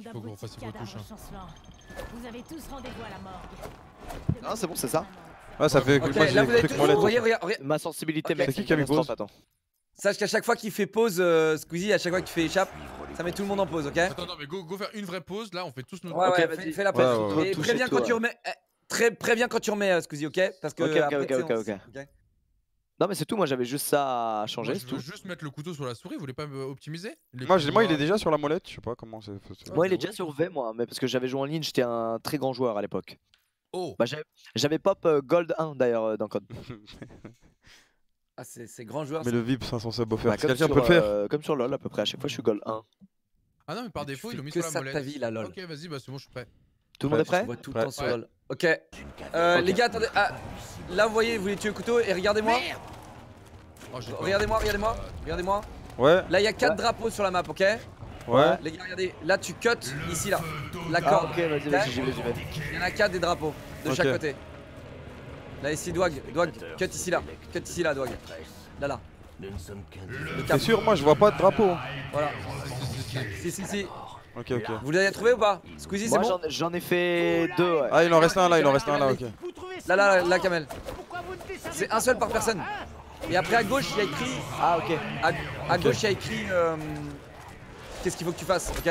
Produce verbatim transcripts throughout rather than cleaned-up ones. qu'il faut qu'on fasse une retouche. Non, c'est bon, c'est ça. Ouais, ça fait. Là, vous avez tout. Voyez, regarde. Ma sensibilité, mec. C'est qui qui a mis pause ? Sache qu'à chaque fois qu'il fait pause, Squeezie, à chaque fois qu'il fait échappe, ça met tout le monde en pause, ok ? Attends, non, mais go faire une vraie pause. Là, on fait tous nos. Ouais, ouais, fais la pause. Et préviens quand tu remets. Très, très bien quand tu remets, Squeezie, ok? Parce que. Ok, après, ok, ok, ok. Okay. Non, mais c'est tout, moi j'avais juste ça à changer. Moi, je veux tout. Juste mettre le couteau sur la souris, vous voulez pas optimiser les moi, moi, il est déjà sur la molette, je sais pas comment c'est. Ah, moi, il est déjà sur V, moi, mais parce que j'avais joué en ligne, j'étais un très grand joueur à l'époque. Oh! Bah, j'avais pop euh, Gold un d'ailleurs euh, dans Code. Ah, c'est grand joueur. Mais ça. Le V I P cinq cents subs offert, bah, quelqu'un peut le faire euh, comme sur LOL à peu près, à chaque fois je suis Gold un. Ah non, mais par mais défaut, ils l'ont mis sur la molette. Ta vie, la LOL. Ok, vas-y, bah c'est bon, je suis prêt. Tout le monde est prêt? Tout le temps sur LOL. Ok, euh, okay. Les gars, attendez. Ah, là, vous voyez, vous voulez tuer le couteau et regardez-moi. Oh, regardez-moi, regardez-moi, regardez-moi. Ouais. Là, il y a quatre ouais. drapeaux sur la map, ok? Ouais. Les gars, regardez. Là, tu cut ici, là. La corde. Ah, ok, vas-y, vas-y, j'y vais, j'y vais. Il y en a quatre des drapeaux de okay. chaque côté. Là, ici, Dwag. Dwag, cut ici, là. Cut ici, là, Dwag. Là, là. T'es sûr, moi, je vois pas de drapeau. Voilà. Si, si, si. Ok, ok. Vous l'avez trouvé ou pas? Squeezie, c'est bon? J'en ai fait deux, ouais. Ah, il en reste un là, il en reste un là, ok. Là, là, là, Kamel. C'est un seul par personne. Et après, à gauche, il y a écrit. Ah, ok. À, à gauche, il y a écrit. Euh... Qu'est-ce qu'il faut que tu fasses, ok?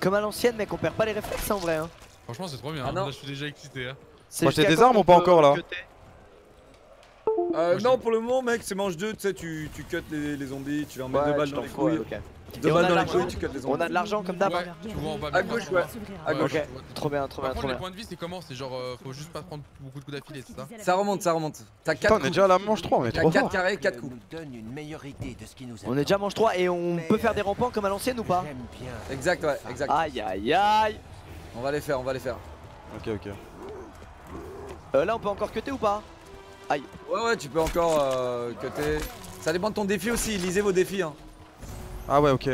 Comme à l'ancienne, mec, on perd pas les réflexes en vrai, hein. Franchement, c'est trop bien. Ah, non. Là, je suis déjà excité, hein. Moi, j'ai des armes ou pas encore là? Euh, moi, non, pour le moment, mec, c'est manche deux, tu sais, tu cut les, les zombies, tu leur mets ouais, deux balles dans les couilles. Okay. Deux balles dans les couilles, tu cut les zombies. On a de l'argent comme d'hab. Ouais, tu vois en bas, à gauche, ouais. À gauche. Okay. Trop bien, trop bien. Par contre, les points de vie, c'est comment? C'est genre, euh, faut juste pas prendre beaucoup de coups d'affilée, c'est ça? Ça remonte, ça remonte. T'as quatre. On est déjà à la manche trois, mais trop. T'as quatre carrés, quatre coups. On est déjà manche trois et on peut faire des rampants comme à l'ancienne ou pas? Exact, ouais, exact. Aïe, aïe, aïe. On va les faire, on va les faire. Ok, ok. Là, on peut encore cutter ou pas? Aïe. Ouais ouais tu peux encore euh, cutter. Ça dépend de ton défi aussi, lisez vos défis hein. Ah ouais ok.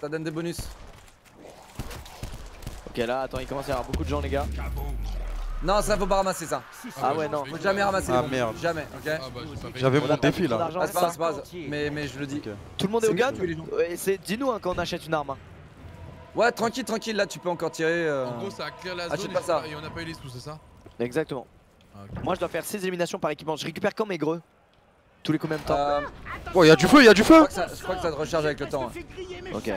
Ça donne des bonus. Ok là attends il commence à y avoir beaucoup de gens les gars. Non ça faut pas ramasser ça. Ah, ah ouais non. Faut jamais ramasser ah, les merde. Jamais ok ah, bah, j'avais mon défi là. Ah, c'est pas grave c'est pas grave mais, mais je le dis okay. Tout le monde est, est au gars tu... Dis-nous hein, quand on achète une arme hein. Ouais tranquille tranquille là tu peux encore tirer euh... En gros ça a clear la zone et, ça. Et on a pas eu les sous c'est ça? Exactement. Okay. Moi je dois faire seize éliminations par équipement, je récupère quand mes greux? Tous les combien de temps euh... Oh y'a du feu, y'a du feu. Je crois, ça, je crois que ça te recharge avec le temps. Ok.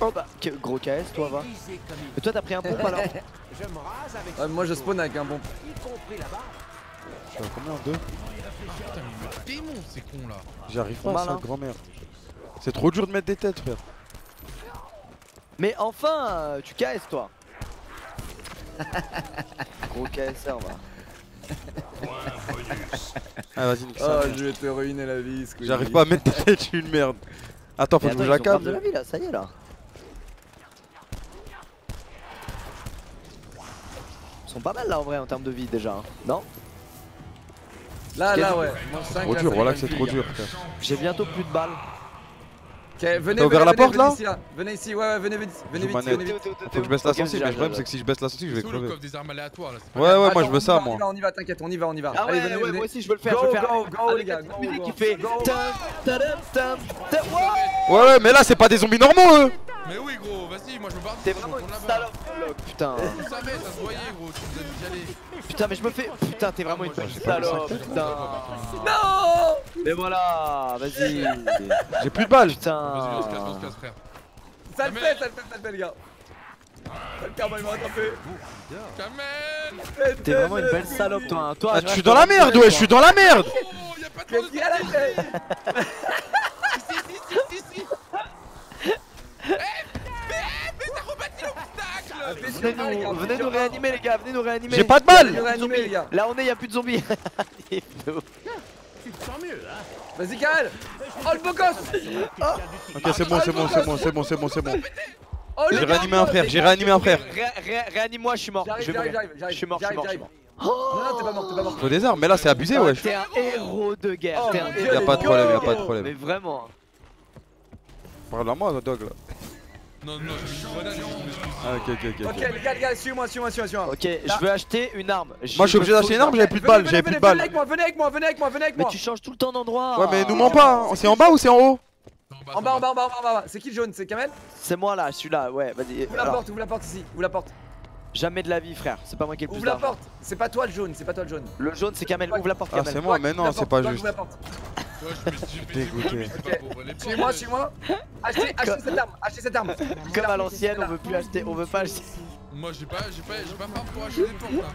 Oh bah, gros K S toi va. Et toi t'as pris un pompe alors? euh, Moi je spawn avec un pompe. Je suis à combien? Deux? Putain mais il me démonte ces cons là. J'arrive pas à ça grand-mère. C'est trop dur de mettre des têtes frère. Mais enfin, euh, tu K S toi. Gros K S R va. Ah vas-y. Oh je vais te ruiner la vie. J'arrive pas à mettre des têtes, je suis une merde. Attends faut que je bouge la cam. De la vie là, ça y est là. Ils sont pas mal là en vrai en termes de vie déjà, hein. Non? Là là ouais. C'est trop dur, voilà que c'est trop dur. J'ai bientôt plus de balles. Ok, venez, venez, venez, porte, venez ici là. Venez ici, ouais, ouais venez vite, venez vite, venez vite. Faut que je baisse la sensi, mais le problème c'est que si je baisse la sensi, je vais crever. Ouais, ouais, moi je veux ça, moi. On y va, on y va, t'inquiète, on y va, on y va. Ah ouais, ouais, moi aussi je veux le faire, je veux le faire. Go, go, les gars, go, go. Qui fait. Ouais, ouais, mais là c'est pas des zombies normaux, eux. Mais oui, gros, vas-y, moi je me barre. T'es vraiment une salope, putain. Vous savez, ça se voyait, gros, tu nous as dit d'aller. Putain, mais je me fais. Putain, t'es vraiment une salope, putain. Non. Mais voilà, vas-y. J'ai plus de balles, putain. Vas-y, on se casse, on se casse, frère. Ça le fait, ça le fait, ça le fait, les gars. Ça le Kamel m'a rattrapé. Kamel! T'es vraiment une belle salope, toi. Toi, ah, je suis dans la merde, ouais, je suis dans la merde. Oh, y'a pas trop de temps. Si, si, si, si, si. Eh, mais, mais t'as rebâti l'obstacle! Venez nous, ah, les gars, venez nous réanimer, les gars, venez nous réanimer. J'ai pas de balles! Là, on est, y'a plus de zombies. Vas-y Karel. Oh le beau gosse oh. Ok c'est bon c'est bon c'est bon c'est bon c'est bon c'est bon, bon. Oh, j'ai réanimé un frère, j'ai réanimé un frère. Réanime-moi ré ré je suis mort. Je suis mort, je suis mort, je suis mort. Oh non, t'es pas mort, t'es pas mort. Faut des armes mais là c'est abusé ouais. T'es un héros de guerre. Oh, un y'a pas de problème, y'a pas de problème. Mais vraiment. Parle à moi Dog là. Non, non, je suis grenade, je suis ok, ok, ok. Ok, les gars, les gars, suis-moi, suis-moi, suis-moi. Ok, je veux acheter une arme. Moi, je suis obligé d'acheter une arme, j'avais plus de balles, j'avais plus de balles. Venez avec moi, venez avec moi, venez avec moi, venez avec moi. Mais tu changes tout le temps d'endroit. Ouais, mais nous mens pas, c'est en bas ou c'est en haut? En bas, en bas, en bas, en bas. C'est qui le jaune? C'est Kamel? C'est moi là, je suis là, ouais, vas-y. Ouvre la porte, ouvre la porte ici, ouvre la porte. Jamais de la vie, frère, c'est pas moi qui ai le plus d'argent. Ouvre la porte, c'est pas toi le jaune, c'est pas toi le jaune. Le jaune, c'est Kamel, ouvre la porte, Kamel. Ah, c'est moi, mais non, c'est pas juste. Dégoûté. Suis-moi, suis-moi. Achetez cette arme, achetez cette arme. Comme à l'ancienne, on veut plus acheter, on veut pas acheter. Moi j'ai pas, j'ai pas, j'ai pas marre pour acheter des tours là.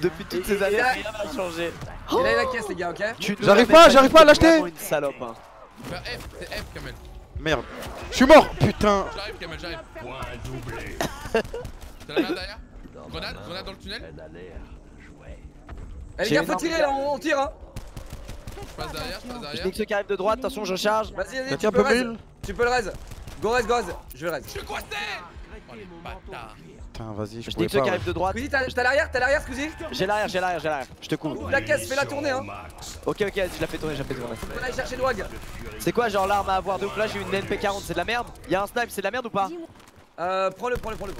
Depuis toutes ces années, rien n'a changé. Il a la caisse, les gars, ok. J'arrive pas, j'arrive pas à l'acheter. Une salope. Faire F, c'est F, Kamel. Merde. Je suis mort, putain. J'arrive, Kamel, j'arrive. T'as la merde derrière? Grenade, grenade dans le tunnel. Eh les gars, faut tirer là, on tire hein. Je passe derrière, je passe derrière. Je nique ceux qui arrivent de droite, attention je charge. Vas-y, vas-y, tu peux le raise. Tu peux le raise. Go raise, go raise. Je le raise. Je suis coincé. Oh les bâtards. Putain, vas-y, je pouvais pas. Je nique ceux qui arrivent de droite. Squeezie, t'as l'arrière, t'as l'arrière, Squeezie. J'ai l'arrière, j'ai l'arrière, j'ai l'arrière. Je te couvre. Ouvre la caisse, fais la tourner hein. Ok, ok, je la fais tourner, je la fais tourner. On va aller chercher Dwag. C'est quoi genre l'arme à avoir de ouf là? J'ai une N P quarante, c'est de la merde. Y'a un snipe, c'est de la merde ou pas? Euh, prends-le, prends-le, prends-le.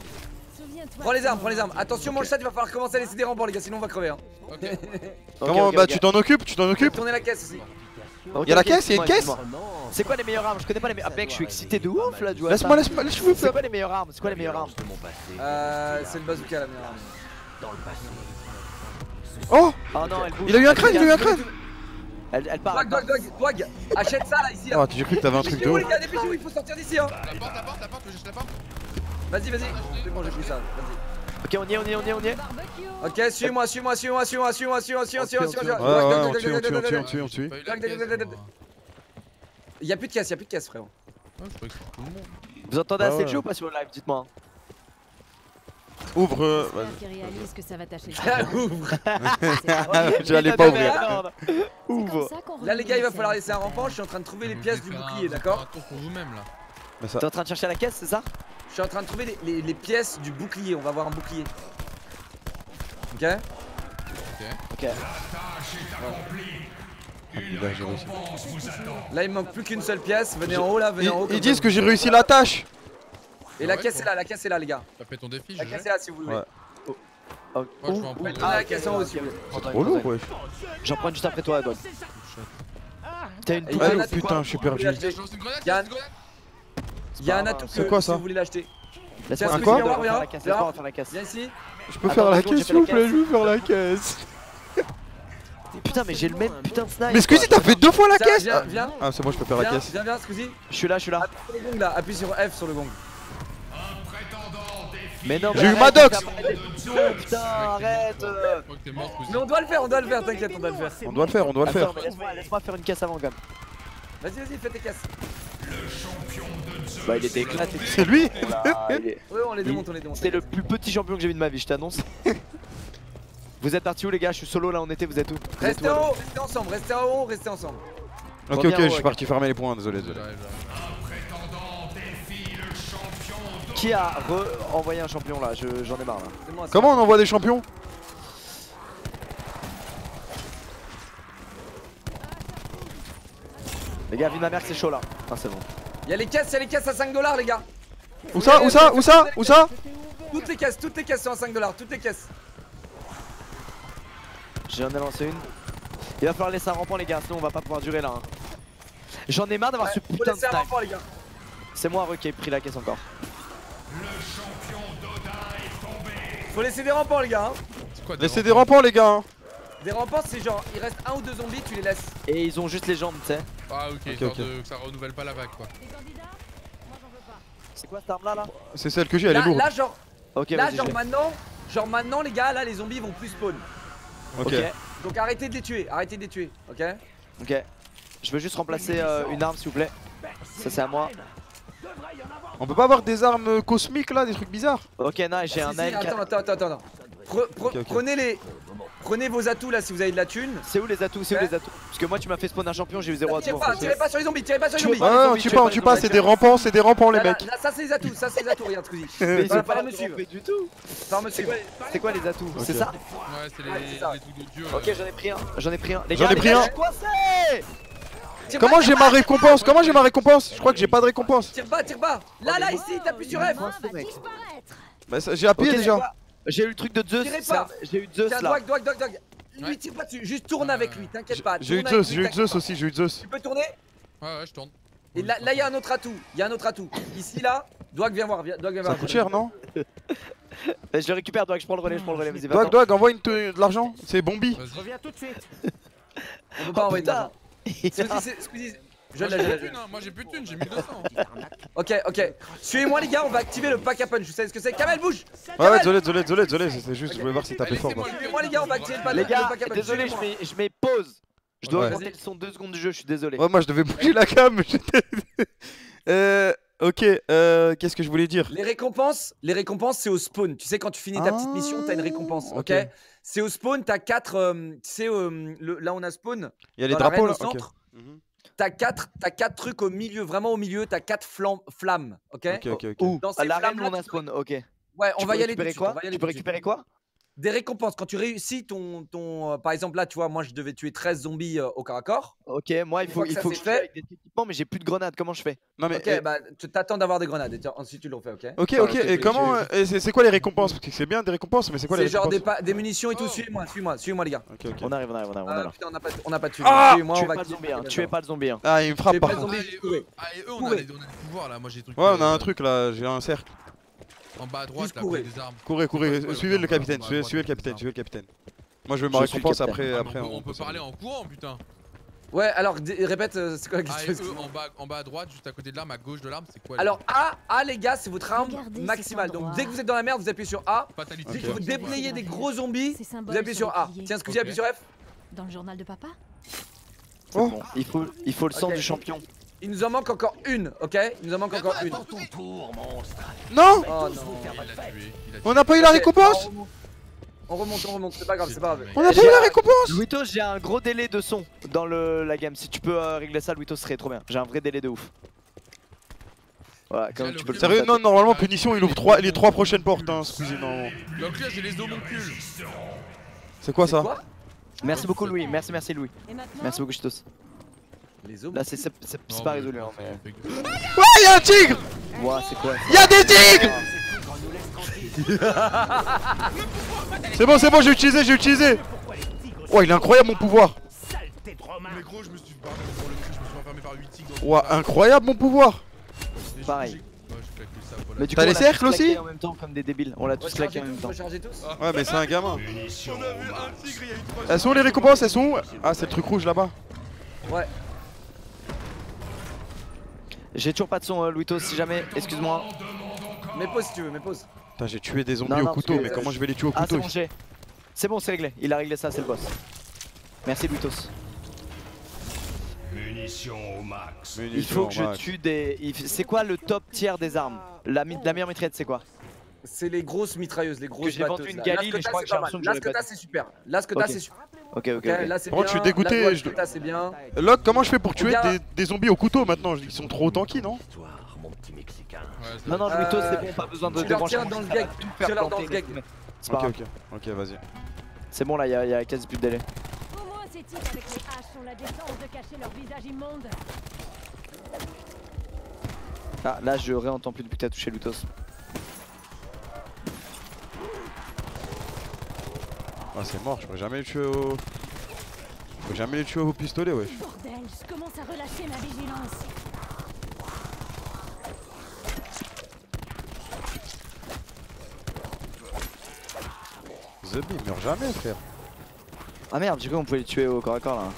Prends les armes, prends les armes. Attention, mon chat, il va falloir commencer à laisser des rembords, les gars, sinon on va crever. Hein. Okay. Comment okay, bah okay. Tu t'en occupes, tu t'en occupes. Tourner la caisse aussi. Okay, y'a la okay, caisse, y'a une caisse. C'est quoi les meilleures armes? Je connais pas les meilleures. Ah, mec, je suis excité de ouf là. Laisse-moi, laisse-moi, laisse-moi. C'est quoi les meilleures armes? C'est quoi les meilleures armes? Euh, c'est le bazooka la meilleure arme. Dans le passé. Oh, oh non, elle bouge. Il a eu un crâne, il a eu un crâne. Elle, elle part. Dwag, Dwag, Dwag, achète ça là ici. Oh, j'ai cru que t'avais un truc de ouf. Il faut sortir d'ici hein. La porte, la porte, la porte, la porte. Vas-y, vas-y, c'est bon, j'ai pris ça, vas-y. Ok, on y est, on y est, on y est, on y est. Ok, suis-moi, suis-moi, suis-moi, suis-moi, suis-moi, suis-moi, suis-moi, suis-moi, suis-moi. On tue, on tue, on tue, on tue, on tue. Y'a plus de caisse, y'a plus de caisse, frérot. Vous entendez assez de jeu ou pas sur le live, dites-moi. Ouvre, vas-y. Ouvre. J'allais pas ouvrir. Ouvre. Là, les gars, il va falloir laisser un rampant, je suis en train de trouver les pièces du bouclier, d'accord? T'es en train de chercher la caisse, c'est ça? Je suis en train de trouver les, les, les pièces du bouclier, on va avoir un bouclier. Ok. Ok. Là il me manque plus qu'une seule pièce, venez en haut là, venez ils, en haut. Ils disent vous... que j'ai réussi la tâche. Et la ouais, caisse quoi. Est là, la caisse est là les gars. T'as fait ton défi. La caisse est là si vous voulez. Ouais. Oh. Oh. Oh. Oh. Oh. Ah, la caisse en haut si vous voulez. C'est trop lourd ouais. J'en prends juste après toi, Dwag. T'as une grenade. Putain, je suis perdu. Y'a un atout que si vous voulez l'acheter. Laisse-moi un quoi? Viens ici. Je peux faire la caisse s'il vous plaît, je veux faire la caisse. Putain mais j'ai le même putain de snipe. Mais Squeezie t'as fait deux fois la caisse. Viens. Ah c'est bon je peux faire la caisse. Viens viens Squeezie. Je suis là, je suis là. Appuie sur le gong là, appuie sur F sur le gong. Mais non. J'ai eu ma dox. Putain arrête. Mais on doit le faire, on doit le faire, t'inquiète on doit le faire. On doit le faire, on doit le faire. Laisse-moi faire une caisse avant gamme. Vas-y vas-y fais tes casses. Bah il était éclaté. C'est lui. Oui on les démonte, on les démonte. C'était le plus petit champion que j'ai vu de ma vie, je t'annonce. Vous êtes partis où les gars? Je suis solo là, on était, vous êtes où? Restez en haut, restez ensemble, restez en haut, restez ensemble. Ok ok, je suis parti fermer les points, désolé désolé. Qui a re-envoyé un champion là? J'en ai marre là. Comment on envoie des champions? Les gars, vive ma mère, c'est chaud là. Enfin c'est bon. Y'a les caisses, y'a les caisses à cinq dollars les gars. Où ça, où ça, où ça, où ça? Toutes les caisses, toutes les caisses sont à cinq dollars, toutes les caisses. J'en ai lancé une. Il va falloir laisser un rampant les gars, sinon on va pas pouvoir durer là hein. J'en ai marre d'avoir ouais, ce putain de snipe. C'est moi Re qui ai pris la caisse encore. Le champion d'Odin est tombé. Faut laisser des rampants les gars hein. Laissez des rampants les gars hein. Des rampants c'est genre il reste un ou deux zombies, tu les laisses. Et ils ont juste les jambes tu sais. Ah ok, okay, okay. De, que ça renouvelle pas la vague quoi. C'est quoi cette arme là là? C'est celle que j'ai, elle là, est lourde. Là genre, okay, là, genre maintenant, genre maintenant les gars là les zombies vont plus spawn. Ok. Okay. Donc arrêtez de les tuer, arrêtez de les tuer, ok. Ok. Je veux juste remplacer euh, une arme s'il vous plaît. Ça c'est à moi. On peut pas avoir des armes cosmiques là, des trucs bizarres? Ok non j'ai ah, un si, A N quatre. Attends attends attends attends. Pre pre okay, okay. Prenez les. Prenez vos atouts là si vous avez de la thune. C'est où les atouts? C'est ouais. Où les atouts? Parce que moi tu m'as fait spawn un champion, j'ai eu zéro atout. Tirez pas sur les zombies, tirez pas sur les zombies. Ah non, tu pas, tu pas, c'est des rampants, c'est des rampants les mecs. Ça c'est les atouts, ça c'est les atouts, regarde Squeezie. Mais ils ont pas me suivre du tout. C'est quoi les atouts? C'est ça? Ouais, c'est les trucs de dieu. Ok, j'en ai pris un, j'en ai pris un. Les gars, j'en ai pris un. Comment j'ai ma récompense? Comment j'ai ma récompense? Je crois que j'ai pas de récompense. Tire bas, tire bas. Là, là, ici, t'appuies sur F. Bah, j'ai appuyé déjà. J'ai eu le truc de Zeus. J'ai eu Zeus là. Dwag, Dwag, Dwag, Dwag. Lui, tire pas dessus. Juste tourne avec lui, t'inquiète pas. J'ai eu Zeus, j'ai eu Zeus aussi, j'ai eu Zeus. Tu peux tourner? Ouais, ouais, je tourne. Et là, il y a un autre atout. Il y a un autre atout. Ici, là, Dwag, viens voir. Ça coûte cher, non? Je le récupère, Dwag, je prends le relais, je prends le relais. Dwag, Dwag, envoie de l'argent. C'est Bombi. Je reviens tout de suite. On peut pas envoyer de l'argent. Moi j'ai plus de thunes, moi j'ai plus de thunes, j'ai mille deux cents. Ok, ok. Suivez-moi les gars, on va activer le pack à punch. Vous savez ce que c'est? Kamel, bouge! Ouais, ouais, désolé, désolé, désolé, désolé. C'était juste, je voulais voir si t'as fait fort. Suivez-moi les gars, on va activer le pack à punch. Les gars, désolé, je mets pause. Je dois augmenter le son deux secondes du jeu, je suis désolé. Ouais, moi je devais bouger la cam. Euh. Ok, euh, qu'est-ce que je voulais dire? Les récompenses, les récompenses c'est au spawn. Tu sais, quand tu finis ta petite mission, t'as une récompense. Ok, okay. C'est au spawn, t'as quatre. Euh, tu sais, euh, le, là on a spawn. Il y a les drapeaux là. Okay. Mm-hmm. T'as quatre, quatre trucs au milieu, vraiment au milieu. T'as quatre flammes. Ok, ok, ok. Okay. Ouh, dans ces flammes là, on a spawn. Ok. Ouais, on va, y aller dessus, on va y aller. Tu peux récupérer quoi? Des récompenses. Quand tu réussis ton. ton euh, par exemple, là, tu vois, moi je devais tuer treize zombies euh, au corps à corps. Ok, moi il faut, il faut que je fasse des équipements, mais j'ai plus de grenades. Comment je fais? Non, mais. Ok, euh... bah tu t'attends d'avoir des grenades et ensuite tu l'en fais, ok? Ok, ok, et comment. Euh, c'est quoi les récompenses? Parce que c'est bien des récompenses, mais c'est quoi les récompenses? C'est genre des, des munitions et tout. Oh. Suis-moi, suis-moi, suis-moi les gars. Okay, okay. On arrive, on arrive, on arrive. Ah, putain, on a pas, on a pas tué. Ah, moi, on va tuer pas de zombies. Ah, il me frappe par contre. Ah, et eux, on a des pouvoirs là. Moi j'ai des trucs. Ouais, on a un truc là, j'ai un cercle. En bas à droite, là, courez. Des armes. Courez, courez, courez. Suivez le capitaine, suivez, suivez le capitaine, suivez le capitaine. Moi je veux ma récompense après. Ah, après on, on, on peut parler en courant, putain. Ouais, alors répète, c'est quoi la question? Ah, eux, en, bas, en bas à droite, juste à côté de l'arme, à gauche de l'arme, c'est quoi? Alors A, A les gars, c'est votre arme maximale. Donc dès que vous êtes dans la merde, vous appuyez sur A. Fatalité. Dès que vous déplayez des gros zombies, vous appuyez sur A. Tiens, ce que j'ai appuyé sur F. Dans le journal de papa. Bon, il faut, il faut le sang du champion. Il nous en manque encore une, ok? Il nous en manque encore une. Non, oh, non. On n'a pas eu la récompense? On remonte, on remonte, c'est pas grave, c'est pas grave. On n'a pas eu la récompense? Lutos, j'ai un gros délai de son dans le, la game. Si tu peux euh, régler ça, Lutos serait trop bien. J'ai un vrai délai de ouf. Voilà, quand même, tu peux le faire. Sérieux, non, normalement, punition, il ouvre trois, les trois prochaines portes. Hein, excusez, non. J'ai les homoncules. C'est quoi ça? Merci beaucoup, Louis. Merci, merci, Louis. Merci beaucoup, Chitos. Là c'est pas résolu hein mais... Ouais y'a un tigre. Ouah c'est quoi? Y'a des tigres. C'est bon c'est bon j'ai utilisé j'ai utilisé. Ouah il est incroyable mon pouvoir. Ouah incroyable mon pouvoir. Pareil. T'as les cercles aussi? En même temps comme des débiles. On l'a tous claqué en même temps. Ouais mais c'est un gamin. Elles sont où les récompenses? Elles sont où? Ah c'est le truc rouge là-bas. Ouais. J'ai toujours pas de son, euh, Lutos, si jamais, excuse-moi. Mais pose si tu veux, mais pose. Putain, j'ai tué des zombies non, non, au couteau, que... mais comment je vais les tuer au ah, couteau? C'est bon, c'est bon, réglé, il a réglé ça, c'est le boss. Merci, Lutos. Munitions au max. Munitions il faut que je max. Tue des. C'est quoi le top tiers des armes? La, mi... La meilleure mitraillette, c'est quoi? C'est les grosses mitrailleuses, les grosses batteuses. J'ai vendu une Galil et je crois que j'ai l'impression que je l'ai pas. Là, ce que t'as, c'est super. Là, ce que t'as, c'est super. Ok, ok, ok. Par contre, je suis dégoûté. Lock, comment je fais pour tuer des zombies au couteau maintenant? Ils sont trop tanky, non? Non, non, Lutos, c'est bon, pas besoin de débrancher. Tiens, dans le gag, tiens, dans le gag. C'est pas grave. Ok, ok, ok, vas-y. C'est bon, là, y'a quasi plus de délai. Ah, là, je réentends plus depuis que t'as touché Lutos. Ah c'est mort, je pourrais jamais les tuer au... Je pourrais jamais les tuer au pistolet, ouais. Bordel, je commence à relâcher ma vigilance. Zebi, il meurt jamais, frère. Ah merde, j'ai cru qu'on pouvait les tuer au corps à corps, là.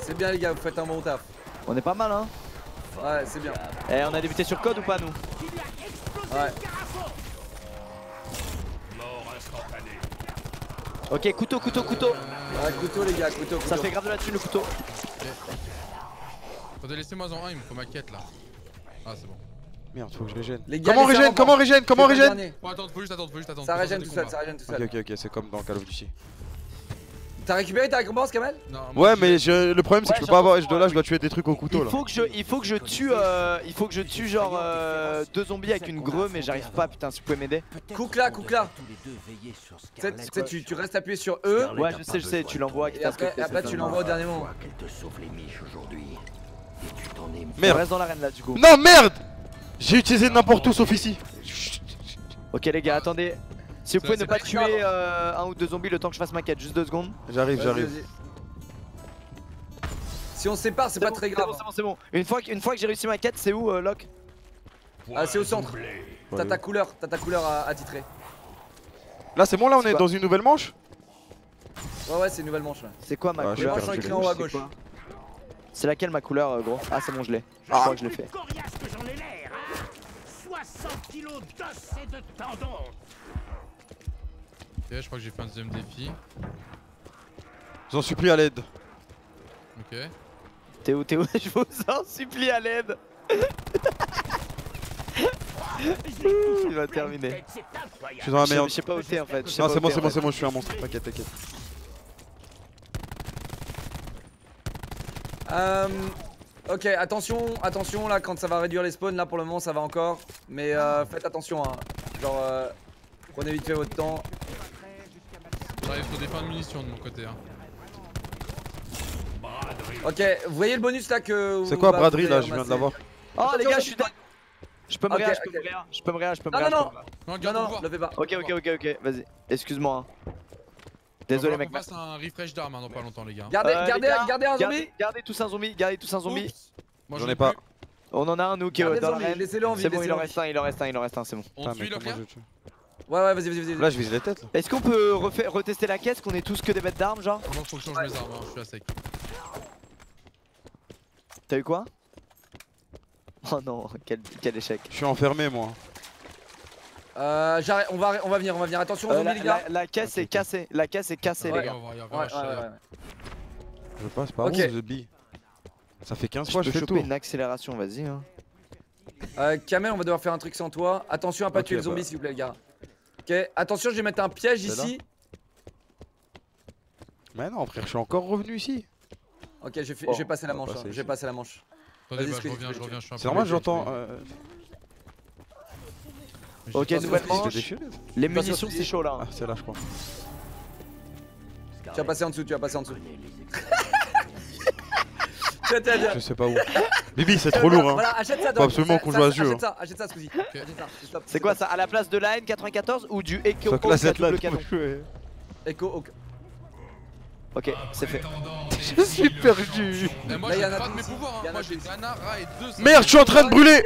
C'est bien, les gars, vous faites un bon taf. On est pas mal, hein. Ouais, c'est bien. Eh, on a débuté sur code ou pas, nous? Ouais. Ok, couteau, couteau, couteau. Ouais, couteau, les gars, couteau, couteau. Ça fait grave de la thune le couteau. Attendez, laissez-moi en un, il me faut ma quête là. Ah, c'est bon. Merde, faut que je régène. Les gars, comment on régène? Comment on régène? Comment on régène? Faut attendre, faut juste attendre, faut juste attendre. Ça régène tout seul, ça régène tout seul. Ok, ok, ok, c'est comme dans Call of Duty. T'as récupéré ta récompense, Kamel? Ouais, mais je, le problème c'est que ouais, je peux pas avoir edge de là, je dois tuer des trucs au couteau. Il faut là. que je, il faut que je tue, euh, il faut que je tue genre euh, deux zombies avec une greu, mais j'arrive pas. Putain, si vous pouvez m'aider. Cook là, cook là. Tu, tu restes appuyé sur E. Ouais, je sais, je sais. Tu l'envoies. Et après, après tu l'envoies au dernier moment. Merde. Reste dans l'arène là, du coup. Non merde. J'ai utilisé n'importe où sauf ici. Ok les gars, attendez. Si vous pouvez ne pas tuer euh, un ou deux zombies le temps que je fasse ma quête, juste deux secondes. J'arrive, j'arrive. Si on se sépare, c'est pas bon, très grave. C'est bon, c'est bon, c'est bon. Une fois, une fois que j'ai réussi ma quête, c'est où, euh, Lock? Ah, c'est au centre. T'as ouais, ta couleur, t'as ta couleur à, à titrer. Là, c'est bon, là, on est, est dans une nouvelle manche. Ouais, ouais, c'est une nouvelle manche. Ouais. C'est quoi ma ah, couleur? Les manches écrites en haut à gauche. C'est laquelle ma couleur, euh, gros? Ah, c'est bon, je l'ai. Je ah. crois que je l'ai fait. soixante kilos d'os et de tendons. Ok, je crois que j'ai fait un deuxième défi. Je vous en supplie à l'aide. Ok. T'es où, t'es où? Je vous en supplie à l'aide. Il va terminer. Je suis dans la merde. Je sais pas où t'es en fait. Non, c'est bon, c'est bon, c'est bon, je suis un monstre. T'inquiète, t'inquiète. Euh... Ok, attention, attention là, quand ça va réduire les spawns, là pour le moment ça va encore. Mais euh, faites attention, hein. Genre, euh, prenez vite fait votre temps. J'arrive sur des fins de munitions de mon côté. Hein. Ok, vous voyez le bonus là que. C'est quoi braderie là? Je viens de l'avoir. Oh les gars, je suis. Je peux me réagir, je peux me réagir, je peux me réagir, je peux me réagir. Non, non, non, non, non, le fais pas. Ok, ok, ok, ok, vas-y, excuse-moi. Désolé mec. On passe un refresh d'armes dans pas longtemps les gars. Gardez, euh, gardez, les gars, gardez un zombie. Gardez, gardez tous un zombie, gardez tous un zombie. Moi j'en ai pas. On en a un nous qui est dans la reine. C'est bon, il en reste un, il en reste un, il en reste un, c'est bon. On suit le gars. Ouais ouais, vas-y, vas-y, vas-y. Là je vise les têtes là. Est-ce qu'on peut retester la caisse qu'on est tous que des bêtes d'armes genre? Non, faut que je change mes armes, je suis à sec. T'as eu quoi? Oh non, quel, quel échec. Je suis enfermé moi. Euh, on va, on va venir, on va venir. Attention, euh, la, les gars. La, la caisse est cassée, la caisse est cassée, ouais, les gars. Ouais, ouais, ouais, ouais. Je passe par okay. où, The Bee? Ça fait quinze fois que je, je fais tout. Une accélération, vas-y. Hein. Euh, Kamel, on va devoir faire un truc sans toi. Attention à pas okay, tuer le zombie, bah. s'il vous plaît, les gars. Ok, attention, je vais mettre un piège ici. Mais non, frère, je suis encore revenu ici. Ok, je vais oh, passer la manche. Je vais passer la manche. Attendez, bah, je reviens, je reviens. C'est normal, j'entends. Ok, nouvelle manche. Les munitions c'est chaud là. Ah, c'est là je crois. Tu vas passer en dessous, tu vas passer en dessous. Je sais pas où. Bibi, c'est trop lourd hein. Voilà, achète ça. Faut absolument qu'on joue à ce jeu. Achète ça, achète ça Squeezie. C'est quoi ça? À la place de la A N quatre-vingt-quatorze ou du Echo double canon? Echo. Ok, c'est fait. Je suis perdu. Moi j'ai pas de mes pouvoirs hein. Moi j'ai Dana, Ra et deux. Merde, je suis en train de brûler.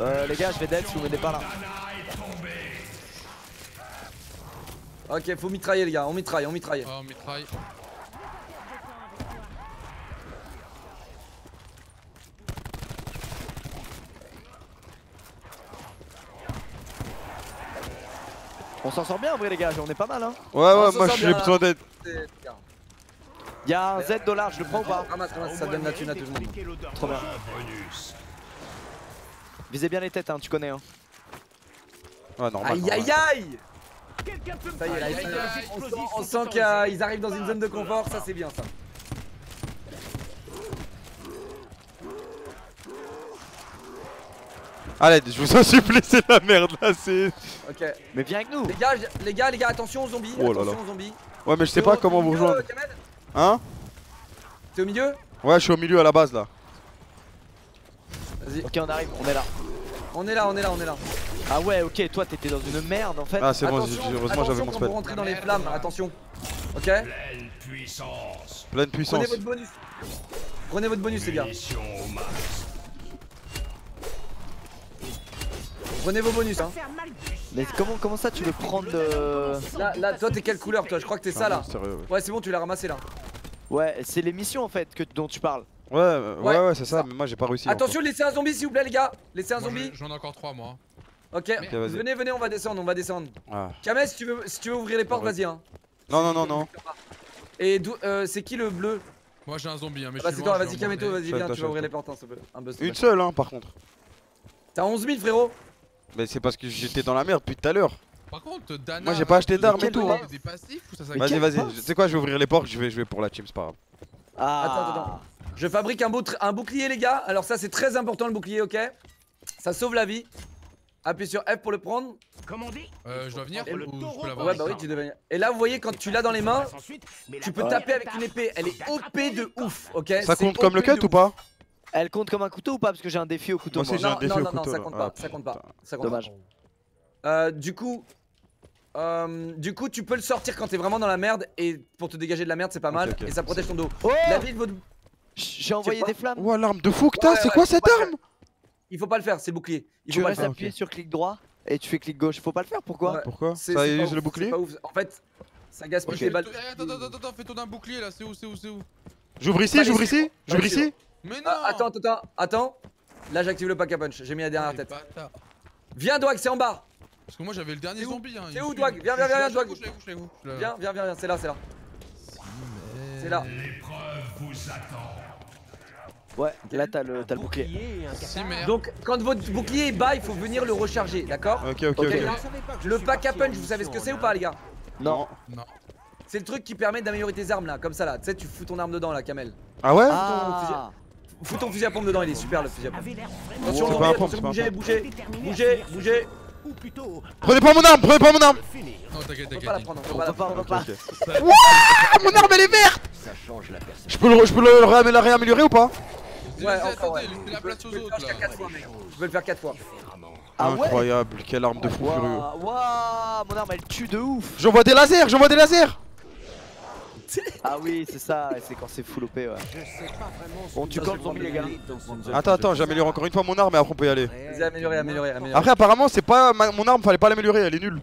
Euh, les gars, je vais dead si vous m'aidez pas là. Ok, faut mitrailler les gars, on mitraille, on mitraille. Oh, on mitraille. On s'en sort bien en vrai les gars, on est pas mal hein. Ouais ouais, moi j'ai besoin d'aide. Y'a un Z dollar, je le prends ou pas? Ramasse, ramasse, ça donne la thune à tout le monde. Trop bien. Visez bien les têtes hein, tu connais hein. Ouais normal. Aïe aïe aïe. Ça y est là, aïe, aïe, aïe. On, sent, on sent qu'ils arrivent dans une zone de confort, ça c'est bien ça. Allez, je vous en supplie, c'est la merde là, c'est... Ok. Mais viens avec nous. Les gars, les gars, les gars, attention aux zombies, oh là attention là. aux zombies. Ouais mais je sais pas comment vous rejoindre. Hein? T'es au milieu? Ouais, je suis au milieu à la base là. Ok, on arrive, on est là. On est là, on est là, on est là. Ah ouais, ok, toi t'étais dans une merde en fait. Ah c'est bon, heureusement j'avais mon spell. On peut rentrer dans les flammes, attention. Ok. Pleine puissance. Pleine puissance. Prenez votre bonus. Prenez votre bonus les gars. Prenez vos bonus hein. Mais comment, comment ça tu veux prendre euh... Là, là, toi t'es quelle couleur toi? Je crois que t'es ça là. Ouais c'est bon, tu l'as ramassé là. Ouais, c'est les missions en fait que, dont tu parles. Ouais, ouais, ouais, ouais c'est ça, ça, mais moi j'ai pas réussi. Attention, encore. Laissez un zombie s'il vous plaît, les gars. Laissez un moi, zombie. J'en ai encore trois, moi. Ok, okay venez, venez, on va descendre, on va descendre. Ah. Kamel, si tu veux, si tu veux ouvrir les portes, vas-y. Hein. Non, non, non, non. Et euh, c'est qui le bleu? Moi j'ai un zombie, hein, mais ah, je suis. Vas-y, Kameto, vas-y, viens, tu vas ouvrir les portes un peu. Une seule, hein, par contre. T'as onze mille frérot. Mais c'est parce que j'étais dans la merde depuis tout à l'heure. Par contre, Dana, moi j'ai pas acheté d'armes et tout. Vas-y, vas-y, tu sais quoi, je vais ouvrir les portes, je vais, je vais pour la team, c'est pas grave. Ah. Attends, attends, attends. Je fabrique un, un bouclier, les gars. Alors, ça, c'est très important le bouclier, ok? Ça sauve la vie. Appuie sur F pour le prendre. Comment on dit? Euh, je dois venir. Ou le ou je peux l'avoir. Ouais, bah oui, tu devais venir. Et là, vous voyez, quand tu l'as dans les mains, tu peux taper avec une épée. Elle est O P de ouf, ok? Ça compte comme le cut ou pas? Elle compte comme un couteau ou pas? Parce que j'ai un défi au couteau. Moi, non, non, non, ça compte pas. Ça compte pas. Ça compte pas. Dommage. Euh, du coup, euh, du coup, tu peux le sortir quand t'es vraiment dans la merde et pour te dégager de la merde, c'est pas mal okay, okay. Et ça protège ton dos. Oh la ville vaut. J'ai envoyé des flammes. Oh l'arme de fou que t'as, ouais, c'est ouais, quoi cette arme? Il faut pas le faire, c'est bouclier. Il faut tu restes appuyer okay. sur clic droit et tu fais clic gauche. Faut pas le faire, pourquoi ouais. Pourquoi? Ça use le bouclier. En fait, ça gaspille okay. les balles. Attends, attends, attends, fais ton un bouclier là. C'est où, c'est où, c'est où? J'ouvre ici, j'ouvre ici, j'ouvre ici. Mais non. Ah, attends, attends, attends. Là, j'active le pack à punch. J'ai mis la dernière tête. Viens, Dwag, c'est en bas. Parce que moi j'avais le dernier zombie. C'est où Dwag? Viens, viens, viens, Dwag. Viens, viens, viens, c'est là, c'est là. C'est là. Ouais, là t'as le bouclier. Donc quand votre bouclier est bas, il faut venir le recharger, d'accord? Ok, ok, ok. Le pack à punch, vous savez ce que c'est ou pas, les gars? Non. Non. C'est le truc qui permet d'améliorer tes armes là, comme ça là. Tu sais, tu fous ton arme dedans là, Kamel. Ah ouais? Fous ton fusil à pompe dedans, il est super le fusil à pompe. Attention, bougez, bougez, bougez, bougez. Prenez pas mon arme, prenez pas mon arme. Non t'inquiète, t'inquiète. On peut pas la prendre, on peut pas, on peut pas. Wouah, mon arme elle est verte. Je peux le, la réaméliorer ou pas? Ouais, encore ouais. Je vais le faire quatre fois. Incroyable, quelle arme de fou furieux. Wouah, mon arme elle tue de ouf. J'envoie des lasers, j'envoie des lasers. Ah oui, c'est ça, c'est quand c'est full O P ouais. Bon, tu comptes zombie les gars. Attends, attends, j'améliore encore une fois mon arme et après on peut y aller. Vas-y, améliorer, améliorer, améliorer. Après apparemment c'est pas ma... mon arme, fallait pas l'améliorer, elle est nulle.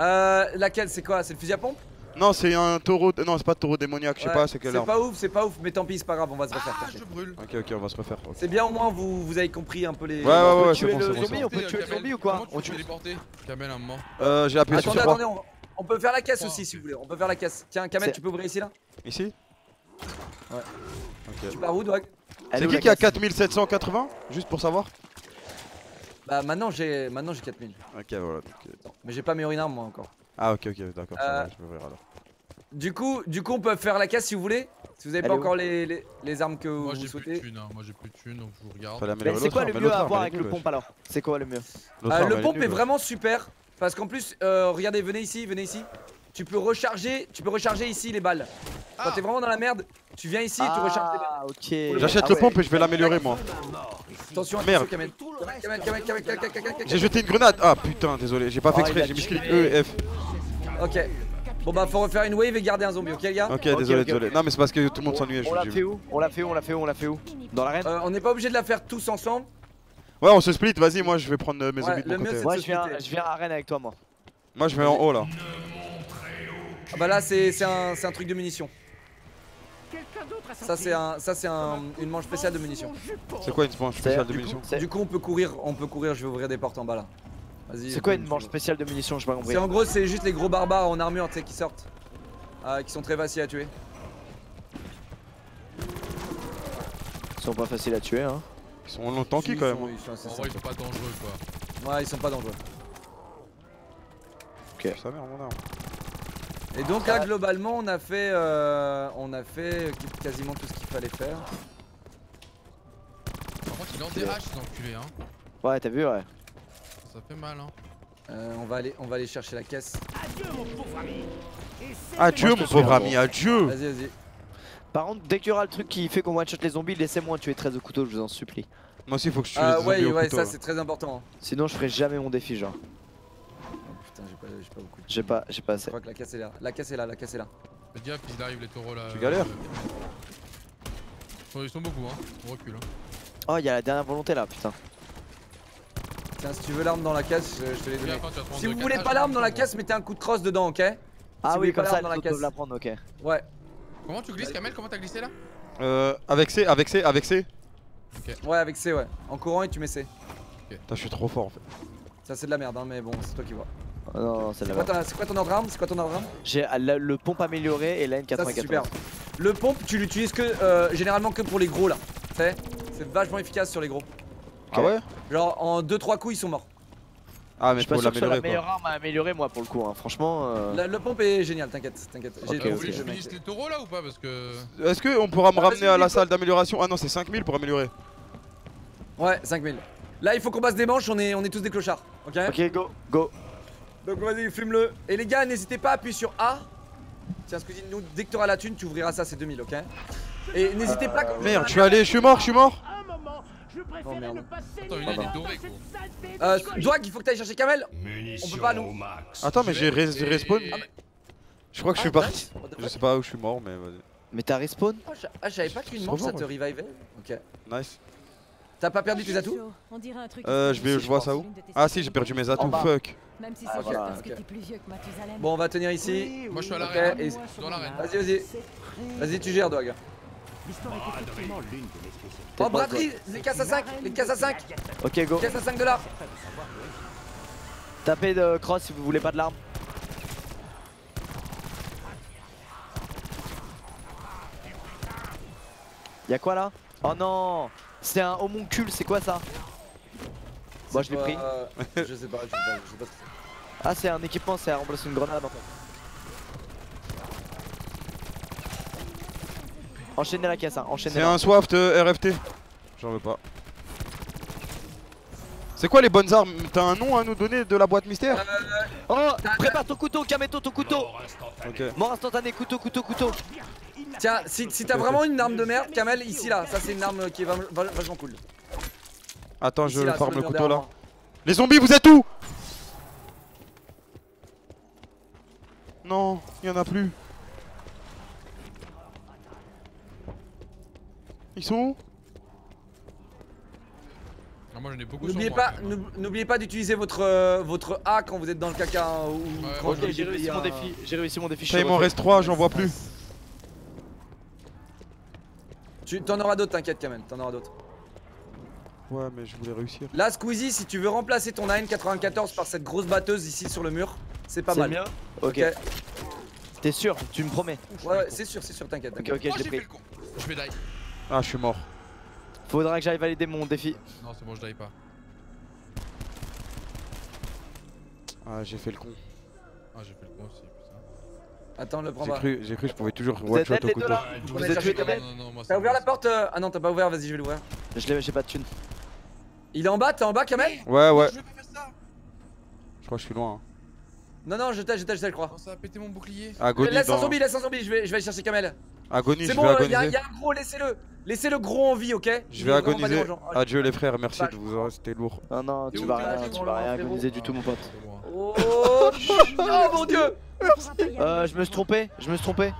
Euh, laquelle? C'est quoi? C'est le fusil à pompe? Non, c'est un taureau, non c'est pas taureau démoniaque, ouais. Je sais pas c'est quelle arme. C'est pas ouf, c'est pas ouf, mais tant pis, c'est pas grave, on va se refaire. Ah, je brûle. Ok, ok, on va se refaire. Okay. C'est bien au moins, vous, vous avez compris un peu les. Ouais, on ouais, ouais, c'est bon, c'est bon. On peut tuer le zombie ou quoi? On tue les porter. Kamel un moment. Euh, j'ai appuyé sur. Attendez, attendez. On peut faire la caisse aussi si vous voulez, on peut faire la caisse. Tiens, Kamel, tu peux ouvrir ici là? Ici? Ouais. Okay. Tu pars où, Dwag? C'est qui qui a quatre mille sept cent quatre-vingts? Juste pour savoir. Bah maintenant j'ai maintenant j'ai quatre mille. Ok voilà. Donc... Mais j'ai pas amélioré une arme moi encore. Ah ok ok d'accord. Euh... Je vais ouvrir alors. Du coup du coup on peut faire la caisse si vous voulez. Si vous avez pas encore les, les, les armes que moi, vous souhaitez. Moi j'ai plus de thunes, hein. Moi j'ai plus de thunes donc je vous regarde. C'est quoi le mieux à avoir avec le pompe alors? C'est quoi le mieux? Le pompe est vraiment super. Parce qu'en plus, euh, regardez, venez ici, venez ici. Tu peux recharger, tu peux recharger ici les balles. Ah. Quand t'es vraiment dans la merde, tu viens ici et tu recharges les balles. Ah, ok. J'achète le pompe et je vais l'améliorer moi. Attention, merde. J'ai jeté une grenade. Ah putain, désolé, j'ai pas fait exprès, j'ai mis clic E et F. Ok. Bon bah faut refaire une wave et garder un zombie, ok les gars? Ok, désolé, désolé. Non mais c'est parce que tout le monde s'ennuyait. On l'a fait où? On l'a fait où? On l'a fait où? On l'a fait où? Dans l'arène? On n'est pas obligé de la faire tous ensemble. Ouais, on se split, vas-y, moi je vais prendre mes zombies de mon côté. Moi je viens à arène avec toi, moi. Moi je vais en haut là. Ah bah là c'est un, un truc de munitions. Ça c'est un, un, une manche spéciale de munitions. C'est quoi une manche spéciale de munitions? Du coup on peut courir, on peut courir, je vais ouvrir des portes en bas là. C'est quoi une manche spéciale de munitions? Je vais pas compris. En gros c'est juste les gros barbares en armure, tu sais, qui sortent. Euh, qui sont très faciles à tuer. Ils sont pas faciles à tuer hein. Ils sont longs tanky quand même. En vrai ils sont pas dangereux quoi. Ouais ils sont pas dangereux. Ok. Et donc là globalement on a fait euh, on a fait quasiment tout ce qu'il fallait faire. Par contre il en dérache cet enculé hein. Ouais t'as vu ouais. Ça fait mal hein. Euh, on va aller on va aller chercher la caisse. Adieu mon pauvre ami. Adieu mon pauvre ami, adieu. Vas-y vas-y. Par contre, dès qu'il y aura le truc qui fait qu'on one shot les zombies, laissez-moi tuer treize au couteau, je vous en supplie. Moi aussi, il faut que je tue euh, les zombies. Ouais, au ouais, couteau, ça c'est très important. Sinon, je ferai jamais mon défi, genre. Oh, putain, j'ai pas, j'ai pas beaucoup. J'ai pas, j'ai pas assez. Je crois que la casse est là, la casse est là, la casse est là. Faites gaffe, ils arrivent les taureaux là. Tu euh, galères euh... Ils sont beaucoup, hein. On recule. Hein. Oh, y'a la dernière volonté là, putain. Tiens, si tu veux l'arme dans la casse, je, je te l'ai donné. Si vous voulez pas l'arme dans la casse, mettez un coup de crosse dedans, ok? Ah oui, comme ça, ils peuvent la prendre, ok. Ouais. Comment tu glisses Kamel? Comment t'as glissé là? Euh... Avec C, avec C, avec C okay. Ouais avec C ouais, en courant et tu mets C okay. Je suis trop fort en fait. Ça c'est de la merde hein mais bon c'est toi qui vois. Oh, non, non, c'est de la merde. C'est quoi ton ordre d'arme? C'est quoi ton ordre d'arme? J'ai le pompe amélioré et la N quatre-vingt-quatorze. Ça c'est super. Le pompe tu l'utilises que euh, généralement que pour les gros là. C'est vachement efficace sur les gros. Ah ouais? Genre en deux trois coups ils sont morts. Ah mais je peux l'améliorer. La meilleure arme à améliorer moi pour le coup, hein. Franchement. Euh... La, la pompe est géniale, t'inquiète, t'inquiète. Okay, okay, vous voulez que je finisse les taureaux là ou pas? Parce que. Est-ce qu'on pourra me ramener à la salle d'amélioration? Ah non, c'est cinq mille pour améliorer. Ouais, cinq mille. Là il faut qu'on passe des manches, on est, on est tous des clochards. Ok, ok, go, go. Donc vas-y, fume-le. Et les gars, n'hésitez pas à appuyer sur A. Tiens, Squeezie, nous, dès que t'auras la thune, tu ouvriras ça, c'est deux mille, ok? Et n'hésitez euh... pas. Merde, je suis allé, je suis mort, je suis mort. Je préférais oh, merde. Ne passer Attends, il est doré quoi. Euh, Dwag, il faut que t'ailles chercher Kamel. Munition on peut pas nous. Attends, mais j'ai respawn. Ah, mais... Je crois que ah, je suis parti. Je sais pas où je suis mort, mais vas-y. Mais t'as respawn? Oh, je... Ah, j'avais pas qu'une manche, ça te revivait. Ok. Nice. T'as pas perdu tes atouts? On dirait un truc. Euh, je vais, je vois ça où? Ah si, j'ai perdu mes atouts, fuck. Même si c'est voilà, parce que t'es plus vieux que Mathusalem. Bon, on va tenir ici. Moi je suis à l'arrêt. Vas-y, vas-y. Vas-y, tu gères, Dwag. Oh braderie, les casses à cinq, les casses à cinq. Ok go. Casses à cinq de là. Tapez de cross si vous voulez pas de l'arme. Y'a quoi là? Oh non. C'est un homoncule, c'est quoi ça? Moi je l'ai pris. Euh, je sais pas, je sais pas, je sais pas. Ah c'est un équipement, c'est à remplacer une grenade en fait. Enchaînez la caisse, hein. Enchaînez. C'est un Swaft euh, R F T. J'en veux pas. C'est quoi les bonnes armes? T'as un nom à nous donner de la boîte mystère? euh, Oh, prépare ton couteau, Kameto, ton couteau. Mort instantané, okay. Mort instantané couteau, couteau, couteau. Tiens, si, si t'as vraiment une arme de merde, Kamel, ici là, ça c'est une arme qui est vachement cool. Attends, ici, je là, farme le couteau là. Les zombies, vous êtes où? Non, y'en a plus. Ils sont où? Ah, moi j'en ai beaucoup sur moi. N'oubliez pas d'utiliser votre, euh, votre A quand vous êtes dans le caca hein, ou ouais, ouais, ouais, j'ai réussi, un... réussi mon défi. Ça, il m'en reste trois, j'en vois plus. Tu t'en auras d'autres, t'inquiète quand même, t'en auras d'autres. Ouais mais je voulais réussir. Là Squeezie, si tu veux remplacer ton A N quatre-vingt-quatorze par cette grosse batteuse ici sur le mur, c'est pas mal. Ok. Okay. T'es sûr? Tu me promets? Ouais c'est sûr, c'est sûr, t'inquiète. Ok, ok, je l'ai pris. Je vais die. Ah, je suis mort. Faudra que j'aille valider mon défi. Non, c'est bon, je dive pas. Ah, j'ai fait le con. Ah, j'ai fait le con aussi. Putain. Attends, le prends pas. J'ai cru que je pouvais toujours one shot au couteau. Vous êtes tué, t'as ouvert la porte? Ah non, t'as pas ouvert, vas-y, je vais l'ouvrir. Je l'ai, j'ai pas de thune. Il est en bas, t'es en bas, Kamel? Ouais, ouais. Je crois que je suis loin. Hein. Non, non, je t'ai, je t'ai, je crois. Ça a pété mon bouclier. Agonie, laisse un zombie, laisse un zombie, je vais aller chercher Kamel. Agonie, je vais agoniser. C'est bon, y'a un gros, laissez-le. Laissez le gros en vie, ok? Je vais agoniser. Adieu les frères, merci de vous avoir, c'était lourd. Non, non, tu vas rien, tu vas rien agoniser du tout, mon pote. Oh mon dieu! Euh, je me suis trompé, je me suis trompé.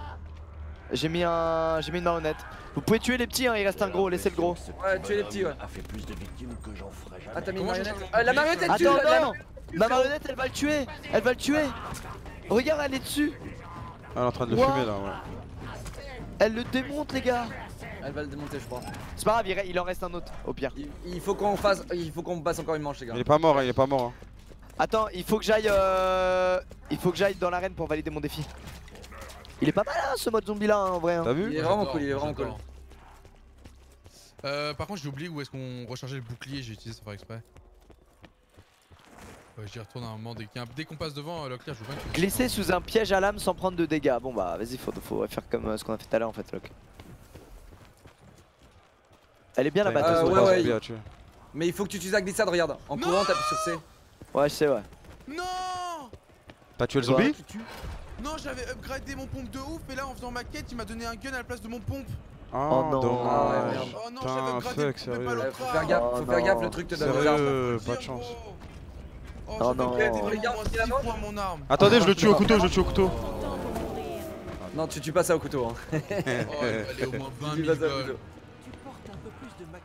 J'ai mis un. J'ai mis une marionnette. Vous pouvez tuer les petits, hein, il reste un gros, laissez le gros. Ouais, tuer les petits, ouais. Ah, t'as mis une marionnette? La marionnette, elle tue! Attends, non, ma marionnette, elle va le tuer! Elle va le tuer! Regarde, elle est dessus! Elle est en train de le fumer là, ouais. Elle le démonte, les gars! Elle va le démonter, je crois. C'est pas grave, il, il en reste un autre au pire. Il, il faut qu'on fasse, il faut qu'on passe encore une manche, les gars. Il est pas mort, hein, il est pas mort. Hein. Attends, il faut que j'aille, euh... il faut que j'aille dans l'arène pour valider mon défi. Il est pas mal hein, ce mode zombie là, hein, en vrai. Hein. T'as vu? Il est vraiment cool, il est vraiment cool. Euh, par contre, j'ai oublié où est-ce qu'on rechargeait le bouclier. J'ai utilisé ça par exprès. Ouais, j'y retourne à un moment dès qu'on dès qu'on passe devant euh, Leclerc. Je veux pas que... Glisser sous un piège à lame sans prendre de dégâts. Bon bah, vas-y, faut, faut faire comme euh, ce qu'on a fait tout à l'heure en fait, Loc. Elle est bien la batteuse. Euh, ouais, ouais, il... tu... Mais il faut que tu utilises la glissade, regarde. En non courant, t'appuies sur C. Ouais, je sais, ouais. Non. T'as tué le zombie? Non, j'avais upgradé mon pompe de ouf, et là en faisant ma quête, il m'a donné un gun à la place de mon pompe. Oh, oh non, dommage. Oh non, j'avais upgradé mon pompe, mais pas l'autre. Faut faire gaffe, faut faire gaffe, le truc te donne des armes. Pas de chance. Oh, oh non, mon arme. Attendez, je le tue au couteau, je le tue au couteau. Non, tu tues pas ça au couteau. Oh, elle est au moins vingt mille.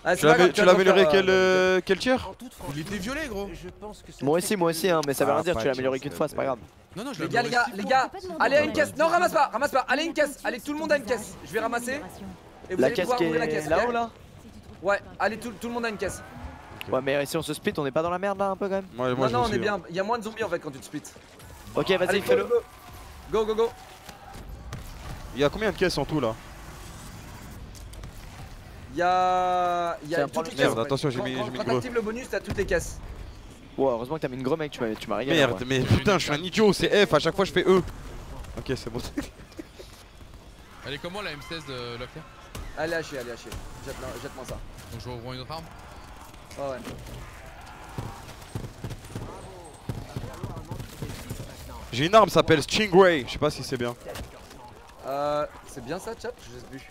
Ah, tu l'as amélioré quel, euh, quel tir? Il était violet gros. Moi aussi, moi aussi, hein, mais ça veut ah, rien dire, tu l'as amélioré qu'une fois, c'est pas grave. Non, non, je les gars, les gars, les gars, allez à une caisse. Non, ramasse pas, ramasse pas, allez à une caisse, allez tout le monde à une caisse. Je vais ramasser. Et vous la allez pouvoir ouvrir la caisse. Là-haut là? Ouais, allez tout, tout le monde à une caisse. Ouais, mais si on se split, on est pas dans la merde là un peu quand même? Ouais, moi, non, non, on est bien, y'a moins de zombies en fait quand tu te splits. Ok, vas-y, fais-le. Go, go, go. Y'a combien de caisses en tout là? Il y a, y a toutes les cases. Merde, attention, j'ai mis le gros. Quand t'actives le bonus, t'as toutes les cases. Wow, heureusement que t'as mis une gros mec, tu m'as régalé. Merde, mais putain, je suis un idiot, c'est F, à chaque fois je fais E. Ok, c'est bon. Elle est comment la M seize de Lock? Elle est hachée, elle est hachée. Jette-moi ça. Donc je reprends une autre arme. Oh ouais. J'ai une arme, s'appelle Stingray. Je sais pas si c'est bien. Euh. C'est bien ça, chat? Je sais plus.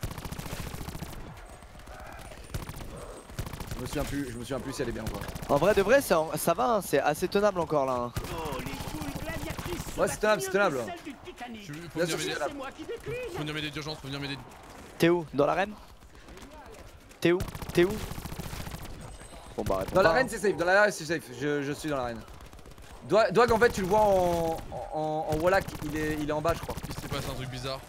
Je me souviens plus, je me souviens plus si elle est bien ou pas. En vrai, de vrai, ça, ça va, hein, c'est assez tenable encore là. Hein. Ouais, c'est tenable, c'est tenable. Je suis faut venir m'aider. Faut venir m'aider d'urgence, faut venir m'aider. T'es où? Dans l'arène? T'es où? T'es où? Bon bah, dans l'arène, hein. C'est safe, dans l'arène, c'est safe. Je, je suis dans l'arène. Dwag, en fait, tu le vois en, en, en wallack, il est, il est en bas, je crois. Il s'est passé un truc bizarre.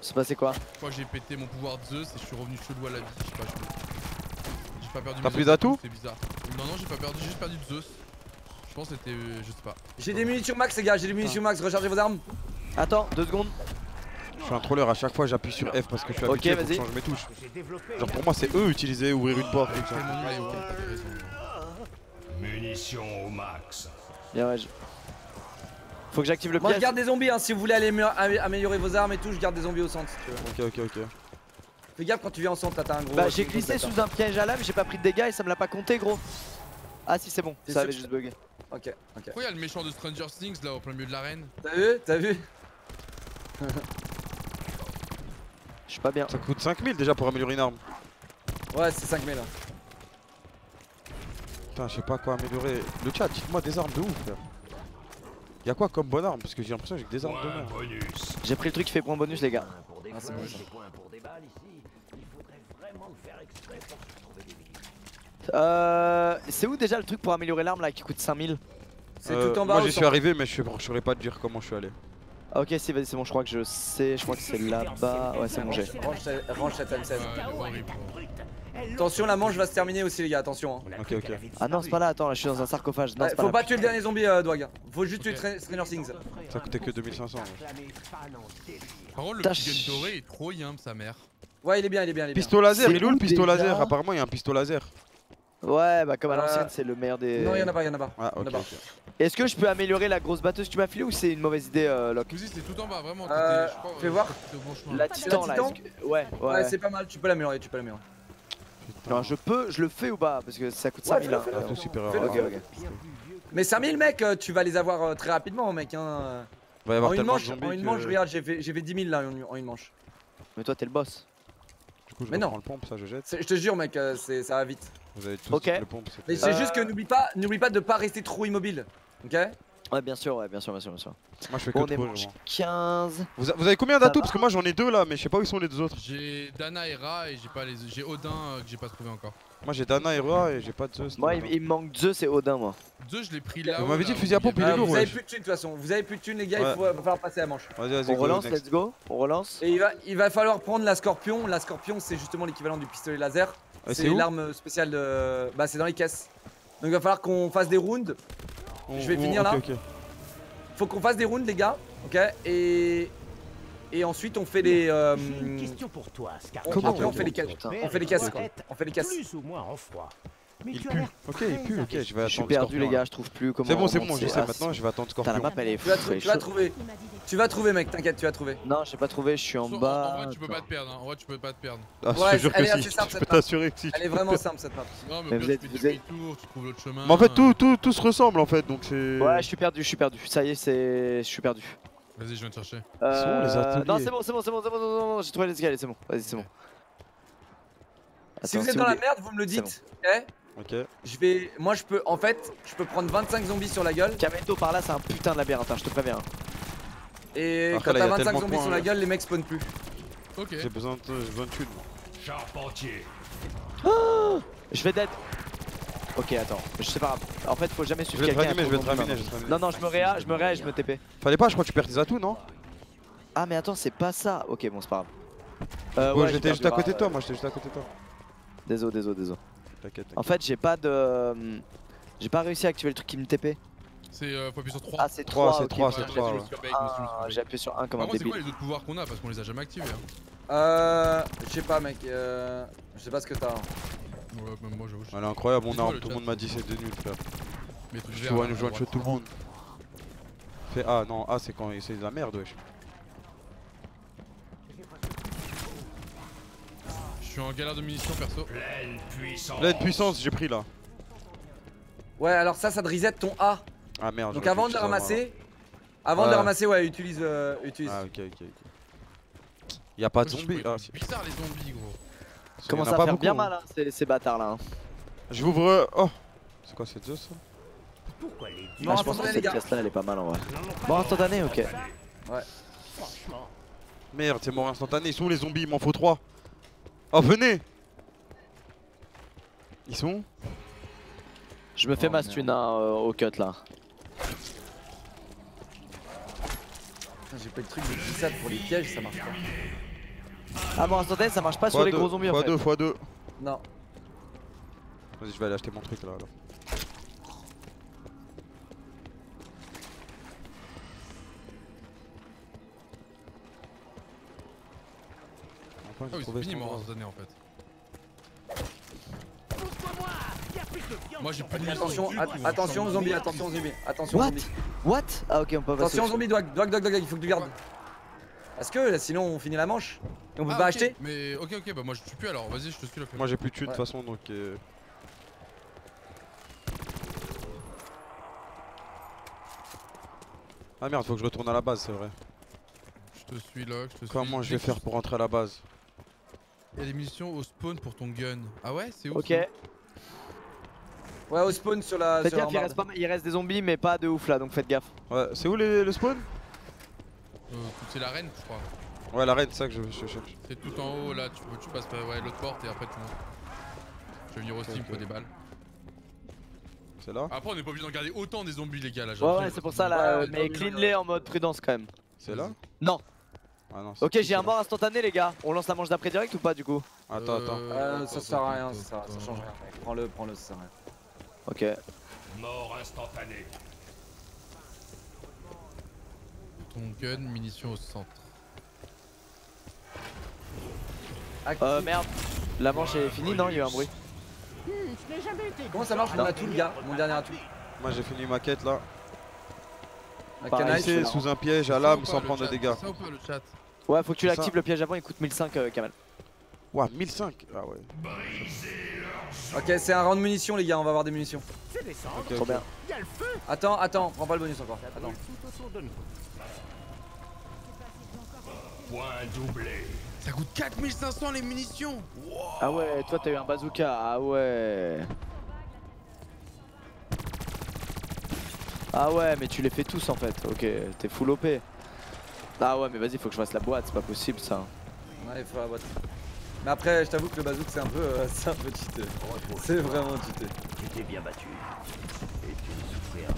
C'est passé quoi? Je crois que j'ai pété mon pouvoir de Zeus et je suis revenu chelou à la vie. Je sais pas, je peux. T'as plus d'atout? C'est bizarre. Non non, j'ai pas perdu, j'ai juste perdu de Zeus. Je pense que c'était euh, juste pas. J'ai des munitions max les gars, j'ai des munitions max, rechargez vos armes. Attends, deux secondes. Je suis un troller, à chaque fois j'appuie sur F parce que je suis habitué, okay, change mes touches. Genre pour moi c'est eux utiliser ouvrir une porte. Munitions au max. Bien ouais. Je... Faut que j'active le piège. Moi je garde des zombies hein, si vous voulez aller améliorer vos armes et tout, je garde des zombies au centre si tu veux. Ok ok ok. Fais gaffe quand tu viens en centre, t'as un gros. Bah j'ai glissé sous un piège à lame, j'ai pas pris de dégâts et ça me l'a pas compté gros. Ah si c'est bon, ça avait juste bugué. Ok, ok. Pourquoi y'a le méchant de Stranger Things là au plein milieu de l'arène? T'as vu? T'as vu? Je suis pas bien. Ça coûte cinq mille déjà pour améliorer une arme. Ouais c'est cinq mille. Putain je sais pas quoi améliorer. Le chat, dites-moi des armes de ouf là. Y'a quoi comme bonne arme? Parce que j'ai l'impression que j'ai que des armes de merde. J'ai pris le truc qui fait point bonus les gars. Ah c'est bon ça. Euh, c'est où déjà le truc pour améliorer l'arme là qui coûte cinq mille? C'est euh, tout en bas. Moi j'y suis arrivé mais je saurais pas te dire comment je suis allé. Ah ok si vas-y c'est bon, je crois que je sais, je crois que c'est là-bas. Ouais c'est bon, j'ai. Range cette M seize. Attention la manche va se terminer aussi les gars, attention hein. Ok ok. Ah non c'est pas là, attends là je suis dans un sarcophage. Non, ouais, pas faut là. Pas tuer le dernier zombie euh, Dwag. Faut juste okay. Tuer Stranger Things. Ça coûtait que deux mille cinq cents. Par contre le petit gun doré est trop yum sa mère. Ouais il est bien, il est bien, il est bien. Pistolet laser, il est où le pistolet laser? Apparemment il y a un pistolet laser. Ouais bah comme à l'ancienne c'est le meilleur des... Non y'en a pas, y'en a pas. Ah, okay, okay. Est-ce que je peux améliorer la grosse batteuse que tu m'as filée ou c'est une mauvaise idée euh, Lock? Vous c'est tout en bas vraiment. Euh, fais voir. La titan là, ouais ouais c'est pas mal, tu peux l'améliorer, tu peux l'améliorer. Non je peux, je le fais ou pas? Parce que ça coûte cinq mille là. Mais cinq mille mec, tu vas les avoir très rapidement mec hein. En une manche, en une manche regarde j'ai fait dix mille là en une manche. Mais toi t'es le boss. Du coup, je mais non, le pompe, ça je jette. Je te jure mec, euh, ça va vite. Vous avez tous okay. Le pompe. Mais c'est euh... juste que n'oublie pas, n'oublie pas de pas rester trop immobile, ok? Ouais bien sûr, ouais bien sûr, bien sûr, bien sûr. Moi je fais que on est manche quinze. Vous, a, vous avez combien d'atouts? Parce que moi j'en ai deux là, mais je sais pas où sont les deux autres. J'ai Dana et Ra et j'ai pas les, j'ai Odin euh, que j'ai pas trouvé encore. Moi j'ai Dana et Ra et j'ai pas de Zeus. Moi il me manque Zeus et Odin moi. Zeus je l'ai pris là. Vous m'avez dit le fusil à pompe il est lourd. Vous avez plus de thunes de toute façon, vous avez plus de thunes les gars, il faut falloir passer la manche. On relance, let's go, on relance. Et il va, il va falloir prendre la Scorpion, la Scorpion c'est justement l'équivalent du pistolet laser. C'est l'arme spéciale de... Bah c'est dans les caisses. Donc il va falloir qu'on fasse des rounds. On, je vais on, finir okay, là. Okay. Faut qu'on fasse des rounds les gars, ok. Et et ensuite on fait les. Euh... Une question pour toi, Scar. Comment on, on fait les casses. On fait les casses quoi. On fait les casses. Plus ou moins en froid. Mais il pue. Ok, il pue. Ok, je vais attendre. Je suis perdu les gars, je trouve plus comment. C'est bon, c'est bon. Je sais maintenant, je vais attendre Scorpion. La map elle est fou. Tu vas trouver. Tu vas trouver mec, t'inquiète, tu vas trouver. Non, j'ai pas trouvé. Je suis en bas. En vrai, tu peux pas te perdre. En vrai, tu peux pas te perdre. Ouais, elle est assez simple cette map. Elle est vraiment simple cette map. Non mais vous êtes vous êtes tour, tu trouves l'autre chemin. Mais en fait, tout tout tout se ressemble en fait, donc c'est. Ouais, je suis perdu, je suis perdu. Ça y est, c'est, je suis perdu. Vas-y, je viens te chercher. Non, c'est bon, c'est bon, c'est bon, c'est bon. J'ai trouvé les escaliers, c'est bon. Vas-y, c'est bon. Si vous êtes dans la merde, vous me le dites. Ok. Je vais. Moi je peux. En fait, je peux prendre vingt-cinq zombies sur la gueule. Kameto par là, c'est un putain de labyrinthe, je te préviens. Et après, quand t'as vingt-cinq zombies sur la gueule, les mecs spawnent plus. Ok. J'ai besoin de thunes. Charpentier. Oh je vais dead. Ok, attends. Je sais pas. En fait, faut jamais suivre quelqu'un. Je vais te ramener, je vais te ramener. Non, non, je me réa, je me réa et je me T P. Fallait pas, je crois que tu perds tes atouts, non? Ah, mais attends, c'est pas ça. Ok, bon, c'est pas grave. Ouais, j'étais juste à côté de toi, moi j'étais juste à côté de toi. Désolé, désolé, désolé. En fait j'ai pas de... J'ai pas réussi à activer le truc qui me T P. C'est euh, faut appuyer sur trois. Ah, c'est trois, c'est trois, c'est trois. J'ai appuyé sur un comme un débile. C'est quoi les autres pouvoirs qu'on a parce qu'on les a jamais activés hein. Euh. Je sais pas, mec. Euh. Je sais pas ce que t'as. Hein. Ouais, même moi j'avoue. Elle est incroyable, mon arme. Tout le monde m'a dit c'est de nul là. Je vois une joint de tout le monde. Fait A, non, A c'est quand c'est de la merde, wesh. Je suis en galère de munitions perso. Pleine puissance. Pleine puissance, j'ai pris là. Ouais, alors ça, ça te reset ton A. Ah merde. Donc avant de le ramasser, avant de le ramasser, ouais, utilise, euh, utilise. Ah ok ok ok. Y'a pas de zombies. Ah, c'est bizarre les zombies gros. Ça commence à faire bien mal hein, ces, ces bâtards là. Hein. Je vous euh... oh. C'est quoi cette Zeus ça? Pourquoi les deux? Ah, je pense que cette pièce là elle est pas mal en vrai. Mort instantané, ok. Ouais. Franchement. Merde, c'est mort instantané. Ils sont où les zombies? Il m'en faut trois. Oh venez! Ils sont où? Je me fais oh, ma stun euh, au cut là. J'ai pas le truc de glissade pour les pièges, ça marche pas. Ah bon, attendez, ça marche pas fois sur deux, les gros zombies en fait. fois deux fois deux. Non. Vas-y, je vais aller acheter mon truc là alors. Ah oui, c'est fini mort instantané en fait. Moi j'ai pas de attention, at attention aux zombies, attention aux zombies, attention aux zombies. What? Ah ok, on peut passer. Attention aux zombies, Dwag, Dwag, Dwag, Dwag, il faut que tu gardes. Parce que là, sinon on finit la manche et on peut ah, pas okay. acheter. Mais ok, ok, bah moi je tue plus alors, vas-y je te suis là. Moi j'ai plus de tue de toute façon donc. Euh... Ah merde, faut que je retourne à la base, c'est vrai. Je te suis là, je te suis. Comment je vais faire pour rentrer à la base? Y'a des munitions au spawn pour ton gun. Ah ouais, c'est ouf. Ok. Ouais, au spawn sur la. Faites gaffe, il reste, pas, il reste des zombies, mais pas de ouf là, donc faites gaffe. Ouais, c'est où les, le spawn? euh, C'est l'arène, je crois. Ouais, l'arène, c'est ça que je cherche. C'est tout en haut là, tu, tu passes par ouais, l'autre porte et après tu montes. Je vais venir aussi, il me faut des balles. C'est là? Après, on est pas obligé d'en garder autant des zombies, les gars là. Ouais, ouais, c'est pour ça là, ouais, mais clean-les en mode prudence quand même. C'est là? Non. Ah non, ok, j'ai un mort instantané les gars, on lance la manche d'après direct ou pas du coup? Attends, attends. Euh, ça sert à rien, ça, ça change rien. Prends-le, prends-le, ça sert à rien. Ok. Mort instantané. Ton gun, munitions au centre. Euh merde, la manche est finie, non? Il y a eu un bruit. Comment ça marche mon atout les gars, mon dernier atout? Moi j'ai fini ma quête là. Canalisé sous un piège à l'âme sans prendre de dégâts. Ouais, faut que tu l'actives le piège avant, il coûte mille cinq euh, Kamel. Ouah, mille cinq. Ah ouais. Ok, c'est un round de munitions, les gars, on va avoir des munitions. Okay, trop bien. Attends, attends, prends pas le bonus encore. Attends. Ça coûte quatre mille cinq cents les munitions. Wow. Ah ouais, toi t'as eu un bazooka, ah ouais. Ah ouais, mais tu les fais tous en fait, ok, t'es full O P. Ah ouais, mais vas-y, faut que je fasse la boîte, c'est pas possible ça. Ouais, il faut la boîte. Mais après, je t'avoue que le bazooka c'est un peu euh, c'est un peu cheaté. C'est vraiment cheaté. Tu t'es bien battu. Et tu souffrais.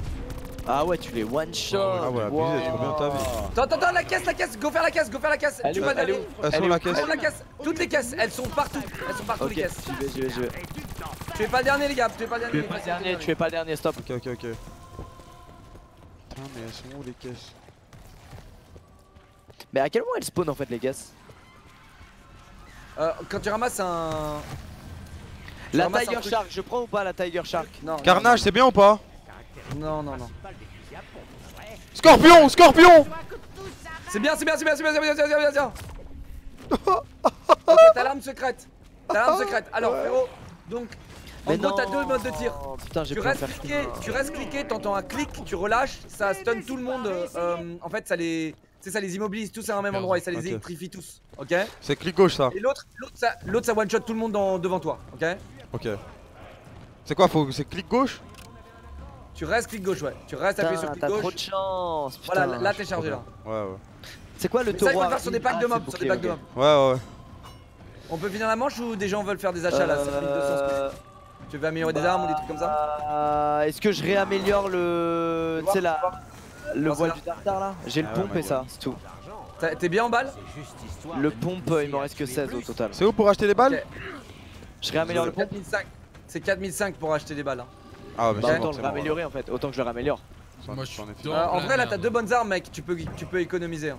Ah ouais, tu les one shot. Ah ouais, wow. Abusé, trop bien ta vie. Attends, attends, attends, la caisse, la caisse, go faire la caisse, go faire la caisse. Elle tu vas derrière. Elles sont la caisse. La caisse. Toutes les caisses, elles sont partout. Elles sont partout okay, les caisses. J'y vais, j'y vais, j'y vais. Tu es pas le dernier les gars, tu es pas le dernier. Tu es pas le dernier, tu es pas le dernier, stop. Ok, ok, ok. Mais elles sont où les caisses? Mais à quel moment elles spawnent en fait les caisses? Euh, quand tu ramasses un... Tu la ramasses Tiger un Shark, je prends ou pas la Tiger Shark? Non. Carnage, c'est bien ou pas? Non, non, non. Scorpion, Scorpion! C'est bien, c'est bien, c'est bien, c'est bien, c'est bien, c'est bien, c'est bien. Ok, t'as l'arme secrète. T'as l'arme secrète. Alors, frérot, donc... En mais gros t'as deux modes de tir, oh, putain, tu, restes cliqué, tu restes cliqué, t'entends un clic, tu relâches, ça stun tout le monde, euh, en fait ça les ça les immobilise tous à un même endroit et ça les okay. électrifie tous, ok. C'est clic gauche ça. Et l'autre, ça, ça one shot tout le monde dans, devant toi, ok. Ok. C'est quoi, faut c'est clic gauche? Tu restes clic gauche, ouais, tu restes appuyé sur clic gauche. T'as trop de chance, putain. Voilà, là t'es chargé là. Ouais ouais. C'est quoi le taureau? Ça il faut le faire sur des packs de mobs, sur des packs de mobs. Ouais ouais. On peut finir la manche ou des gens veulent faire des achats là? Tu veux améliorer bah... des armes ou des trucs comme ça? Est-ce que je réaméliore le... Tu sais la... Le voile du tartare là? J'ai ah le pompe ouais, et ça, c'est tout. T'es bien en balle? Le pompe, il m'en reste que seize au total. C'est où pour acheter des balles? Okay. Je réaméliore le pompe. C'est quatre mille cinq cents pour acheter des balles. Hein. Ah ouais, bah, bah, autant le réaméliorer ouais. en fait, autant que je le réaméliore. Moi, je suis euh, en vrai là t'as deux bonnes armes mec, tu peux, tu peux économiser. Hein.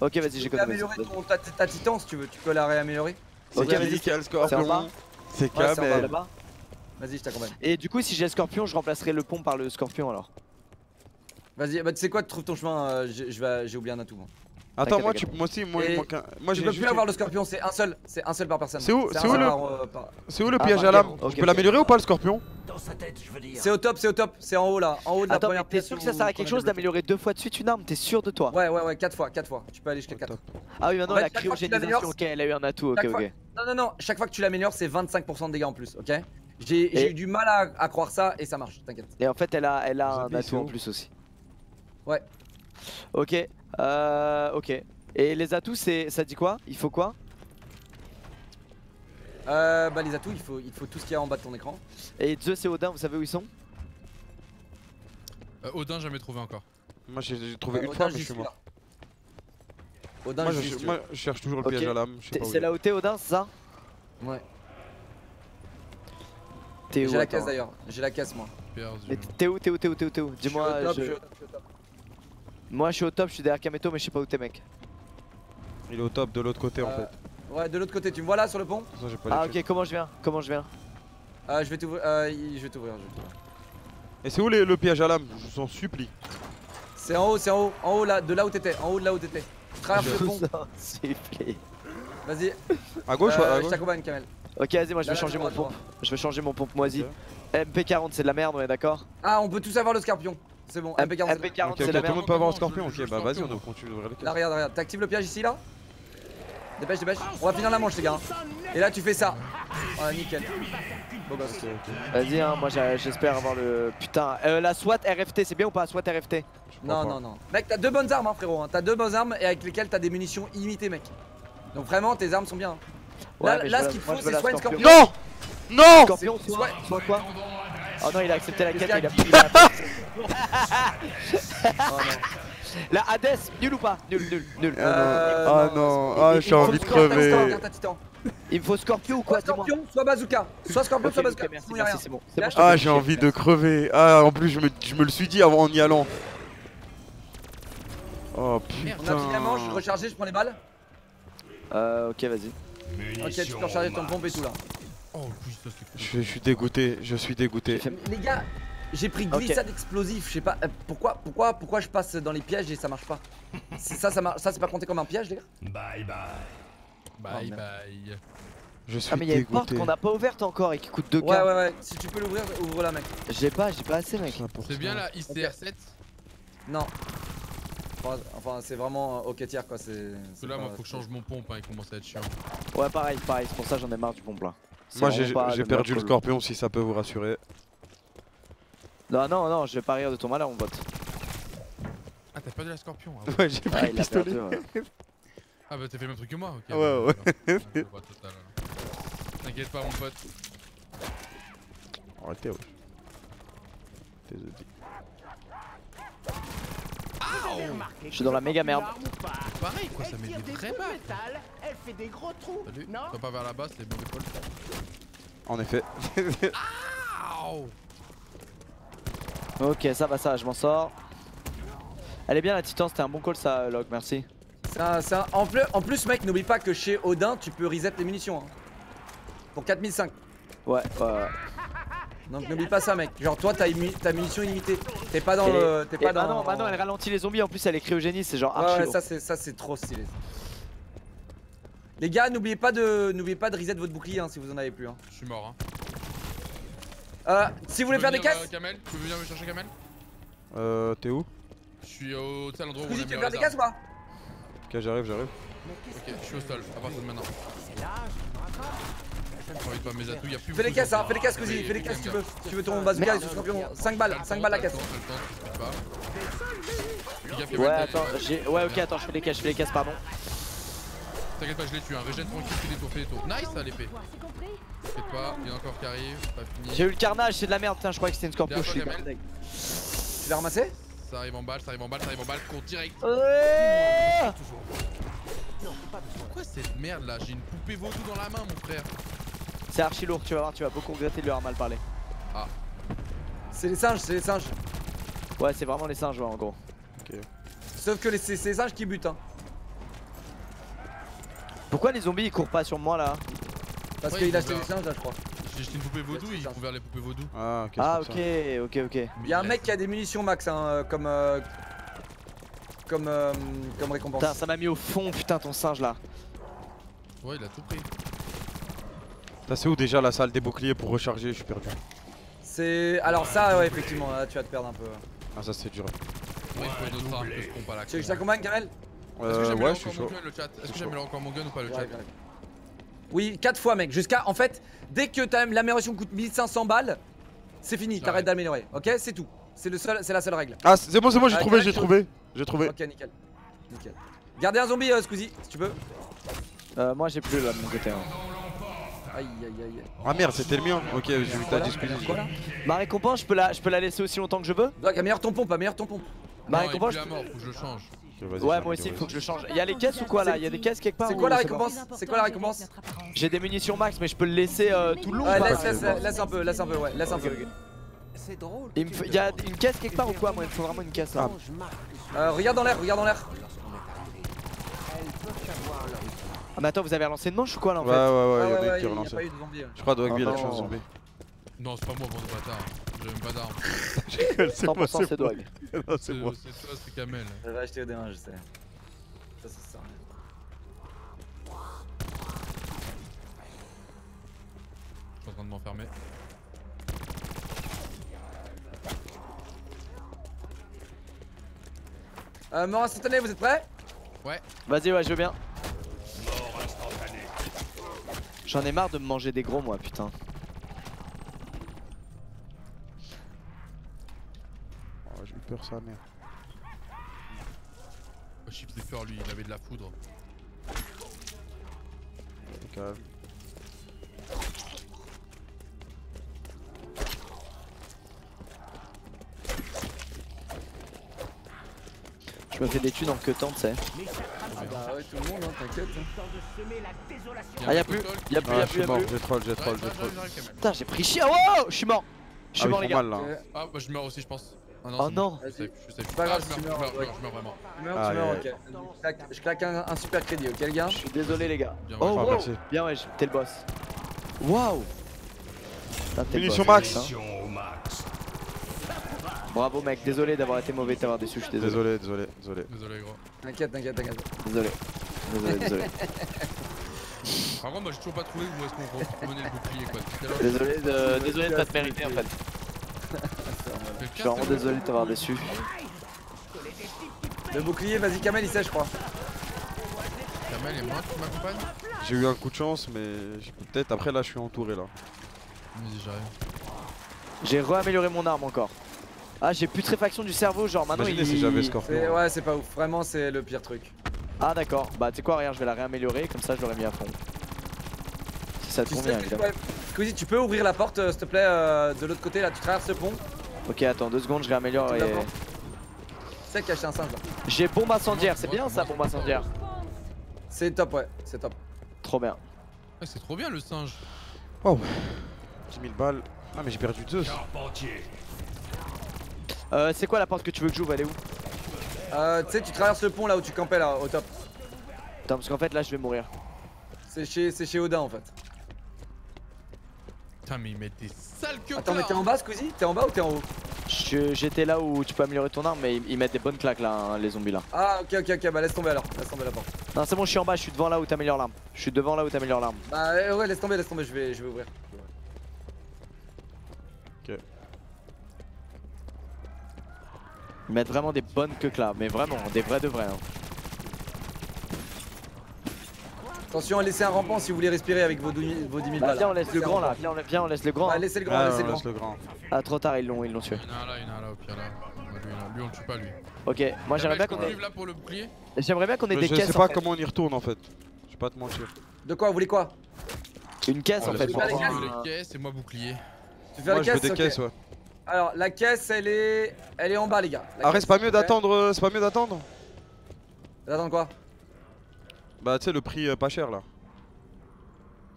Ok vas-y j'économise. Ta, ta titan si tu veux, tu peux la réaméliorer. Ok vas-y c'est Scorpion. C'est K mais... Vas-y je t'accompagne. Et du coup si j'ai Scorpion je remplacerai le pont par le Scorpion alors. Vas-y bah tu sais quoi, tu trouves ton chemin, euh, j'ai j'ai oublié un atout. Bon. Attends moi, tu, moi aussi moi il manque un... Moi j'ai peux plus avoir le Scorpion, c'est un seul, c'est un seul par personne. C'est où, c'est où le C'est où le piège à lame? Je peux l'améliorer ou pas le Scorpion? C'est au top, c'est au top, c'est en haut là, en haut de la première pièce. T'es sûr que ça sert à quelque chose d'améliorer deux fois de suite une arme? T'es sûr de toi? Ouais ouais ouais, quatre fois, quatre fois, tu peux aller jusqu'à quatre. Ah oui maintenant la cryogénisation, ok elle a eu un atout, ok ok. Non non non, chaque fois que tu l'améliores c'est vingt-cinq pour cent de dégâts en plus, ok? J'ai eu du mal à croire ça et ça marche, t'inquiète. Et en fait elle a un atout en plus aussi. Ouais. Ok. Euh, ok. Et les atouts, c'est, ça dit quoi? Il faut quoi? Euh, bah les atouts, il faut, il faut tout ce qu'il y a en bas de ton écran. Et Zeus et Odin, vous savez où ils sont? euh, Odin, jamais trouvé encore. Moi, j'ai trouvé euh, une Odin, fois, mais je suis mort. Odin, moi, je, je, moi, je cherche toujours le okay. piège à l'âme. C'est là où t'es, Odin, c'est ça? Ouais. J'ai la caisse d'ailleurs. J'ai la caisse moi. T'es où? T'es où? T'es où? T'es où? T'es où? Dis-moi. Moi je suis au top, je suis derrière Kameto mais je sais pas où t'es mec. Il est au top de l'autre côté euh, en fait. Ouais de l'autre côté, tu me vois là sur le pont? Ça, ah ok, comment je viens? Comment je viens? Euh je vais t'ouvrir, euh, je vais t'ouvrir. Et c'est où les, le piège à l'âme? Je vous en supplie. C'est en haut, c'est en haut, en haut là, de là où t'étais, en haut de là où t'étais. Traverse le pont. Vas-y. À gauche euh, à gauche. Je t'accompagne Kamel. Ok vas-y moi je vais changer mon pompe. Je vais changer mon pompe moisi. Okay. M P quarante c'est de la merde, on est d'accord? Ah on peut tous avoir le Scorpion. C'est bon, M P quarante. M P quarante, c'est la merde. Tout le monde peut avoir un Scorpion, ok, bah vas-y, on continue d'ouvrir les caisses. Là, regarde, regarde, t'actives le piège ici là? Dépêche, dépêche. On va finir la manche, les gars. Et là, tu fais ça. Voilà, nickel. Bon, bah, ok, ok. Vas-y, hein, moi j'espère avoir le. Putain, euh, la SWAT R F T, c'est bien ou pas? SWAT R F T? Non, non, non. Mec, t'as deux bonnes armes, hein, frérot. Hein. T'as deux bonnes armes et avec lesquelles t'as des munitions illimitées, mec. Donc vraiment, tes armes sont bien. Hein. Là, ouais, là, là ce qu'ils font, c'est soit une Scorpion. Non! Non! Scorpion, soit quoi? Oh non, il a accepté la quête, il a pris la Hades, nul ou pas? Nul, nul, nul. Ah non, ah je suis envie de crever. Il me faut Scorpion ou quoi? Soit Scorpion, soit Bazooka. Soit Scorpion, soit Bazooka. Merci, c'est bon. Ah j'ai envie de crever. Ah en plus je me le suis dit avant en y allant. Oh putain. On a fini la manche, je recharge, je prends les balles. Euh ok vas-y. Ok tu peux recharger ton pompe et tout là. Oh, je suis dégoûté, je suis dégoûté. Les gars, j'ai pris glissade okay. explosif, je sais pas euh, pourquoi, pourquoi, pourquoi je passe dans les pièges et ça marche pas. Ça, ça, ça c'est pas compté comme un piège les gars? Bye bye, bye oh, bye. Je suis dégoûté. Ah mais il y a une porte qu'on a pas ouverte encore et qui coûte deux K. Ouais ouais ouais. Si tu peux l'ouvrir, ouvre-la mec. J'ai pas, j'ai pas assez mec. C'est bien la I C R sept okay. Non. Enfin c'est vraiment ok tiers quoi. C'est là moi faut que je change mon pompe, hein, il commence à être chiant. Ouais pareil pareil, c'est pour ça j'en ai marre du pompe là. Moi j'ai perdu le Scorpion si ça peut vous rassurer. Non non non je vais pas rire de ton malheur mon pote. Ah t'as perdu la Scorpion hein, ouais. Ouais j'ai pris ah, le pistolet perdu, ouais. Ah bah t'as fait le même truc que moi ok. Ouais ouais, ouais. T'inquiète pas mon pote. Arrêtez ouais. Désolé. Je suis dans la méga merde. Pareil quoi, ça met des vrais balles. Elle fait des gros trous. Salut, non pas vers la bas, c'est mauvais poil. En effet. Ok, ça va, ça, je m'en sors. Elle est bien la Titan, c'était un bon call ça, Lock, merci. Ça, ça. En plus, en plus mec, n'oublie pas que chez Odin, tu peux reset les munitions. Hein. Pour quatre mille cinq. Ouais, ouais. Donc n'oublie pas ça mec, genre toi t'as munition illimitée. T'es pas dans et le... T'es pas dans... Bah non, bah non, elle ralentit les zombies, en plus elle est cryogénie, c'est genre archi. Ouais, ouais ça c'est trop stylé. Les gars n'oubliez pas de n'oubliez pas de reset votre bouclier hein, si vous en avez plus hein. Je suis mort hein. Euh, si vous voulez faire des casses euh, Kamel, tu veux venir me chercher Kamel? Euh, t'es où? Je suis au tel endroit où on a mis. Tu veux faire des casses ou pas? Ok j'arrive, j'arrive. Ok, je suis au sol, à partir de maintenant. Fais les caisses hein, fais les caisses Squeezie, fais les caisses si tu veux. Tu veux ton bazooka et son Scorpion, cinq balles, cinq balles la caisse. Ouais attends, ouais ok attends je fais les caisses, je fais les caisses pardon. T'inquiète pas je les tue hein, régène tranquille, fais des tours, fais des tours. Nice à l'épée. T'inquiète pas, il y en a encore qui arrivent, pas fini. J'ai eu le carnage, c'est de la merde, putain je croyais que c'était une Scorpion, je suis hyper deg. Tu l'as ramassé? Ça arrive en balle, ça arrive en balle, ça arrive en balle, cours direct. Pourquoi cette merde là? J'ai une poupée vaudou dans la main mon frère. C'est archi lourd, tu vas voir, tu vas beaucoup regretter de lui avoir mal parlé. Ah. C'est les singes, c'est les singes. Ouais, c'est vraiment les singes, ouais, en gros. Okay. Sauf que c'est les singes qui butent. Hein. Pourquoi les zombies ils courent pas sur moi là? Parce ouais, qu'il a acheté les singes là, je crois. J'ai acheté une poupée vaudou, il a couvert les poupées vaudou. Ah, okay, ah ok, ok, ok. Y'a un mec qui a des munitions max, hein, comme. Euh, comme. Euh, comme récompense. Putain, ça m'a mis au fond, putain, ton singe là. Ouais, il a tout pris. Ça c'est où déjà la salle des boucliers pour recharger? Je suis perdu. C'est. Alors ça, ouais, effectivement, là, tu vas te perdre un peu. Ah, ça c'est dur. Ouais, il faut d'autres armes que je pompe à la con. Tu veux que je t'accompagne, Kamel? Est-ce que j'aime ouais, le chat? Est-ce que j'aime encore mon gun ou pas le ouais, chat ouais. Oui, quatre fois mec, jusqu'à... En fait, dès que l'amélioration coûte mille cinq cents balles, c'est fini, t'arrêtes d'améliorer, ok? C'est tout, c'est seul... la seule règle. Ah, c'est bon, c'est bon, j'ai trouvé, j'ai trouvé, j'ai trouvé. Ok, nickel, nickel. Gardez un zombie, euh, Squeezie, si tu peux. Euh, moi j'ai plus là de mon côté. Hein. Aïe aïe aïe. Ah merde, c'était le mien. Ok, j'ai vu que t'as dit Squeezie. Ma récompense, je peux, la... je peux la laisser aussi longtemps que je veux? Donc, améliore ton pompe, améliore ton pompe. Ma récompense, je peux... Ouais, moi aussi il faut que je change. Y'a les caisses ou quoi là? Y'a des caisses quelque part? C'est quoi la récompense? C'est quoi la récompense? J'ai des munitions max, mais je peux le laisser euh, tout le long. Ouais, laisse, laisse, laisse un peu, laisse un peu, ouais, laisse un peu. C'est drôle. Y'a une caisse quelque part ou quoi? Moi il me faut vraiment une caisse là. Euh, regarde dans l'air, regarde dans l'air. Ah, mais attends, vous avez relancé une manche ou quoi là en fait? Ouais, ouais, ouais, y'a des qui relancent. Je crois Doigby il a tué un zombie. Non, c'est pas moi, bon bâtard. J'ai même pas d'armes. cent pour cent c'est Dwag. C'est toi, c'est Kamel. J'avais acheté Odin, je sais. Ça, c'est ça. Je suis en train de m'enfermer. Euh, mort instantané, vous êtes prêts? Ouais. Vas-y, ouais, je veux bien. Mort instantané. J'en ai marre de me manger des gros, moi, putain. Ça, merde. Oh, chiffre de peur, lui, il avait de la poudre. Calme. Je me fais des thunes en que temps, tu sais. Ah bah ouais, tout le monde, hein, t'inquiète. Hein. Ah, y'a plus, y'a plus, y'a plus. J'ai troll, j'ai troll, j'ai troll. Putain, j'ai pris chien. Oh, je suis mort. Je suis ah, mort, les gars. Mal, là. Ah, bah je meurs aussi, je pense. Oh non, oh non. Je sais, je sais. Pas grave, ah, je meurs, je meurs, ouais. je meurs vraiment. Je meurs, tu meurs, ok. Je claque, je claque un, un super crédit, ok les gars? Je suis désolé les gars. Bien, oh, wow. Bien ouais, t'es le boss. Waouh! Munition max! max. Hein. Bravo mec, désolé d'avoir été mauvais, t'avoir déçu, je suis désolé. Désolé, désolé, désolé. Désolé gros. T'inquiète, t'inquiète, t'inquiète. Désolé. Désolé, désolé. Par contre, moi j'ai toujours pas trouvé où est-ce qu'on promenait le bouclier quoi. Désolé de, désolé de pas te mériter en fait. Je suis vraiment désolé de t'avoir déçu. Le bouclier, vas-y Kamel, il sait je crois. Kamel et moi qui m'accompagne. J'ai eu un coup de chance mais peut-être après là je suis entouré là. Vas-y j'arrive. J'ai réamélioré mon arme encore. Ah j'ai putréfaction du cerveau genre maintenant il... si j'avais Scorpion. Ouais c'est pas ouf, vraiment c'est le pire truc. Ah d'accord, bah tu sais quoi regarde je vais la réaméliorer comme ça je l'aurais mis à fond. Si ça te convient évidemment. Squeezie tu peux ouvrir la porte s'il te plaît euh, de l'autre côté là, tu traverses le pont. Ok attends deux secondes je réaméliore et... C'est caché un singe là. J'ai bombe incendiaire, c'est bien ça bombe incendiaire. C'est top ouais, c'est top. Trop bien. Ouais, c'est trop bien le singe. Oh dix mille balles. Ah mais j'ai perdu Zeus. Euh c'est quoi la porte que tu veux que j'ouvre, elle est où? Euh tu sais tu traverses le pont là où tu campais là au top. Attends parce qu'en fait là je vais mourir. C'est chez, chez Odin en fait. Putain mais ils mettent des sales que... Attends mais t'es en bas Squeezie? T'es en bas ou t'es en haut? J'étais là où tu peux améliorer ton arme mais ils, ils mettent des bonnes claques là hein, les zombies là. Ah ok ok ok bah laisse tomber alors, laisse tomber la porte. Non c'est bon je suis en bas, je suis devant là où t'améliores l'arme. Je suis devant là où t'améliores l'arme. Bah ouais laisse tomber, laisse tomber, je vais, je vais ouvrir. Ok. Ils mettent vraiment des bonnes queues là, mais vraiment, des vrais de vrais hein. Attention laissez un rampant si vous voulez respirer avec vos, dou vos dix mille bah, balles. Viens on laisse le grand là, viens on, la... viens on laisse le grand. Bah, laissez le grand, ah, laissez le, laisse le grand. Ah trop tard ils l'ont, ils l'ont tué. Il y en a un là, il y en a un là au pire là. Lui on le tue pas lui. Ok, moi j'aimerais bien qu'on ait... J'aimerais bien qu'on ait des caisses. Je sais pas comment on y retourne en fait, je vais pas te mentir. De quoi, vous voulez quoi? Une caisse en fait. Tu fais les caisses et moi bouclier. Tu fais les caisses? Moi je veux des caisses ouais. Alors la caisse elle est elle est en bas les gars. Arrête, c'est pas mieux d'attendre, c'est pas mieux d'attendre. D'attendre quoi? Bah tu sais le prix euh, pas cher là.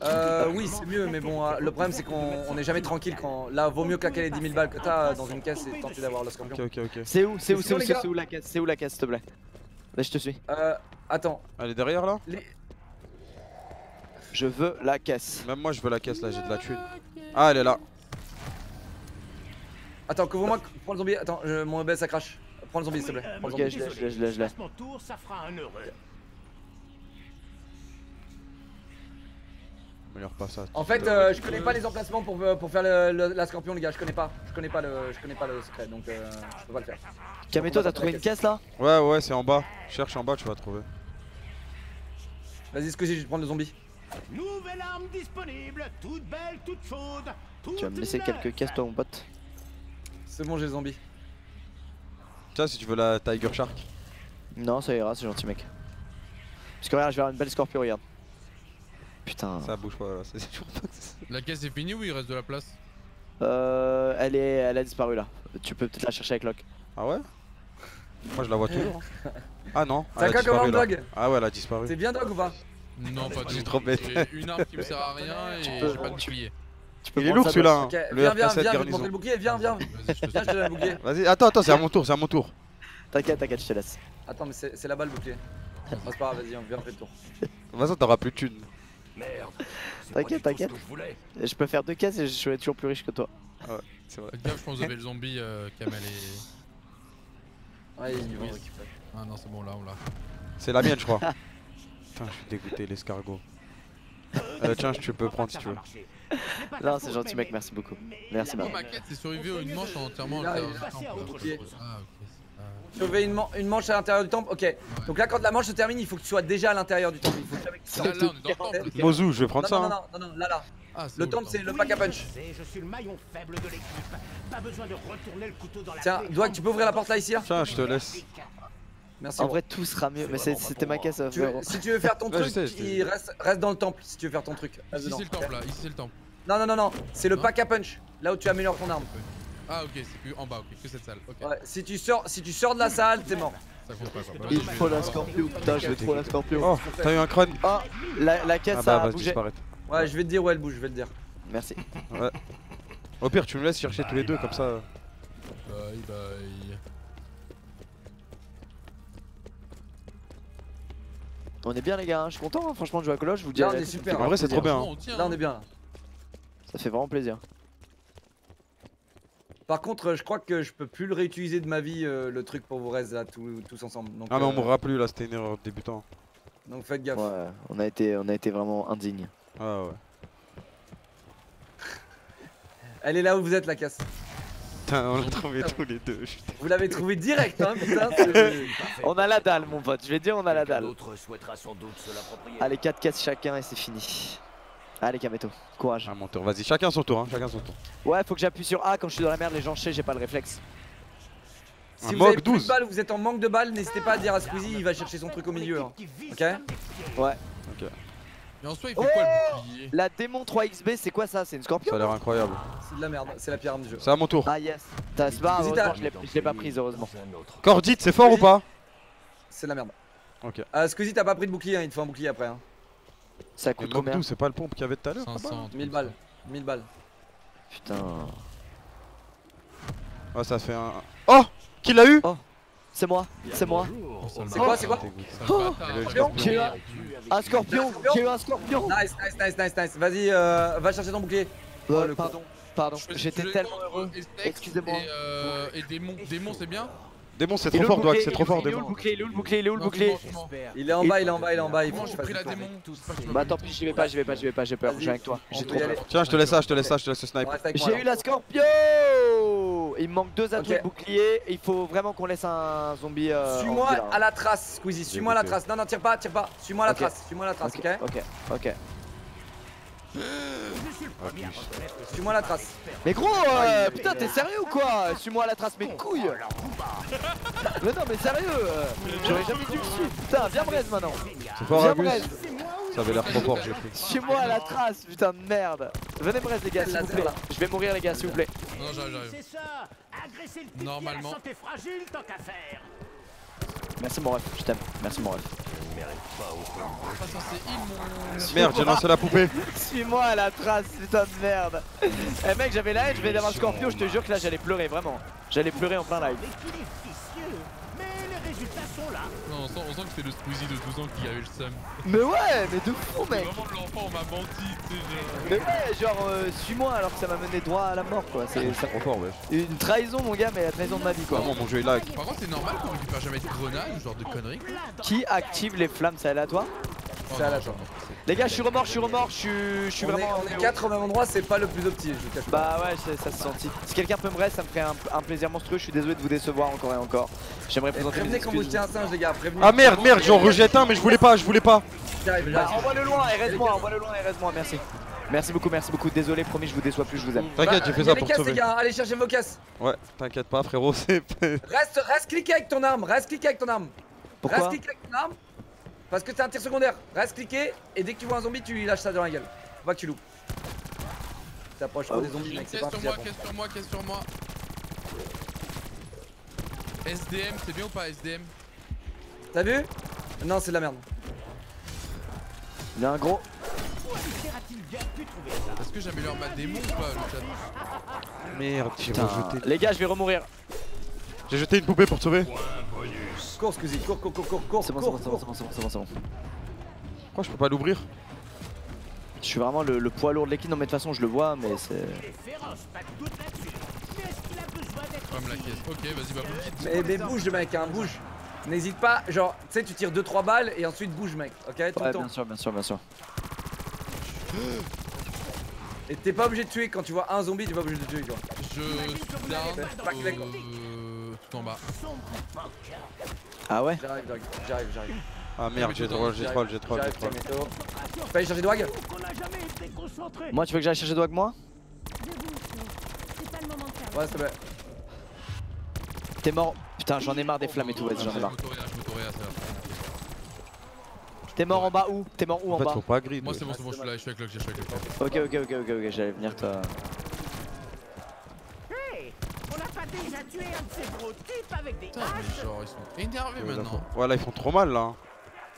Euh, oui, c'est mieux, mais bon, euh, le problème c'est qu'on n'est jamais tranquille quand. Là, vaut mieux claquer les dix mille balles que t'as dans une caisse et tenter d'avoir le Scorpion. Ok, ok, ok. C'est où, c'est où, c'est où, c'est où la caisse, c'est où la caisse, s'il te plaît? Là, je te suis. Euh, attends. Elle est derrière là les... Je veux la caisse. Même moi, je veux la caisse là, j'ai de la thune. Ah, elle est là. Attends, couvre-moi, prends le zombie. Attends, je... mon E B S ça crache. Prends le zombie, s'il te plaît. Prends le zombie. Ok, je l'ai, je l'ai, je l'ai. Pas ça, en fait, euh, je connais pas les emplacements pour, pour faire le, le, la Scorpion, les gars. Je connais pas, je connais pas le, je connais pas le secret, donc euh, je peux pas le faire. Kameto, t'as trouvé une caisse là? Ouais, ouais, c'est en bas. Cherche en bas, tu vas trouver. Vas-y, Squeezie, je vais prendre le zombie. Nouvelle arme disponible, toute belle, toute chaude. Toute tu vas me laisser quelques caisses, toi, mon pote. C'est bon, j'ai le zombie. Tiens, si tu veux la Tiger Shark. Non, ça ira, c'est gentil, mec. Parce que regarde, je vais avoir une belle Scorpion, regarde. Putain. Ça bouge pas, c'est toujours pas. La caisse est finie ou il reste de la place? Euh. Elle est. Elle a disparu là. Tu peux peut-être la chercher avec Lock. Ah ouais? Moi je la vois toujours. Ah non. Ça casse comme un Dwag. Ah ouais, elle a disparu. C'est bien Dwag ou pas? Non, pas du tout. J'ai une arme qui me sert à rien et j'ai pas de bouclier. Il est lourd celui-là. Viens, viens, viens, je vais te montrer le bouclier. Viens, viens. Viens, je te donne le bouclier. Vas-y, attends, attends, c'est à mon tour, c'est à mon tour. T'inquiète, t'inquiète, je te laisse. Attends, mais c'est là-bas le bouclier. C'est pas grave, vas-y, on vient faire le tour. De toute façon, t'auras plus de thunes. Merde. T'inquiète, t'inquiète. Je peux faire deux caisses et je serai toujours plus riche que toi. Ouais, c'est vrai. Faites gaffe, je pense que vous avez le zombie euh, Kamel et... Ouais, il va récupérer. Ah non, c'est bon, là, on l'a. C'est la mienne, je crois. Putain, je suis dégoûté, l'escargot. Euh, tiens, tu peux prendre si tu veux. Non, c'est gentil, mec, merci beaucoup. Merci, Marie. Ma quête, c'est survivre une manche entièrement à l'intérieur du temple. Ah, ok. Sauver une, man une manche à l'intérieur du temple, ok. Ouais. Donc là, quand la manche se termine, il faut que tu sois déjà à l'intérieur du temple. Il faut jamais que tu sortes. Là, là, on est dans le temple. Mozou, je vais prendre non, ça. Non, hein. non, non, non, là, là. Ah, le temple, c'est le Pack à Punch. Tiens, Doigby, tu peux ouvrir la porte là, ici là? Tiens, je te laisse. Merci. En vrai, tout sera mieux, mais c'était ma caisse. Tu veux, si tu veux faire ton truc, sais, il reste, reste dans le temple. Si tu veux faire ton truc, ici c'est le temple là, ici c'est le temple. Non, non, non, non, c'est le Pack à Punch, là où tu améliores ton arme. Ah, ok, c'est plus en bas, ok, que cette salle. Okay. Ouais, si, tu sors, si tu sors de la salle, t'es mort. Ça compte pas, ça compte pas. Il faut la Scorpion, putain, je vais trop la Scorpion. Oh, t'as eu un crâne. Oh, la, la caisse, ah bah, ça a bougé. Ouais, je vais te dire où elle bouge, je vais te dire. Merci. Ouais. Au pire, tu me laisses chercher tous les deux comme ça. Bye bye. On est bien les gars, hein. Je suis content hein. Franchement de jouer à Call of, je vous dis. Là on est super. En vrai c'est trop bien. Hein. Là on est bien. Ça fait vraiment plaisir. Par contre je crois que je peux plus le réutiliser de ma vie euh, le truc pour vous reste là tout, tous ensemble. Donc, ah mais euh... on mourra plus là, c'était une erreur de débutant. Donc faites gaffe. Ouais, on a été, on a été vraiment indigne. Ah ouais. Elle est là où vous êtes la casse. Putain, on l'a trouvé tous les deux. Vous l'avez trouvé direct, hein, putain. On a la dalle, mon pote. Je vais dire, on a la dalle. Allez, quatre caisses chacun et c'est fini. Allez, Kameto, courage. À mon tour, vas-y, chacun son tour, hein, chacun son tour. Ouais, faut que j'appuie sur A quand je suis dans la merde, les gens chez, j'ai pas le réflexe. Si vous avez plus de balles, vous êtes en manque de balles, n'hésitez pas à dire à Squeezie, il va chercher son truc au milieu. Hein. Ok. Ouais. Ok. Mais en soi, il fait quoi le bouclier? La démon trois X B, c'est quoi ça? C'est une Scorpion? Ça a l'air incroyable. C'est de la merde, c'est la pire arme du jeu. C'est à mon tour. Ah yes. T'as pas, je l'ai pas prise heureusement. Cordite, c'est fort ou pas? C'est de la merde. Ok. Euh, Squeezie, t'as pas pris de bouclier, il te faut un bouclier après. Ça coûte combien? C'est pas le pompe qu'il y avait tout à l'heure? mille balles. mille balles. Putain. Ah, ça fait un. Oh! Qui l'a eu? C'est moi, c'est moi. C'est quoi, c'est quoi? Un scorpion, j'ai eu un scorpion. Nice, nice, nice, nice, nice. Vas-y, euh, va chercher ton bouclier. Oh, le pardon, pardon, j'étais tellement heureux. Excusez-moi. Et démon, démon c'est bien. Démon c'est trop fort, Doigby, c'est trop fort, démon. Il est où le bouclier? Il est où le bouclier? Il est en bas, il est en bas, il est en bas. Moi j'ai pris la démon. Bah tant pis, j'y vais pas, j'y vais pas, j'y vais pas, j'ai peur. J'ai avec toi. J'ai trop peur. Tiens, je te laisse ça, je te laisse ça, je te laisse le snipe. J'ai eu la scorpion. Il me manque deux atouts de bouclier, il faut vraiment qu'on laisse un zombie. Euh, suis-moi à la trace, Squeezie, suis-moi à la trace. Non, non, tire pas, tire pas. Suis-moi à la trace, suis-moi à la trace, ok? Ok, ok. Suis-moi à la trace. Mais gros, euh, putain, t'es sérieux ou quoi? Suis-moi à la trace, mes couilles. Mais non, mais sérieux, euh, j'aurais jamais dû le suivre. Putain, viens braise maintenant. C'est fort, viens braise. Ça avait l'air trop fort, j'ai fait. Suis-moi à la trace, putain de merde. Venez braise, les gars, s'il vous plaît. Je vais mourir, les gars, s'il vous plaît. Non, j'arrive, j'arrive. Normalement. Merci mon ref, je t'aime. Merci mon ref. Merde, j'ai lancé la poupée. Suis-moi à la trace, putain de merde. Eh mec, j'avais live, je vais d'avoir Scorpio, je te jure que là j'allais pleurer, vraiment. J'allais pleurer en plein live. Non, on sent, on sent que c'est le Squeezie de douze ans qui avait le seum. Mais ouais, mais de fou mec. Vraiment de l'enfant, on m'a menti, tu sais. Mais ouais, genre euh, suis-moi alors que ça m'a mené droit à la mort quoi. C'est trop fort ouais. Une trahison mon gars, mais la trahison de ma vie quoi. Vraiment mon jeu est lag. Par contre c'est normal qu'on récupère jamais de grenades ou genre de conneries. Qui active les flammes, ça est à toi? C'est à la jambe. Les gars, je suis remords, je suis remords, je suis vraiment. On est quatre au même endroit, c'est pas le plus optique, je cache pas. Bah ouais, ça se sentit. Si quelqu'un peut me reste, ça me ferait un, un plaisir monstrueux. Je suis désolé de vous décevoir encore et encore. J'aimerais présenter. Prévenez quand vous jetez un singe, les gars, prévenez. Ah merde, merde, j'en rejette un, mais je voulais pas, je voulais pas. Bah, envoie le loin, et reste-moi, envoie le loin, et reste-moi, merci. Merci beaucoup, merci beaucoup. Désolé, promis, je vous déçois plus, je vous aime. T'inquiète, j'ai fait ça pour te sauver. Les gars, allez chercher vos casses. Ouais, t'inquiète pas, frérot, c'est. Reste, reste cliqué avec ton arme, reste cliqué avec ton arme. Pourquoi? Reste cliqué avec ton arme. Parce que c'est un tir secondaire, reste cliqué et dès que tu vois un zombie, tu lâches ça dans la gueule. On voit que tu loupes. T'approches pas des zombies, mec, c'est pas un petit apport. Caisse sur moi, caisse sur moi, caisse sur moi. S D M, c'est bien ou pas S D M? T'as vu? Non, c'est de la merde. Il y a un gros. Est-ce que j'améliore ma démo ou pas le chat? Merde, j'ai rejeté. Les gars, je vais remourir. J'ai jeté une poupée pour te sauver. Cours, excusez, cours, cours, cours, cours, cours. C'est bon, c'est bon, c'est bon, c'est bon, c'est bon. Quoi, je peux pas l'ouvrir? Je suis vraiment le, le poids lourd de l'équipe. Non, mais de toute façon, je le vois, mais c'est. Ok, vas-y, bah bouge. Mais, mais bouge, mec, hein, bouge. N'hésite pas, genre, tu sais, tu tires deux trois balles et ensuite bouge, mec. Ok, tout ouais, le temps. Bien sûr, bien sûr, bien sûr. Et t'es pas obligé de tuer quand tu vois un zombie, t'es pas obligé de tuer, quoi. Je. Là, tout en bas. Ah ouais? J'arrive, j'arrive, j'arrive. Ah merde, j'ai troll, j'ai troll, j'ai troll. Tu peux aller chercher Dwag? Moi, tu veux que j'aille chercher Dwag moi? Ouais, c'est bon. T'es mort. Putain, j'en ai marre des flammes et tout, vas-y, j'en ai marre. T'es mort en bas où? T'es mort où en bas? Moi, c'est bon, c'est bon, je suis là, je suis avec Lock, je suis avec Lock. Ok, ok, ok, ok, ok, j'allais venir te. Déjà tué un de ces gros types avec des haches. Genre ils sont énervés ouais, maintenant. Ouais là ils font trop mal là.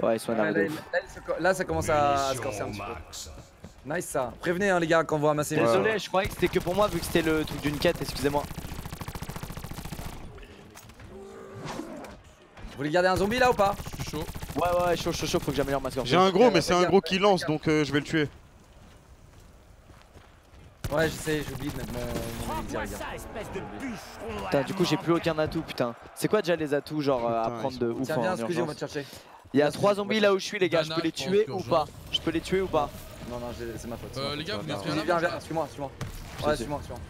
Ouais ils sont énervés. Ouais, là, là, là ça commence à se corser un petit peu. Nice ça. Prévenez hein les gars quand vous ramassez les. Désolé ouais. Je croyais que c'était que pour moi vu que c'était le truc d'une quête, excusez-moi. Vous voulez garder un zombie là ou pas? Je suis chaud. Ouais ouais chaud chaud chaud, faut que j'améliore ma score. J'ai un gros mais c'est un gros qui lance donc euh, je vais le tuer. Ouais, je sais, j'oublie de mettre mon elixir, les gars. Putain, du coup, j'ai plus aucun atout, putain. C'est quoi déjà les atouts, genre à prendre de ouf en urgence? Il y a trois zombies là où je suis, les gars. Je peux les tuer ou pas? Je peux les tuer ou pas? Non, non, c'est ma faute. Euh, les gars, vous venez bien, viens, viens, suis-moi, suis-moi. Ouais, suis-moi, suis-moi.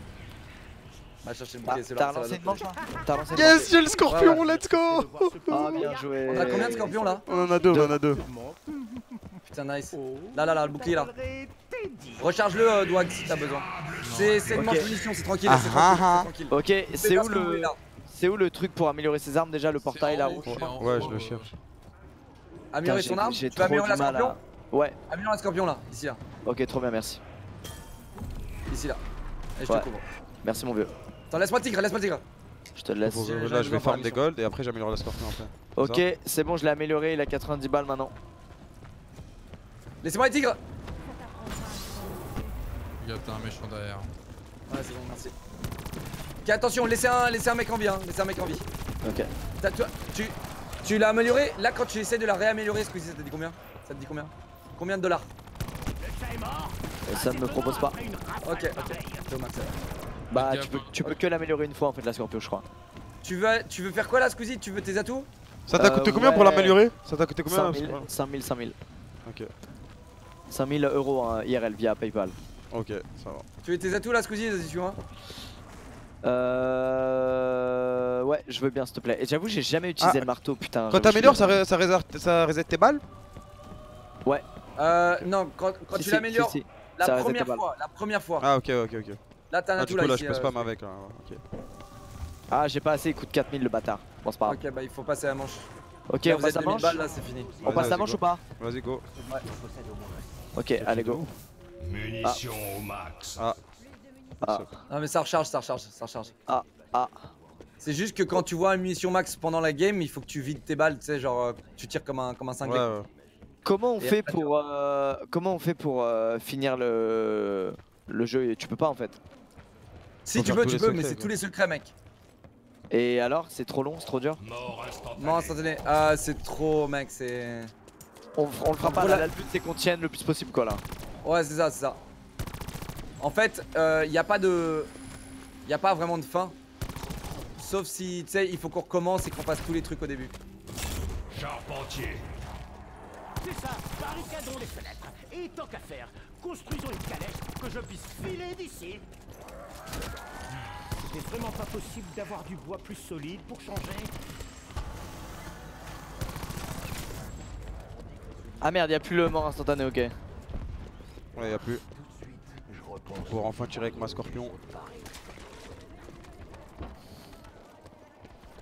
Va chercher le bouquet, c'est là. T'as lancé une manche là? Yes, j'ai le scorpion, let's go! Ah, bien joué. On a combien de scorpions là? On en a deux, on en a deux. Putain, nice. Là, là, là, le bouclier là. Recharge-le euh, Dwag si t'as besoin. C'est une manche de munition, c'est tranquille, ah tranquille, ah tranquille. Ok, c'est où le c'est où le truc pour améliorer ses armes déjà, le portail là haut? Ouais, je le cherche. Améliorer son arme? Tu peux améliorer la scorpion à... Ouais. Améliorer la scorpion là, ici là. Ok, trop bien, merci. Ici là. Et je ouais. te couvre. Merci mon vieux. Attends, laisse-moi tigre, laisse-moi tigre. Je te laisse. Là, je vais farm des gold et après j'améliore la scorpion après. Ok, c'est bon, je l'ai amélioré, il a quatre-vingt-dix balles maintenant. Laissez-moi les tigres. Il y a un méchant derrière. Ouais c'est bon, merci. Ok attention, laissez un, laissez un mec en vie hein, laissez un mec en vie. Ok. As, tu tu, tu l'as amélioré, là quand tu essaies de la réaméliorer, Squeezie, ça te dit combien? Ça te dit combien? Combien de dollars? Et ça ne me propose pas. Ok, ok. Bah tu peux, tu peux okay. que l'améliorer une fois en fait la Scorpio je crois. Tu veux, tu veux faire quoi là Squeezie? Tu veux tes atouts? Ça t'a euh, coûté combien ouais. pour l'améliorer? Ça t'a coûté combien? cinq mille, cinq mille. Ok. cinq mille euros hein, I R L via PayPal. Ok, ça va. Tu veux tes atouts là, Squeezie? Vas-y, tu vois. Euh. Ouais, je veux bien, s'il te plaît. Et j'avoue, j'ai jamais utilisé ah, le marteau, putain. Quand t'améliores, ça, ça, ça reset tes balles? Ouais. Euh. Non, quand, quand si, tu si, l'améliores. Si, si. La ça première fois, la première fois. Ah, ok, ok, ok. Là, t'as un ah, atout du coup, là. Ici, là, je peux spam euh, avec là. Okay. Ah, j'ai pas assez, il coûte quatre mille le bâtard. Bon, c'est pas grave. Ok, bah, il faut passer la manche. Ok, là, on passe la manche. Balles, là, c'est fini. On passe la manche ou pas? Vas-y, go. Ouais. Ok, allez, go. Munitions ah. au max. Ah. Ah. Non mais ça recharge, ça recharge, ça recharge. Ah, ah. C'est juste que quand tu vois une munition max pendant la game, il faut que tu vides tes balles, tu sais, genre tu tires comme un, comme un cinglé. Ouais, ouais. Comment, on fait pour, euh, comment on fait pour euh, finir le, le jeu? Tu peux pas en fait. Si tu peux, tu peux, mais c'est tous les secrets, mec. Et alors, c'est trop long, c'est trop dur? Non, instantané. Ah, c'est trop, mec, c'est... On, on le fera pas, là, le but c'est qu'on tienne le plus possible, quoi, là. Ouais, c'est ça, c'est ça. En fait, euh, y a pas de... Y a pas vraiment de fin. Sauf si, tu sais, il faut qu'on recommence et qu'on fasse tous les trucs au début. Charpentier. C'est ça, barricadons les fenêtres. Et tant qu'à faire, construisons une calèche que je puisse filer d'ici. C'est vraiment pas possible d'avoir du bois plus solide pour changer. Ah merde, y'a plus le mort instantané, ok. Ouais, y'a plus. Pour enfin tirer avec ma scorpion.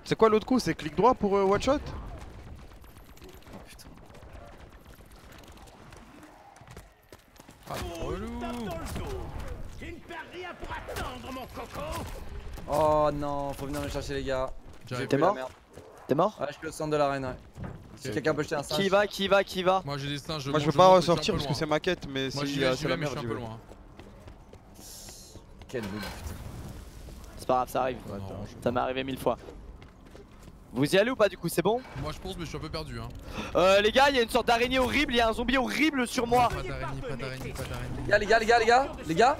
C'est quoi l'autre coup? C'est clic droit pour euh, one shot? Oh putain. Ah, oh, oh non, faut venir me chercher les gars. T'es mort? T'es mort? Ouais, je suis au centre de l'arène, ouais. Si okay. Quelqu'un peut jeter un singe. Qui va, qui va, qui va? Moi j'ai des singes. Moi je peux pas ressortir parce que c'est ma quête, mais si c'est la merde, je suis un peu loin. Quel bug, putain. C'est pas grave, ça arrive. Oh, attends, ça m'est arrivé mille fois. Vous y allez ou pas du coup? C'est bon? Moi je pense, mais je suis un peu perdu, hein. Euh, les gars, il y a une sorte d'araignée horrible, il y a un zombie horrible sur moi. Pas d'araignée, pas d'araignée, pas d'araignée. Les gars, les gars, les gars, les gars.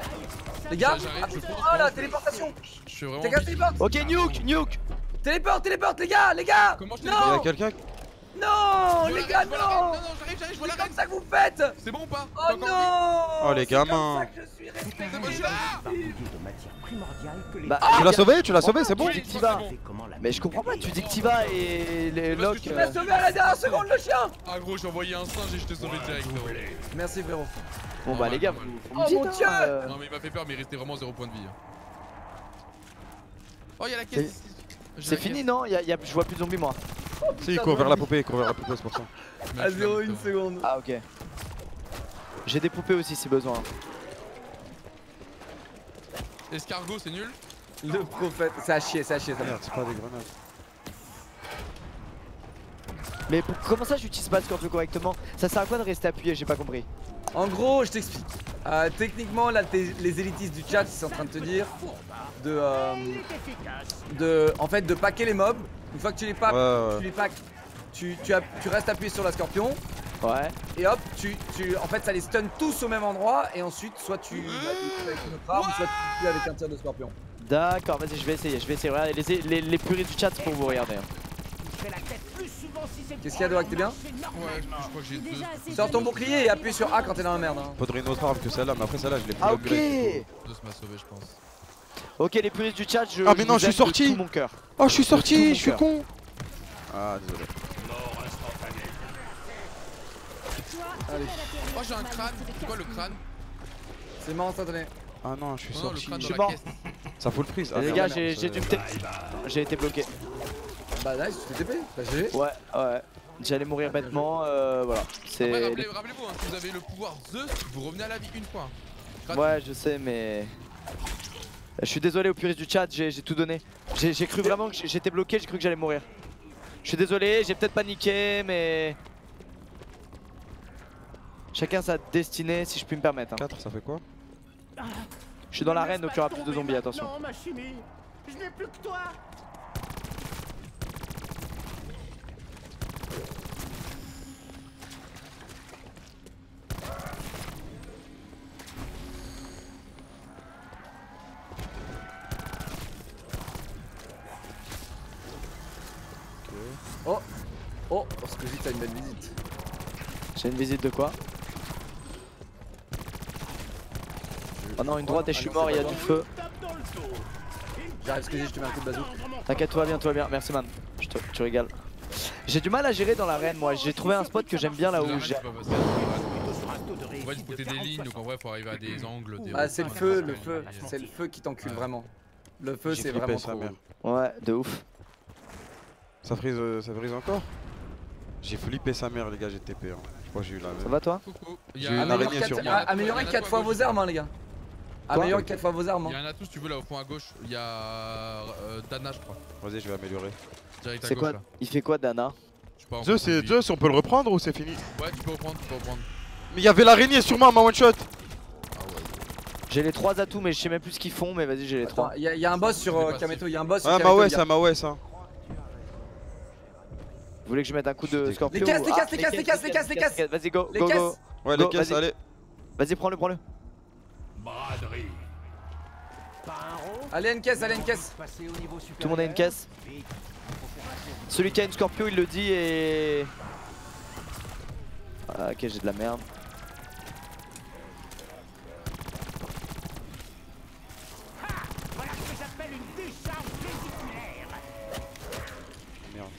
Les gars, ah, oh la téléportation! Je suis vraiment. Les gars, téléporte! Ok, nuke, nuke! Téléporte, téléporte, les gars, les gars! Comment je téléporte? Il y a quelqu'un? Non, les gars, non! Non, non, j'arrive, j'arrive, je vois la reine! C'est comme ça que vous faites! C'est bon ou pas? Oh non! Oh les gamins! Bah, tu l'as sauvé, tu l'as sauvé, c'est bon! Mais je comprends pas, tu dis que t'y vas et les Lock. Tu l'as sauvé à la dernière seconde, le chien! Ah gros, j'ai envoyé un singe et je t'ai sauvé direct. Merci, frérot. Bon bah les gars, vous me dites, oh mon dieu! Non mais il m'a fait peur, mais il restait vraiment zéro point de vie. Oh y'a la caisse! C'est fini, non? Je vois plus de zombies moi. Si, il court vers la poupée, il court vers la poupée, c'est pour ça. À zéro virgule un seconde. Ah ok. J'ai des poupées aussi si besoin. Escargot, c'est nul? Le prophète, c'est à chier, c'est à chier ça. Merde, c'est pas des grenades. Mais comment ça j'utilise pas le scorpion correctement? Ça sert à quoi de rester appuyé? J'ai pas compris. En gros, je t'explique. Euh, techniquement, là, les élitistes du chat, ils sont en train de te dire de, euh, de, en fait, de packer les mobs. Une fois que tu les packs, ouais, tu les packs, tu, tu, tu restes appuyé sur la scorpion. Ouais. Et hop, tu, tu, en fait, ça les stun tous au même endroit. Et ensuite, soit tu vas avec une autre arme, soit tu tues avec un tir de scorpion. D'accord, vas-y, je vais essayer, je vais essayer. Regardez, les, les, les puristes du chat pour vous regarder. Qu'est-ce qu'il y a de Dwag? T'es bien? Ouais, je crois que j'ai deux. Sors ton bouclier et appuie sur A quand t'es dans la merde. Hein. Faudrait une autre arme que celle-là, mais après celle-là, je l'ai plus. Ah, ok. Zeus m'a sauvé, je pense. Ok, les puristes du chat, je. Ah, mais non, je suis sorti. Mon cœur. Oh, je suis sorti, je suis con. Ah, désolé. Allez. Oh, j'ai un crâne. C'est quoi le crâne? C'est mort instantané. Ah non, je suis sorti. Je suis mort. Ça fout le prise. Les gars, j'ai dû me taper. J'ai été bloqué. Bah nice, tu fais T P, t'as G G. Ouais, ouais, j'allais mourir bêtement, euh, voilà. Rappelez-vous, rappelez hein, si vous avez le pouvoir Zeus, vous revenez à la vie une fois. Gratuit. Ouais, je sais, mais... Je suis désolé aux puristes du chat, j'ai tout donné. J'ai cru vraiment que j'étais bloqué, j'ai cru que j'allais mourir. Je suis désolé, j'ai peut-être paniqué, mais... Chacun sa destinée, si je puis me permettre. Hein. quatre, ça fait quoi? Je suis dans l'arène, donc il y aura plus de zombies, attention. Non, ma chimie, je n'ai plus que toi. Oh, oh, parce que t'as une belle visite. J'ai une visite de quoi? Oh non, une droite et je suis mort, il y a du feu. J'arrive, excusez, je te mets un coup de bazooka. T'inquiète, tout va bien, tout va bien, merci man, je te, tu régales. J'ai du mal à gérer dans l'arène moi, j'ai trouvé un spot que j'aime bien là où j'ai... On va disputer des lignes, donc en vrai faut arriver à des angles... Ah c'est le feu, le feu, c'est le feu qui t'encule vraiment. Le feu c'est vraiment trop... Ouais, de ouf. Ça frise, ça frise encore? J'ai flippé sa mère les gars, j'ai T P hein. Je crois que j'ai eu la... Ça va toi? J'ai eu une araignée sur moi. Améliorez quatre fois vos armes hein les gars. Améliorez quatre fois vos armes. Y'a un atout si tu veux là au point à gauche. Y'a euh, Dana je crois. Vas-y je vais améliorer. Direct à gauche là. Il fait quoi Dana? Zeus, Zeus on peut le reprendre ou c'est fini? Ouais tu peux reprendre, tu peux reprendre. Mais y'avait l'araignée sur moi à ma one shot. J'ai les trois atouts mais je sais même plus ce qu'ils font mais vas-y j'ai les trois. Y'a un boss sur Kameto, y'a un boss sur Kameto. Ah ma ouais, ma ouais ça. Vous voulez que je mette un coup de scorpion? Les casses, les casses, les casses, les casses, les casses, les casses. Vas-y go, go go. Ouais les casses, allez. Vas-y prends-le, prends-le. Allez une caisse, allez une caisse. Tout le monde a une caisse. Celui qui a une scorpion il le dit et... Ah, ok j'ai de la merde.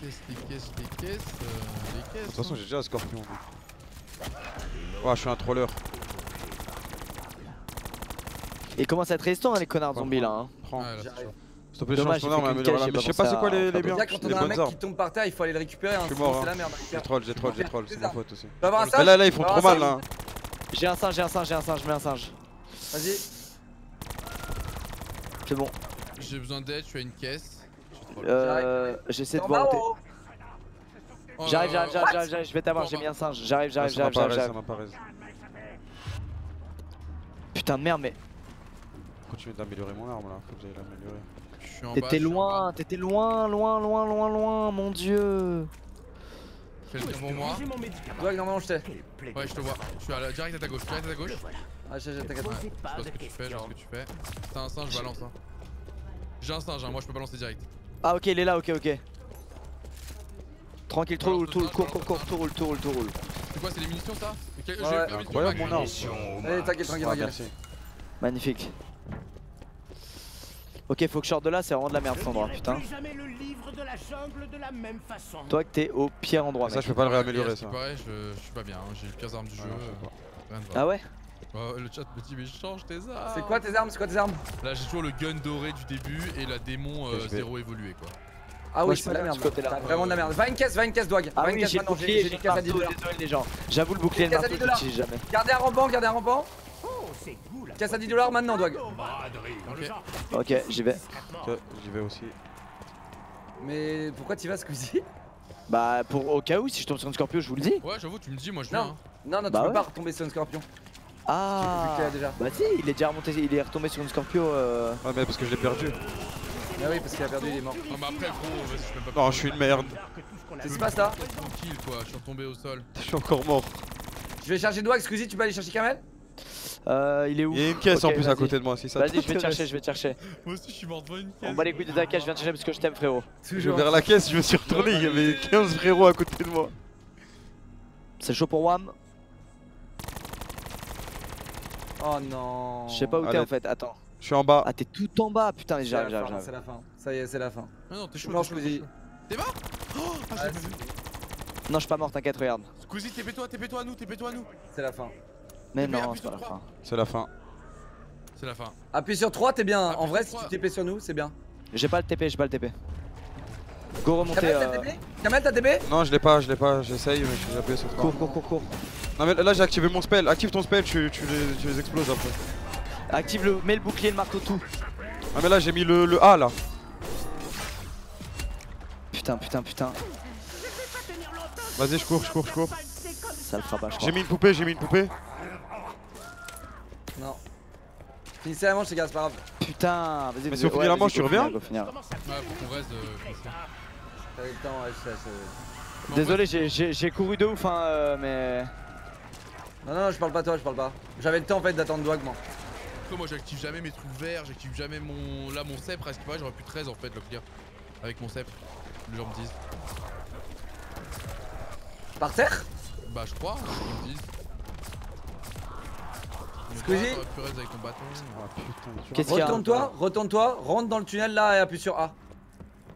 Les caisses, les caisses, les caisses, euh, les caisses. De toute façon hein. J'ai déjà un scorpion. Oh je suis un troller. Il commence à être résistant hein, les connards ouais, zombies là hein. Prends. Ah, s'il te plaît change ton arme, améliore. Mais je sais pas c'est quoi les, les biens. Quand on a un mec qui tombe par terre il faut aller le récupérer. Je suis mort hein. J'ai troll, j'ai troll, j'ai troll, c'est ma faute aussi. Là là ils font trop mal là. J'ai un singe, j'ai un singe, j'ai un singe, je mets un singe. Vas-y. C'est bon. J'ai besoin d'aide, je suis à une caisse. Euh, j'essaie de voir. J'arrive, j'arrive, j'arrive, j'arrive, je vais t'avoir, j'ai mis un singe. J'arrive, j'arrive, j'arrive, j'arrive. Putain de merde, mais. Continue d'améliorer mon arme là, faut que j'aille l'améliorer. T'étais loin, t'étais loin, loin, loin, loin, loin, mon dieu. Fais le tour pour moi. Dwag, normalement je t'ai. Ouais, je te vois. Je suis à la... direct à ta gauche, direct à ta gauche. Ah, j'attaque à ta gauche. Je vois ce que tu fais, je vois ce que tu fais. T'as un singe, je balance hein. J'ai un singe, hein, moi je peux balancer direct. Ah ok il est là, ok ok. Tranquille, tout roule, tout roule, cours, cours, cours, tout roule, tout roule, tout roule. C'est quoi, c'est les munitions ça? Ouais, incroyable mon arme. Allez t'inquiète, t'inquiète, t'inquiète. Magnifique. Ok faut que je sorte de là, c'est vraiment de la merde cet endroit putain. Toi que t'es au pire endroit mec. Ça je peux pas le réaméliorer ça. Je suis pas bien, j'ai les pires armes du jeu. Ah ouais? Euh, le chat me dit mais change tes armes. C'est quoi tes armes? C'est quoi tes armes? Là j'ai toujours le gun doré du début et la démon euh, zéro évoluée quoi. Ah oui c'est de la merde, t'as vraiment de la merde. Va une caisse, va une caisse Dwag. Ah oui j'ai le bouclier, j'ai casse à dix dollars. Désolé les gens, j'avoue le bouclier le marteau je l'utilise jamais. Gardez un rampant, gardez un rampant. Casse à dix dollars maintenant Dwag. Ok j'y vais. J'y vais aussi. Mais pourquoi t'y vas Squeezie? Bah pour au cas où si je tombe sur un scorpion je vous le dis. Ouais j'avoue tu me dis moi je viens. Non non tu peux pas retomber sur un scorpion. Ah déjà. Bah si il est déjà remonté, il est retombé sur une Scorpio euh... Ouais mais parce que je l'ai perdu. Ah oui parce qu'il a perdu, il est mort. Non mais après gros, je suis même pas. Non je suis une merde. C'est pas ça. Tranquille quoi, je suis retombé au sol. Je suis encore mort. Je vais chercher Dwag, Squeezie, tu peux aller chercher Kamel? Euh il est où? Il y a une caisse okay, en plus à côté de moi, si ça. Vas-y je vais te chercher, je vais te chercher. Moi aussi je suis mort devant une caisse. On bat les couilles de ta caisse, je viens te chercher parce que je t'aime frérot. J'ai ouvert la caisse, je me suis retourné, il y avait quinze frérots à côté de moi. C'est chaud pour Wam. Oh non. Je sais pas où t'es en fait, attends. Je suis en bas. Ah t'es tout en bas, putain les gars. C'est la fin, ça y est c'est la fin. Non non t'es chaud. Non je Squeezie. T'es mort? Non je suis pas mort t'inquiète regarde. Squeezie t'es péto, t'es péto à nous, t'es péto à nous. C'est la fin. Mais non c'est pas la fin. C'est la fin. C'est la fin. Appuie sur trois t'es bien, en vrai si tu T P sur nous c'est bien. J'ai pas le T P, j'ai pas le T P. Go remonter. Kamel t'as T P? Non je l'ai pas, je l'ai pas, j'essaye mais je suis appuyé sur trois. Cours cours cours cours. Non mais là j'ai activé mon spell, active ton spell, tu, tu, les, tu les exploses après. Active le, mets le bouclier, le marteau, tout. Ah mais là j'ai mis le, le A là. Putain putain putain. Vas-y je cours, je cours, je cours. Ça le fera pas je crois. J'ai mis une poupée, j'ai mis une poupée. Non. Finissez la manche les gars, c'est pas grave. Putain, vas-y. Mais si on finit la manche tu reviens? Ouais pour qu'on reste. T'avais le temps, ouais je sais, je sais. Désolé j'ai couru de ouf hein mais... Non, non, je parle pas toi, je parle pas. J'avais le temps en fait d'attendre Dwag moi. Moi j'active jamais mes trucs verts, j'active jamais mon. Là mon sceptre, à ce qui paraît, j'aurais plus treize en fait le pire. Avec mon sceptre, les gens me disent. Par terre? Bah je crois, ils me disent. Squeezie? Qu'est-ce qu'il y a? Retourne-toi, retourne-toi, rentre dans le tunnel là et appuie sur A.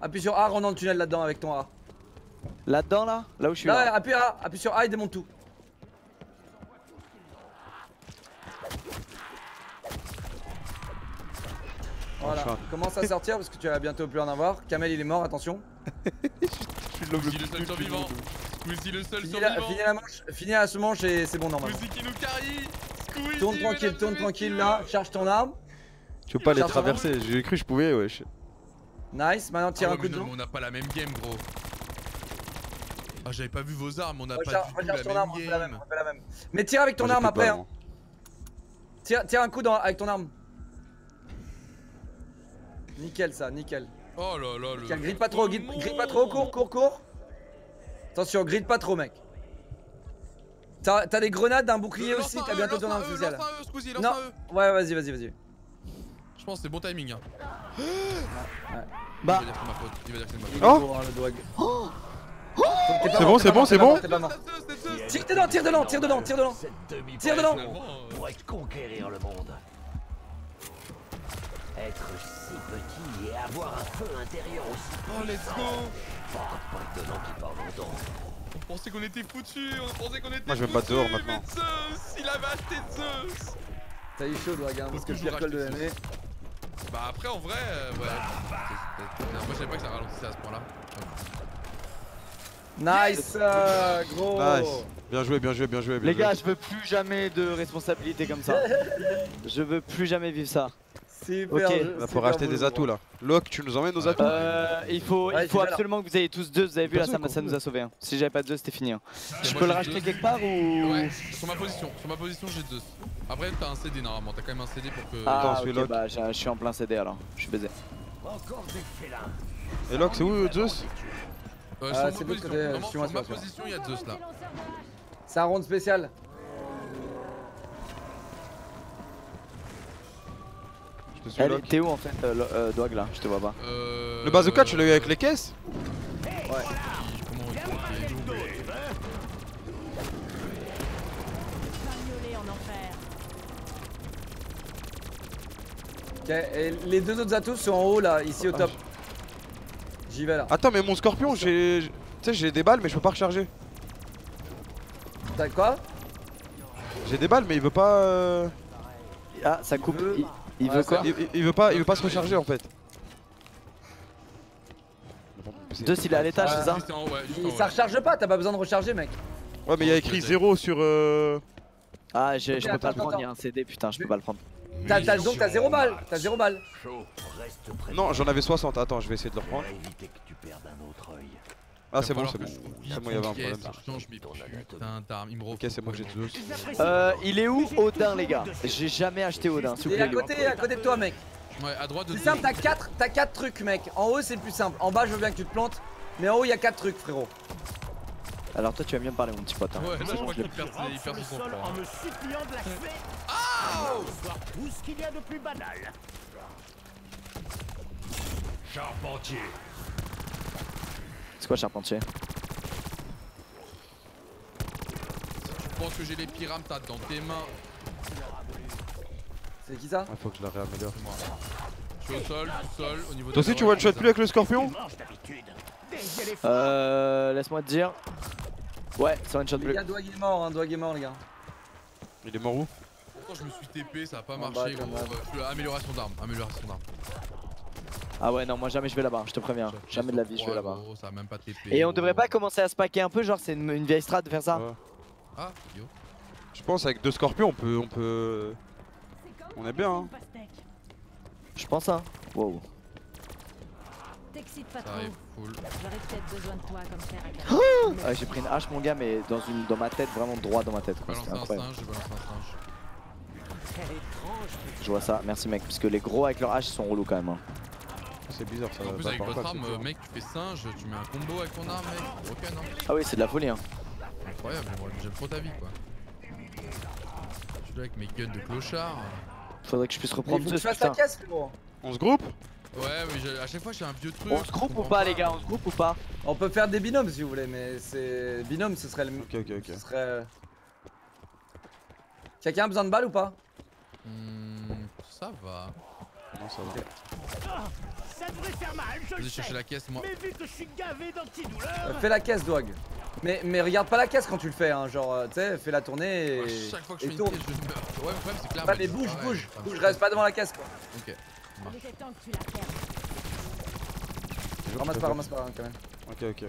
Appuie sur A, rentre dans le tunnel là-dedans avec ton A. Là-dedans là? Là où je suis? Là, là. Appuie A, appuie sur A et démonte tout. Voilà, commence à sortir parce que tu vas bientôt plus en avoir. Kamel il est mort, attention. Je suis le, le seul survivant. Squeezie le seul survivant. Finis la manche, finis à ce manche et c'est bon normalement. Squeezie qui nous carie. Squeezie. Tourne tranquille, tourne tranquille là, charge ton arme. Tu peux pas les traverser, j'ai cru que je pouvais, wesh. Nice, maintenant tire ah ouais, un coup de non, mais on a pas la même game, gros. Ah, j'avais pas vu vos armes, on a pas du tout la même arme, game. On fait la même, on fait la même. Mais tire avec ton Moi, arme après. Pas, hein. Tire, tire un coup dans, avec ton arme. Nickel ça, nickel. Oh là là, le. Grille pas trop, grille, grille pas trop, cours, cours, cours. Attention, grille pas trop, mec. T'as des grenades, un bouclier le, aussi, t'as bientôt ton arme spéciale. Non, ouais, vas-y, vas-y, vas-y. Je pense que c'est bon timing. Hein. Ouais, ouais. Bah. Il va dire que c'est ma faute. Il va dire que c'est ma faute. Oh, oh, c'est bon, c'est bon, c'est bon. Tire dedans, tire dedans, tire dedans, tire dedans. Tire dedans. Pour être conquérir le monde. Être si petit et avoir un feu intérieur aussi. Oh, let's go. Pas étonnant qu'il parle longtemps. On pensait qu'on était foutus, on pensait qu'on était. Moi je vais pas dehors maintenant. Zeus, il avait acheté Zeus. Ça y est chaud, Dwag, hein, parce que je suis de l'année. Bah après en vrai euh, ouais non, moi je savais pas que ça ralentissait à ce point là. Nice euh, gros nice. Bien joué, bien joué, bien joué bien Les joué. Gars je veux plus jamais de responsabilité comme ça. Je veux plus jamais vivre ça. Super. Ok, il faut racheter des atouts là. Lock, tu nous emmènes nos atouts. euh, Il faut, ouais, il faut absolument là. Que vous ayez tous deux, vous avez vu là, ça, ça nous a sauvé hein. Si j'avais pas deux c'était fini hein. Je peux le racheter deux. Quelque part ou... Ouais, sur ma position, sur ma position j'ai deux. Après t'as un C D normalement, t'as quand même un C D pour que... Ah Attends, ok, bah je suis en plein C D alors, je suis baisé. Et Lock c'est où Zeus? Euh, euh c'est l'autre côté, vraiment, sur, sur ma position il y a Zeus là. C'est un round spécial. T'es où en fait euh, euh, Dwag là? Je te vois pas. Euh, le bazooka euh... tu l'as eu avec les caisses? Ouais. Ok, et les deux autres atouts sont en haut là, ici au top. J'y vais là. Attends mais mon scorpion j'ai... Tu sais j'ai des balles mais je peux pas recharger. T'as quoi? J'ai des balles mais il veut pas... Ah ça coupe. Il... Il, ouais, veut quoi il, il veut quoi il, il veut pas se recharger en fait. Deux il est à l'étage c'est ça en, ouais, il, en, Ça ouais. recharge pas, t'as pas besoin de recharger mec. Ouais mais il y a écrit zéro sur euh... Ah je peux pas le prendre, il y a un C D putain je peux pas le prendre. Donc t'as zéro balle, t'as zéro balle. Non j'en avais soixante, attends je vais essayer de le reprendre. Ah c'est bon, c'est bon, c'est bon, il y avait un problème ça. Ok c'est moi que j'ai deux. Euh, il est où Odin les gars? J'ai jamais acheté Odin, s'il vous plaît. Il est à côté, à côté de toi mec. Ouais, à droite de toi. C'est simple, t'as quatre, t'as quatre trucs mec. En haut c'est le plus simple, en bas je veux bien que tu te plantes. Mais en haut il y a quatre trucs frérot. Alors toi tu vas bien me parler mon petit pote hein. Ouais, là je crois qu'il perd son sang en me suppliant de l'achever. Oh voir tout ce qu'il y a de plus banal. Charpentier. C'est quoi charpentier? Je pense que j'ai les pyramides dans tes mains. C'est qui ça? Ah, faut que je la réaméliore. Je suis au sol, tout sol, au niveau de. Toi aussi tu one shot plus avec le scorpion? Euh. Laisse-moi te dire. Ouais, c'est one shot plus. Dwag est mort, hein, Dwag est mort les gars. Il est mort où? Pourtant je me suis T P, ça a pas marché gros. Amélioration d'arme, amélioration d'arme. Ah ouais non moi jamais je vais là-bas, je te préviens, jamais de la vie je vais là-bas. Et on devrait pas commencer à se paquer un peu, genre c'est une, une vieille strat de faire ça. Ouais. Ah yo. Je pense avec deux scorpions on peut on peut. On est bien hein. Je pense hein. Wow. T'excites pas trop. J'aurais peut-être besoin de toi comme ça. Ah j'ai pris une hache mon gars mais dans une dans ma tête, vraiment droit dans ma tête quoi. C'était incroyable. Je vois ça, merci mec, parce que les gros avec leur hache sont relous quand même. Hein. C'est bizarre ça. En plus avec votre arme mec tu fais singe, tu mets un combo avec ton arme mec, ok non. Ah oui c'est de la folie hein. Incroyable, j'aime trop ta vie quoi. Je suis là avec mes guns de clochard. Faudrait que je puisse reprendre deux putain. On se groupe? Ouais mais à chaque fois j'ai un vieux truc. On se groupe ou pas les gars, on se groupe ou pas? On peut faire des binômes si vous voulez mais c'est... Binôme ce serait le... Ok ok ok. Ce serait... Quelqu'un a besoin de balles ou pas? Hmm... Ça va. Non ça va. Ça devrait faire mal, je vais chercher la caisse moi. Mais vu que je suis gavé d'antidouleur. Fais la caisse Dwag. Mais, mais regarde pas la caisse quand tu le fais hein, genre tu sais fais la tournée et... Ouais, chaque fois que je fais une caisse je meurs. Ouais le problème c'est que là... Bah mais bouge, ah, bouge, ouais, bouge, je reste pas devant la caisse quoi. Ok. Ramasse pas, ramasse pas hein, quand même. Ok ok.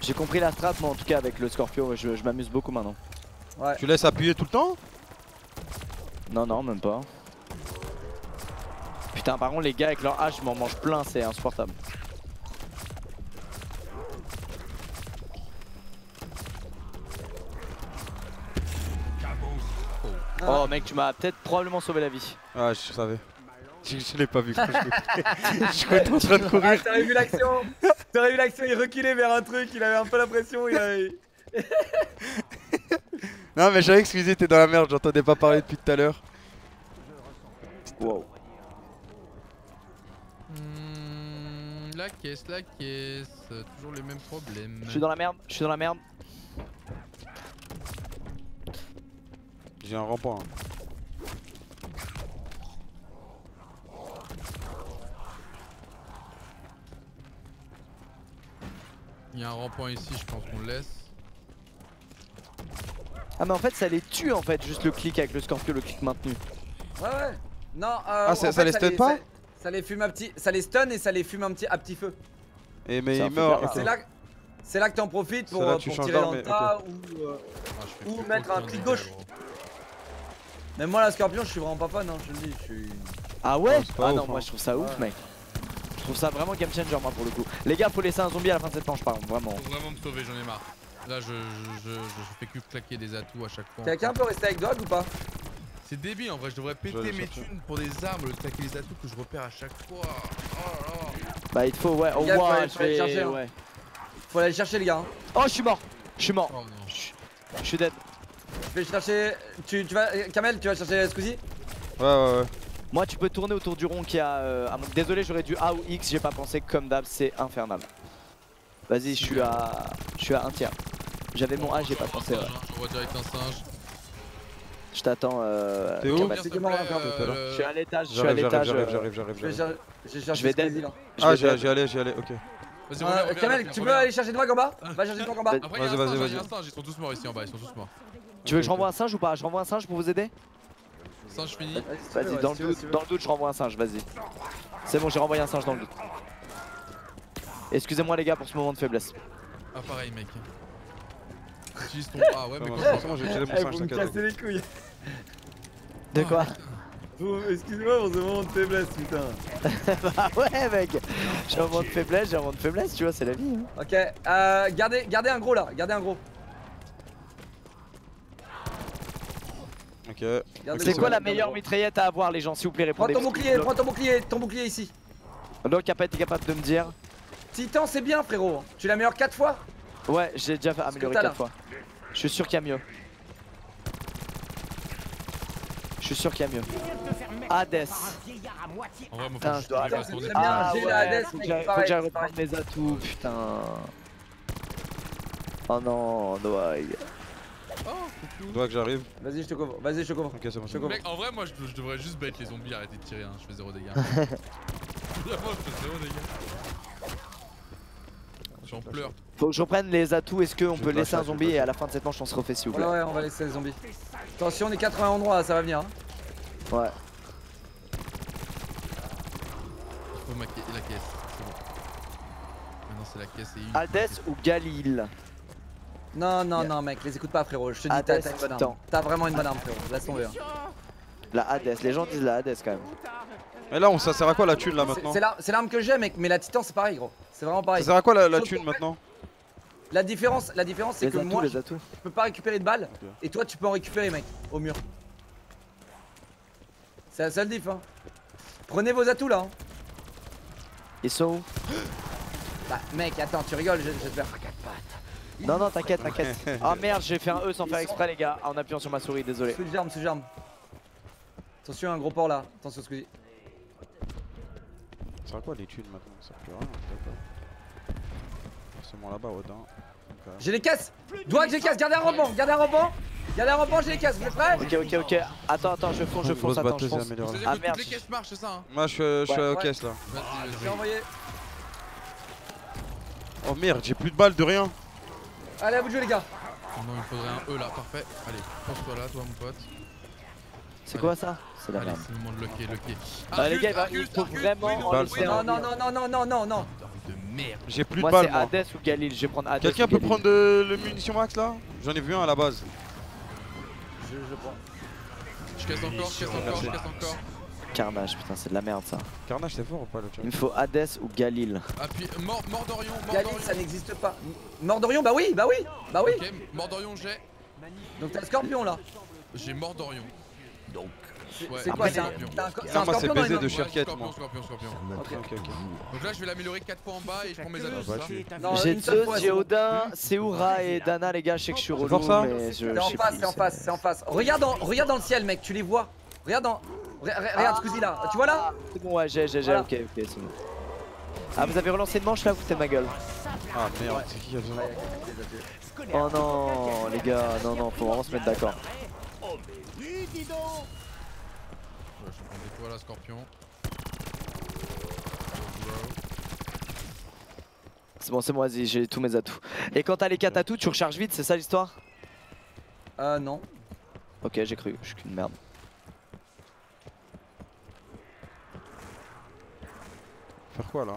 J'ai compris la strat moi en tout cas avec le scorpion, je, je m'amuse beaucoup maintenant. Ouais. Tu laisses appuyer tout le temps? Non, non, même pas. Putain, par contre, les gars avec leur hache, je m'en mange plein, c'est insupportable. Oh mec, tu m'as peut-être probablement sauvé la vie. Ah, je savais. Je, je l'ai pas vu. Je suis en train de courir. Ah, t'aurais vu l'action. T'aurais vu l'action, il reculait vers un truc, il avait un peu la pression. Il avait... non, mais j'avais excusé, t'es dans la merde, j'entendais pas parler depuis tout à l'heure. Wow. Mmh, la caisse, la caisse. Toujours les mêmes problèmes. Je suis dans la merde, je suis dans la merde. J'ai un rempart. Il y a un rampant ici, je pense qu'on le laisse. Ah mais en fait ça les tue en fait, juste le clic avec le scorpion, le clic maintenu. Ouais ouais. Non euh, ah ça, fait, ça les stun pas ça, ça les fume à petit, ça les stun et ça les fume un petit à petit feu. Et mais il meurt. C'est là, c'est là que t'en profites pour, là, tu pour tirer dans le tas okay. ou, euh, ah, ou mettre un clic gauche. Même moi la scorpion je suis vraiment pas fan hein, je le dis. Je suis... Ah ouais oh, ah ouf, non hein. Moi je trouve ça ouf ouais. Mec. Je trouve ça vraiment game changer moi pour le coup. Les gars, faut laisser un zombie à la fin de cette planche par contre, vraiment. Faut vraiment me sauver, j'en ai marre. Là je, je, je, je fais que claquer des atouts à chaque fois. Quelqu'un peut rester avec Dwag ou pas? C'est débile en vrai, je devrais péter mes thunes pour des armes, le claquer les atouts que je repère à chaque fois. Oh, oh. Bah il te faut ouais, au moins je vais chercher. Ouais. Faut aller chercher les gars. Hein. Oh je suis mort, je suis mort. Oh, je suis dead. Je vais chercher, tu, tu vas, Kamel tu vas chercher Squeezie? Ouais ouais ouais. Moi tu peux tourner autour du rond qui a euh, à mon... Désolé j'aurais dû A ou X, j'ai pas pensé comme d'hab, c'est infernal. Vas-y je suis à... Je suis à un tiers. J'avais mon A, j'ai pas pensé. Je vois direct un singe. Je t'attends euh... T'es où? Je suis à l'étage, je suis à l'étage. J'arrive, j'arrive, j'arrive, j'arrive. Je vais d'aller. Ah j'y allais, j'y allais, ok. Vas-y Kamel, tu peux aller chercher Dwag en bas? Va chercher Dwag en bas. Vas-y, vas-y, vas-y. Ils sont tous morts ici en bas, ils sont tous morts. Tu veux que je renvoie un singe ou pas? Je renvoie un singe pour vous aider? Singe fini. Vas-y, dans le doute, je renvoie un singe, vas-y. C'est bon, j'ai renvoyé un singe dans le doute. Excusez-moi les gars pour ce moment de faiblesse. Ah pareil mec. Utilise ton... Ah ouais mais forcément j'ai utilisé mon singe. Vous me cassez les couilles. De quoi? Excusez-moi pour ce moment de faiblesse putain. Bah ouais mec. J'ai un moment de faiblesse, j'ai un moment de faiblesse, tu vois, c'est la vie. Ok, euh, gardez, gardez un gros là, gardez un gros. Okay. C'est quoi la meilleure mitraillette à avoir les gens s'il vous plaît? Prends ton bouclier, prends ton bouclier, ton bouclier ici. Lock a pas été capable de me dire. Titan c'est bien frérot, tu l'améliores quatre fois? Ouais j'ai déjà amélioré quatre fois. Je suis sûr qu'il y a mieux. Je suis sûr qu'il y a mieux. Hades. Putain je dois Hades. Faut que j'aille reprendre mes atouts putain. Oh non Doigby. Oh, c'est tout. Doigby que j'arrive. Vas-y, je te couvre. Vas-y, je te couvre. Okay, bon, bon. Mec, en vrai, moi, je, je devrais juste bait les zombies, arrêter de tirer. Hein. Je fais zéro dégâts. Vraiment, je fais zéro dégâts. J'en pleure. Faut que je reprenne les atouts. Est-ce qu'on peut lâcher, laisser un zombie et à la fin de cette manche, on se refait si vous voulez? Ouais, ouais, on va laisser les zombies. Attention, on est quatre-vingts endroits, ça va venir. Hein. Ouais. Il faut maquiller la caisse. C'est bon. Maintenant, c'est la caisse et une. Hades ou Galil? Non, non, yeah. non, mec, les écoute pas, frérot. Je te dis, t'as une bonne arme. T'as vraiment une bonne arme, frérot. Laisse tomber. Hein. La Hades, les gens disent la Hades quand même. Mais là, on, ça sert à quoi la thune là maintenant? C'est l'arme que j'ai, mec, mais la Titan, c'est pareil, gros. C'est vraiment pareil. Ça sert à quoi la, la thune maintenant? La différence, la différence c'est que atouts, moi, je peux pas récupérer de balles okay. et toi, tu peux en récupérer, mec, au mur. C'est la seule diff, hein. Prenez vos atouts là. Hein. Ils sont où? Bah, mec, attends, tu rigoles, j'espère. Non non t'inquiète t'inquiète. Ah merde j'ai fait un E sans faire exprès les gars en appuyant sur ma souris désolé. Sous germe sous germe. Attention un gros port là, attention Squeezie. Ça sert à quoi les thunes maintenant? Ça sert à rien d'accord. Forcément là-bas Odin. J'ai les caisses. Doigby j'ai les caisses, gardez un rebond, gardez un rebond. Gardez un rebond j'ai les caisses, vous êtes prêts? Ok ok ok, attends attends je fonce je fonce attends je fonce. Ah merde. Les caisses marchent c'est ça hein? Moi je suis aux caisses là. J'ai envoyé. Oh merde j'ai plus de balles de rien. Allez à vous de jouer les gars. Non il me faudrait un E là, parfait. Allez, pense-toi là toi mon pote. C'est quoi ça? C'est la merde. C'est le moment de locker, locker. Bah les gars, il faut vraiment enlever. Non non non non non non non. J'ai plus de balles moi. C'est Hades ou Galil, je vais prendre Hades. Quelqu'un peut prendre le munition max là? J'en ai vu un à la base. Je prends. Je casse encore, je casse encore, je casse encore. Carnage, putain, c'est de la merde ça. Carnage, c'est fort ou pas le chat? Il me faut Hades ou Galil. Appuie, Mor Mordorion, Mordorion. Galil, ça n'existe pas. Mordorion, bah oui, bah oui, bah oui. Ok, Mordorion, j'ai. Donc t'as Scorpion là? J'ai Mordorion. Donc. C'est quoi? C'est un Scorpion dans les mains de Shirket. Scorpion, Scorpion, Scorpion. Donc là, je vais l'améliorer quatre points en bas et je prends mes ados. J'ai Zeus, j'ai Odin, c'est Ra et Dana, les gars, je sais que je suis relou. C'est en face, c'est en face, c'est en face. Regarde dans le ciel, mec, tu les vois. Regarde dans. Regarde Squeezie là, tu vois là? C'est bon, ouais, j'ai, j'ai, j'ai, ok, ok, c'est bon. Ah, vous avez relancé de manche là, vous foutez ma gueule. Ah merde, c'est qui a besoin? Oh non, les gars, non, non, faut vraiment se mettre d'accord. Je vais prendre des coups à la Scorpion. C'est bon, c'est bon, vas-y, j'ai tous mes atouts. Et quand t'as les quatre atouts, tu recharges vite, c'est ça l'histoire? Euh, non. Ok, j'ai cru, je suis qu'une merde. Faire quoi là?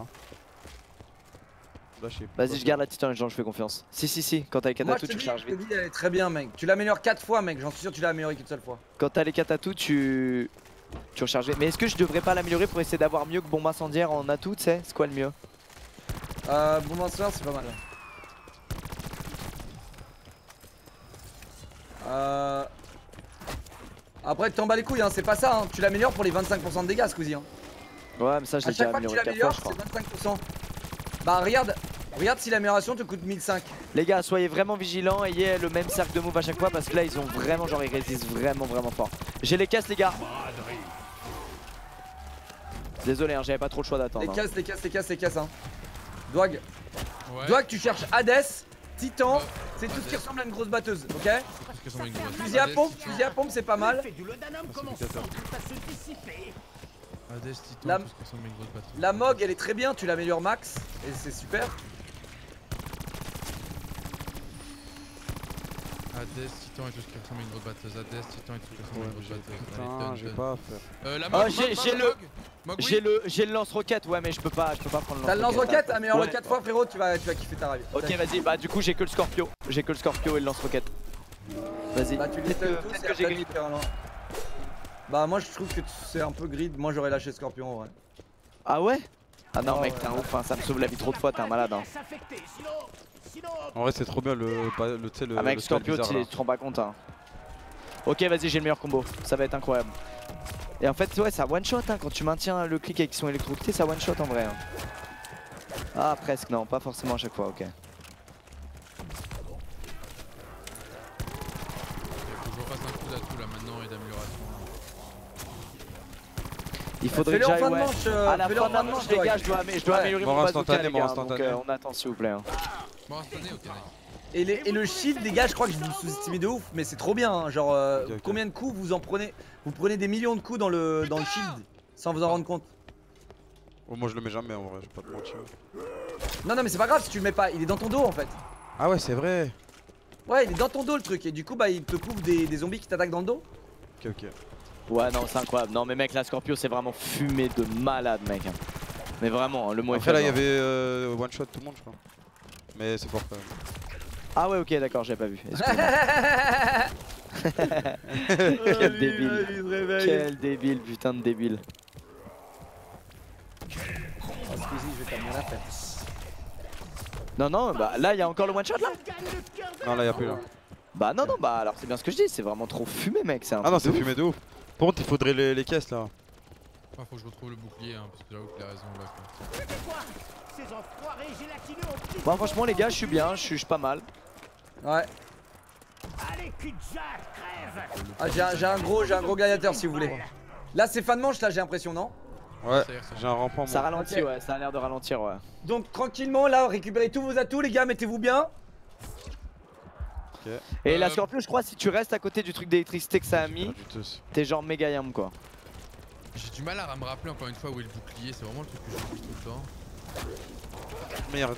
Là vas-y, je garde la Titan, genre je fais confiance. Si, si, si, quand t'as les quatre atouts, tu recharges vite. Moi, je te dis, elle est très bien, mec. Tu l'améliores quatre fois, mec, j'en suis sûr, tu l'as amélioré qu'une seule fois. Quand t'as les quatre atouts, tu. Tu recharges. Mais est-ce que je devrais pas l'améliorer pour essayer d'avoir mieux que bombe incendiaire en atout, tu sais? C'est quoi le mieux? Euh, bombe incendiaire c'est pas mal. Euh... Après t'en bats les couilles hein, c'est pas ça hein. Tu l'améliores pour les vingt-cinq pour cent de dégâts Squeezie hein. Ouais mais ça j'ai déjà amélioré quatre fois je crois. C'est vingt-cinq pour cent. Bah regarde, regarde si l'amélioration te coûte mille cinq. Les gars soyez vraiment vigilants, ayez le même cercle de move à chaque fois parce que là ils ont vraiment genre ils résistent vraiment vraiment fort. J'ai les caisses les gars. Désolé hein, j'avais pas trop le choix d'attendre. Les casses, hein. les casses, les casses, les casses hein. Dwag. Ouais. Dwag tu cherches Hades, Titan, c'est tout ce qui ressemble à une grosse batteuse, ok? Fusil à pompe, fusil à pompe c'est pas mal. Hades, Titan, la... tout ce qui ressemble à une grosse batteuse. La M O G elle est très bien, tu l'améliores max et c'est super. Hades, Titan et tout ce qui ressemble à une grosse batteuse. Hades, Titan et tout ce qui ressemble à une grosse batteuse. Putain, j'ai pas à faire. Euh, la mog, oh, j'ai le... J'ai le, j'ai le lance-roquette, ouais mais je peux pas, je peux pas prendre le lance-roquette. T'as le lance-roquette? Ah mais en quatre fois frérot, tu vas, tu vas kiffer ta rave. Ok vas-y, bah du coup j'ai que le Scorpio, j'ai que le Scorpio et le lance-roquette. Vas-y. Bah tu laisses tout, c'est que j'ai grid. Bah moi je trouve que c'est un peu grid, moi j'aurais lâché Scorpion en vrai. Ah ouais? Ah non mec, t'es un ouf, ça me sauve la vie trop de fois, t'es un malade hein. En vrai c'est trop bien le... Ah mec Scorpio tu te rends pas compte hein. Ok vas-y j'ai le meilleur combo, ça va être incroyable. Et en fait ouais ça one shot hein, quand tu maintiens le clic et qu'ils sont électrocutés ça one shot en vrai hein. Ah presque non pas forcément à chaque fois ok. Il faudrait que j'aille ouais. À la fin de manche les gars je dois, je dois ouais. améliorer mon bazooka les gars donc euh, on attend s'il vous plaît hein. Et, les, et le shield les gars je crois que je vous sous-estimez de ouf mais c'est trop bien hein, genre euh, okay, okay. Combien de coups vous en prenez? Vous prenez des millions de coups dans le, dans le shield sans vous en rendre compte. Oh, moi je le mets jamais en vrai, j'ai pas de mentir. Non non mais c'est pas grave si tu le mets pas, il est dans ton dos en fait. Ah ouais c'est vrai. Ouais il est dans ton dos le truc et du coup bah il te couvre des, des zombies qui t'attaquent dans le dos. Ok ok. Ouais non c'est incroyable, non mais mec la Scorpio c'est vraiment fumé de malade mec. Mais vraiment le mot est fait. Après là il y avait euh, one shot tout le monde je crois. Mais c'est fort quand même. Ah ouais ok d'accord j'avais pas vu. Quel débile, quel débile putain de débile. Non non bah là il y a encore le one shot là. Non là il y a plus là. Bah non non bah alors c'est bien ce que je dis c'est vraiment trop fumé mec c'est un. Ah non c'est fumé de ouf. Par contre, il faudrait les, les caisses là. Ah, faut que je retrouve le bouclier, hein, parce que là où il a raison là. Quoi. Bah, franchement, les gars, je suis bien, je suis pas mal. Ouais. Ah, j'ai un gros, j'ai un gros gladiateur si vous voulez. Là, c'est fin de manche, là, j'ai l'impression, non? Ouais, j'ai un rampant. Ça ralentit, okay. Ouais, ça a l'air de ralentir, ouais. Donc, tranquillement, là, récupérez tous vos atouts, les gars, mettez-vous bien. Okay. Et euh... la Scorpion, je crois, si tu restes à côté du truc d'électricité que ça a mis, t'es genre méga yam quoi. J'ai du mal à me rappeler encore une fois où est le bouclier, c'est vraiment le truc que je joue tout le temps. Merde.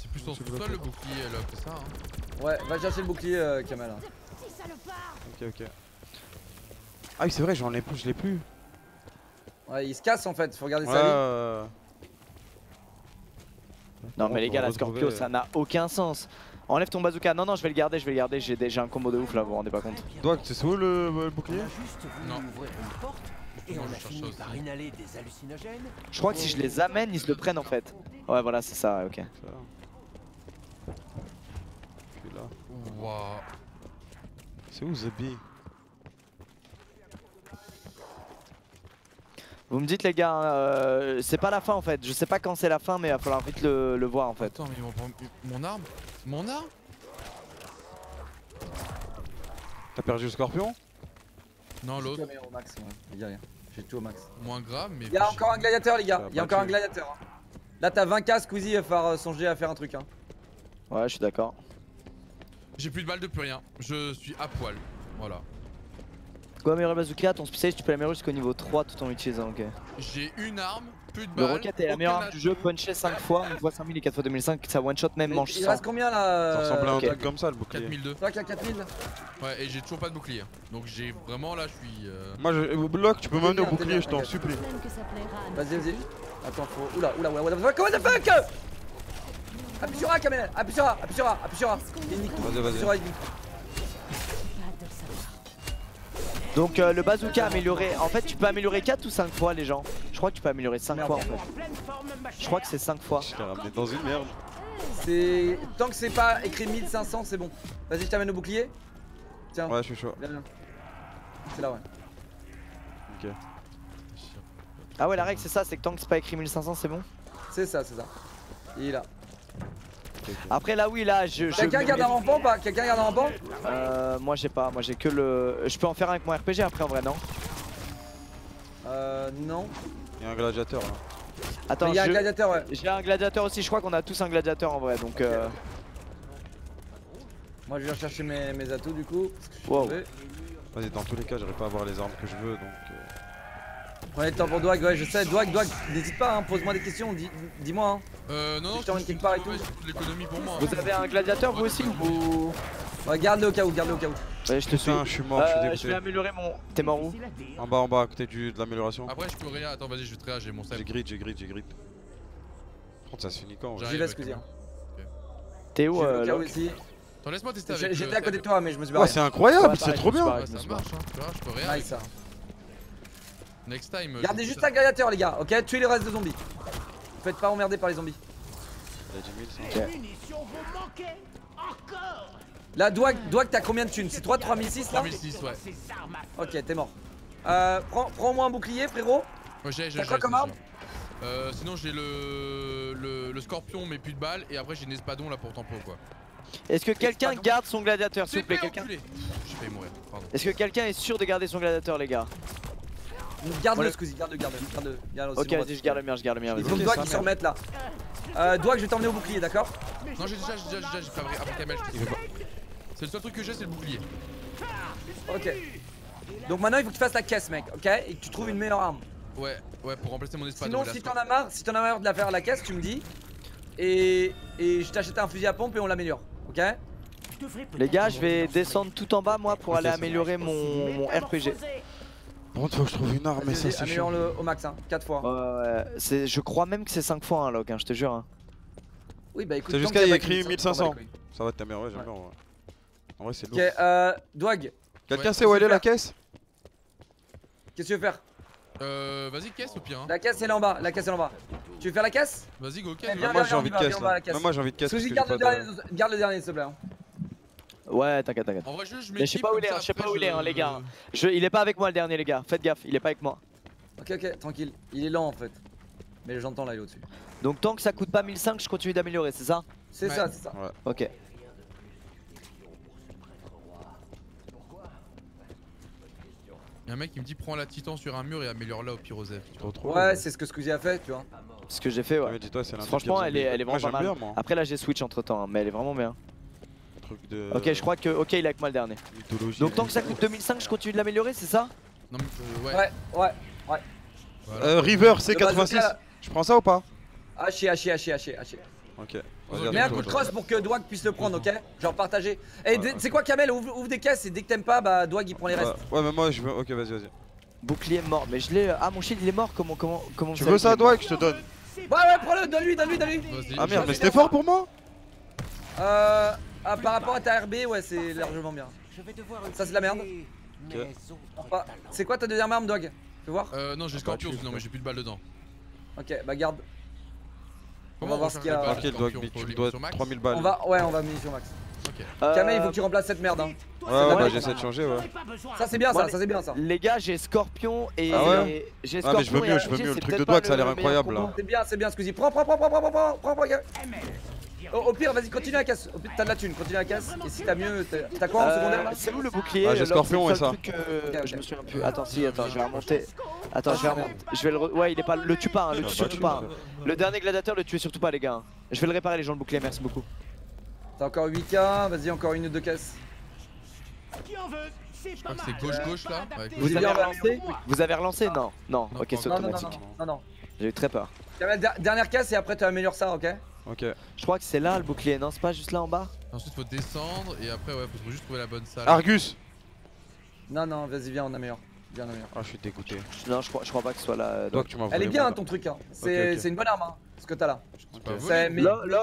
C'est plus ton sous-sol le bouclier là que ça. Hein. Ouais, va chercher le bouclier, euh, Kamel. Ok, ok. Ah oui, c'est vrai, j'en ai plus, je l'ai plus. Ouais, il se casse en fait, faut regarder ouais, sa vie. Euh... Non, mais les gars, la Scorpio, ça n'a aucun sens. Enlève ton bazooka. Non, non, je vais le garder, je vais le garder. J'ai déjà un combo de ouf là, vous vous rendez pas compte. Dwag, tu sais où le, le bouclier? Non. Et on a fini par inhaler des hallucinogènes. Je crois que si je les amène, ils se le prennent en fait. Ouais, voilà, c'est ça, ok. Wow. C'est où Zebi? Vous me dites les gars, euh, c'est pas la fin en fait. Je sais pas quand c'est la fin, mais il va falloir vite le, le voir en fait. Attends, mais mon, mon arme, mon arme. T'as perdu le scorpion? Non, l'autre. Ouais. J'ai tout au max. Moins grave, mais. Y'a encore un gladiateur, les gars. Y'a encore un gladiateur. Hein. Là, t'as vingt K, Squeezie, il va falloir songer à faire un truc. Hein. Ouais, je suis d'accord. J'ai plus de balles de plus rien. Je suis à poil. Voilà. Quoi, meilleur bazooka, ton spécialiste, tu peux l'améliorer jusqu'au niveau trois tout en utilisant, ok. J'ai une arme, plus de balles. Le rocket est la meilleure arme du jeu, puncher cinq fois, une fois cinq mille et quatre fois deux mille cinq, ça one shot même manche. Il reste combien là? Ça ressemble à un truc comme ça le bouclier. quatre mille deux. Toi qui a quatre mille? Ouais, et j'ai toujours pas de bouclier. Donc j'ai vraiment là, je suis. Moi je bloque, tu peux m'amener au bouclier, je t'en supplie. Vas-y, vas-y. Attends, faut. Oula, oula, oula, oula, what the fuck? Appuie sur A, Kamel, appuie sur A, appuie sur A, appuie sur A. Il nique tout. Appuie sur A, il nique tout. Donc euh, le bazooka amélioré, en fait tu peux améliorer quatre ou cinq fois les gens. Je crois que tu peux améliorer cinq merde. fois en fait. Je crois que c'est cinq fois. Je t'ai ramené dans une merde. C'est... Tant que c'est pas écrit mille cinq cents c'est bon. Vas-y je t'amène au bouclier. Tiens. Ouais je suis chaud. C'est là ouais. Ok. Ah ouais la règle c'est ça, c'est que tant que c'est pas écrit mille cinq cents c'est bon. C'est ça, c'est ça. Il est là. Après là oui là je... Quelqu'un garde un rampant ou pas? Quelqu'un garde un rampant? Euh... Moi j'ai pas, moi j'ai que le... Je peux en faire un avec mon R P G après en vrai non? Euh... Non. Y'a un gladiateur là. Attends y'a je... un gladiateur ouais. J'ai un gladiateur aussi, je crois qu'on a tous un gladiateur en vrai donc okay. euh... Moi je viens chercher mes, mes atouts du coup. Wow. Vas-y dans tous les cas j'arrive pas à avoir les armes que je veux donc... Prenez le temps pour Dwag, ouais je sais, Dwag, Dwag, n'hésite pas, hein, pose-moi des questions, dis-moi. Hein. Euh, non, non, je t'emmène quelque part et tout. L'économie pour moi. Vous avez un gladiateur vous aussi ou vous... Ouais, garde-le au cas où, garde-le au cas où. Ouais, je te suis. Je suis mort, euh, je suis dégoûté. Je vais améliorer mon. T'es mort où? En bas, en bas, à côté du, de l'amélioration. Après, je peux réa, attends, vas-y, je vais te réa, j'ai mon save. J'ai grid, j'ai grid, j'ai grid. Par contre, ça se finit quand? J'y vais, excusez-moi. T'es où? Euh, Lock aussi. Attends, laisse-moi tester avec. J'étais à côté de toi, mais je me suis barré. Ouais, c'est incroyable, c'est trop bien. Ça marche, je peux réa. Next time, gardez juste un gladiateur les gars, ok? Tuez les restes de zombies. Vous faites pas emmerder par les zombies. Okay. Là, Dwag, Dwag t'as combien de thunes? C'est trois mille six cents là? trois mille six cents ouais. Ok, t'es mort. Euh, prends, prends au moins un bouclier frérot. Ouais, j'ai, j'ai, j'ai. comme arme euh, Sinon, j'ai le, le, le scorpion, mais plus de balles. Et après, j'ai une espadon là pour tempo quoi. Est-ce que quelqu'un garde son gladiateur s'il vous plaît? Quelqu'un. J'ai failli mourir, pardon. Est-ce que quelqu'un est sûr de garder son gladiateur les gars? Garde-le, Squeezie, garde-le, garde-le, garde-le. Ok, vas-y, je garde le mien, je garde le mien. Il faut que Dwag qui se remette là. Euh, Dwag, je vais t'emmener au bouclier, d'accord? Non, j'ai déjà, j'ai déjà, j'ai déjà, après Kamel, je t'ai fait. C'est le seul truc que j'ai, c'est le bouclier. Ok. Donc maintenant, il faut que tu fasses la caisse, mec, ok? Et que tu trouves une meilleure arme. Ouais, ouais, pour remplacer mon espadon. Sinon, si t'en as marre, si t'en as marre de la faire à la caisse, tu me dis. Et, et je t'achète un fusil à pompe et on l'améliore, ok? Les gars, je vais descendre tout en bas, moi, pour aller améliorer mon, mon R P G. Bon, faut que je trouve une arme et ça c'est chiant. Le au max, hein, quatre fois. Euh, ouais, je crois même que c'est cinq fois un hein, Lock, hein, je te jure. Hein. Oui, bah écoute, c'est jusqu'à écrit mille cinq cents. Ça va être ta mère, ouais, j'aime ouais. bien. Ouais. En vrai, c'est lourd. Ok, euh, Dwag. Quelqu'un sait où elle est la caisse? Qu'est-ce que tu veux faire? Euh, vas-y, caisse au pire. Hein. La caisse, elle est en bas. La caisse, elle est en bas. Tu veux faire la caisse? Vas-y, go, caisse. Moi, j'ai envie de caisse. Moi, j'ai envie de caisse. Garde le dernier, s'il te plaît. Ouais, t'inquiète, t'inquiète. En vrai, je mais je sais pas où il est, je sais pas où il est, hein, les gars. Je, il est pas avec moi le dernier, les gars. Faites gaffe, il est pas avec moi. Ok, ok, tranquille. Il est lent en fait. Mais j'entends là, il est au-dessus. Donc, tant que ça coûte pas mille cinq, je continue d'améliorer, c'est ça? C'est ouais. ça, c'est ça. Ouais. Ok. Y'a un mec qui me dit prends la Titan sur un mur et améliore-la au pyrosève. Ouais, c'est ce que Squeezie a fait, tu vois. Ce que j'ai fait, ouais. Franchement, elle est, elle est vraiment pas mal. Après, là, j'ai switch entre temps, mais elle est vraiment bien. De... Ok, je crois que. Ok, il est avec moi le dernier. Donc, tant que ça coûte deux mille cinq, je continue de l'améliorer, c'est ça? Non, mais euh, ouais. Ouais, ouais, ouais. Voilà. Euh, River C quatre-vingt-six. Bazooka... Je prends ça ou pas? Haché, haché, haché, haché, haché. Ok. Mets un coup de cross pour que Dwag puisse le prendre, ok? Genre partager. Et ouais, c'est quoi, Kamel? Ouvre, ouvre des caisses et dès que t'aimes pas, bah Dwag il prend les restes. Ouais, ouais mais moi je veux. Ok, vas-y, vas-y. Bouclier mort, mais je l'ai. Ah, mon shield il est mort, comment. comment, comment tu veux ça, Dwag? Je te donne. Ouais, ouais, prends-le, donne-lui, donne-lui, donne-lui. Ah merde, mais c'était fort pour moi? Euh. Ah, par rapport à ta R B, ouais, c'est largement bien. Ça, c'est de la merde. Okay. Ah, c'est quoi ta deuxième arme, Dwag? Tu veux voir? Euh, non, j'ai Scorpion, non, mais j'ai plus de balles dedans. Ok, bah garde. On va voir ce qu'il y a. Ok, Dwag, tu dois trois mille balles. On va... Ouais, on va munitions max. Okay. Euh... Kamel, il faut que tu remplaces cette merde. Hein. Ouais, ouais, bah j'essaie de changer, ouais. Ça, c'est bien, ça, ça, c'est bien, ça. Les gars, j'ai Scorpion et. Ah ouais? J'ai Scorpion. Ah, mais je veux mieux, je veux mieux. Le truc de Dwag, ça a l'air incroyable là. C'est bien, c'est bien, Squeezie. Prends, prends, prends, prends, prends, prends, prends, prends, Au pire, vas-y, continue à casse. T'as de la thune, continue à casse. Et si t'as mieux, t'as quoi en secondaire là? C'est où le bouclier? Ah, j'ai Scorpion et ça. Je me souviens plus. Attends, si, attends, je vais remonter. Attends, je vais remonter. Je vais le. Ouais, il est pas. Le tue pas, le tue surtout pas. Le dernier gladiateur, le tuez surtout pas, les gars. Je vais le réparer, les gens, le bouclier, merci beaucoup. T'as encore huit K, vas-y, encore une ou deux caisses. Qui en veut? C'est pas mal. C'est gauche-gauche là. Vous avez relancé? Vous avez relancé? Non, non, ok, c'est automatique. Non, non. J'ai eu très peur. Dernière caisse et après tu améliores ça, ok? Ok. Je crois que c'est là le bouclier, non? C'est pas juste là en bas? Ensuite faut descendre et après, ouais, faut juste trouver la bonne salle. Argus! Non, non, vas-y, viens, on améliore. Viens, on améliore. Ah, je suis dégoûté. Non, je crois, je crois pas que ce soit là. Toi, tu m'as volé. Elle est bien ton truc, hein. C'est une bonne arme, hein, ce que t'as là.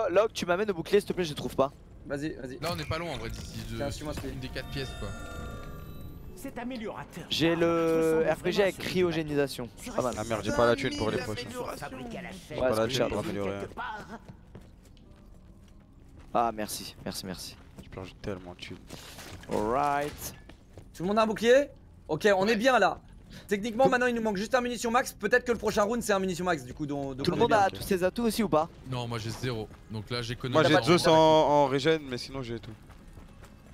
Lock, tu m'amènes au bouclier, s'il te plaît, je le trouve pas. Vas-y, vas-y. Là, on est pas loin en vrai d'ici. Une des quatre pièces, quoi. J'ai le R P G avec cryogénisation. Pas mal. Ah merde, j'ai pas la thune pour les prochains. J'ai pas la thune pour améliorer. Ah merci, merci, merci. Je plonge tellement de thunes. Alright. Tout le monde a un bouclier? Ok, on est bien là. Techniquement, maintenant il nous manque juste un munition max. Peut-être que le prochain round c'est un munition max du coup. Dont, dont Tout le monde a tous ses atouts aussi ou pas? Non, moi j'ai zéro. Donc là j'ai connu. Moi j'ai Zeus en, en régène, mais sinon j'ai tout.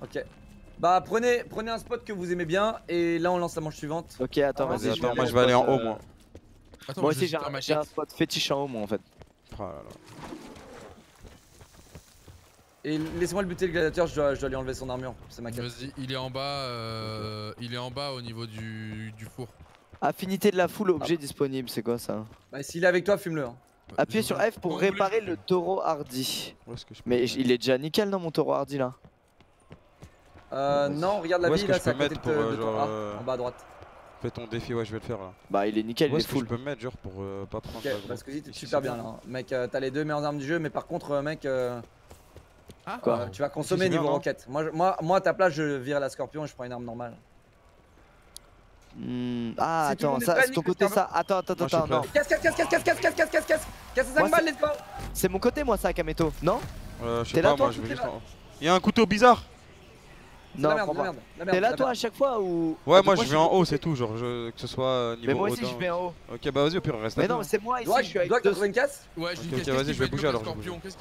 Ok. Bah prenez, prenez un spot que vous aimez bien et là on lance la manche suivante. Ok, attends, ah, vas-y. Attends, moi je vais aller en haut, euh... moi. Attends, moi aussi j'ai un, un spot fétiche en haut, moi en fait. Oh là là. Et laissez-moi le buter le gladiateur, je dois, je dois lui enlever son armure, c'est ma quête. Vas-y, il est en bas, euh, okay. Il est en bas au niveau du, du four. Affinité de la foule, objet ah. disponible, c'est quoi ça? Bah s'il est avec toi, fume-le. Hein. Appuyez sur F pour réparer le taureau hardy. Où est-ce que je peux Mais il est déjà nickel dans mon taureau hardy là. Euh non, regarde la ville là, c'est à côté de ton A, en bas à droite. Fais ton défi, ouais, je vais le faire là. Bah il est nickel, il est full. Je peux me mettre genre pour euh, pas prendre. Ok, parce que si t'es super bien là, hein. Mec, euh, t'as les deux meilleures armes du jeu, mais par contre, euh, mec... Euh... Ah, quoi, euh, tu vas consommer niveau roquette. Moi, moi, moi, à ta place, je vire la Scorpion et je prends une arme normale. Mmh, ah, attends, ça, c'est ton côté ça. Attends, attends, attends, non. Casse, casse, casse, casse, casse, casse, casse, casse, casse, casse, casse, cinq balles, let's go. C'est mon côté, moi, ça, Kameto, non? Euh, je sais pas, moi, je vais juste. Il y a un couteau bizarre. Non, t'es là toi à chaque fois ou... Ouais, moi je vais en haut, c'est tout, genre que ce soit niveau. Mais moi aussi je vais en haut. Ok, bah vas-y, au pire, reste là. Mais non, mais c'est moi ici, je suis avec toi. Tu trouves une casse? Ouais, j'ai une casse. Ok, vas-y, je vais bouger alors.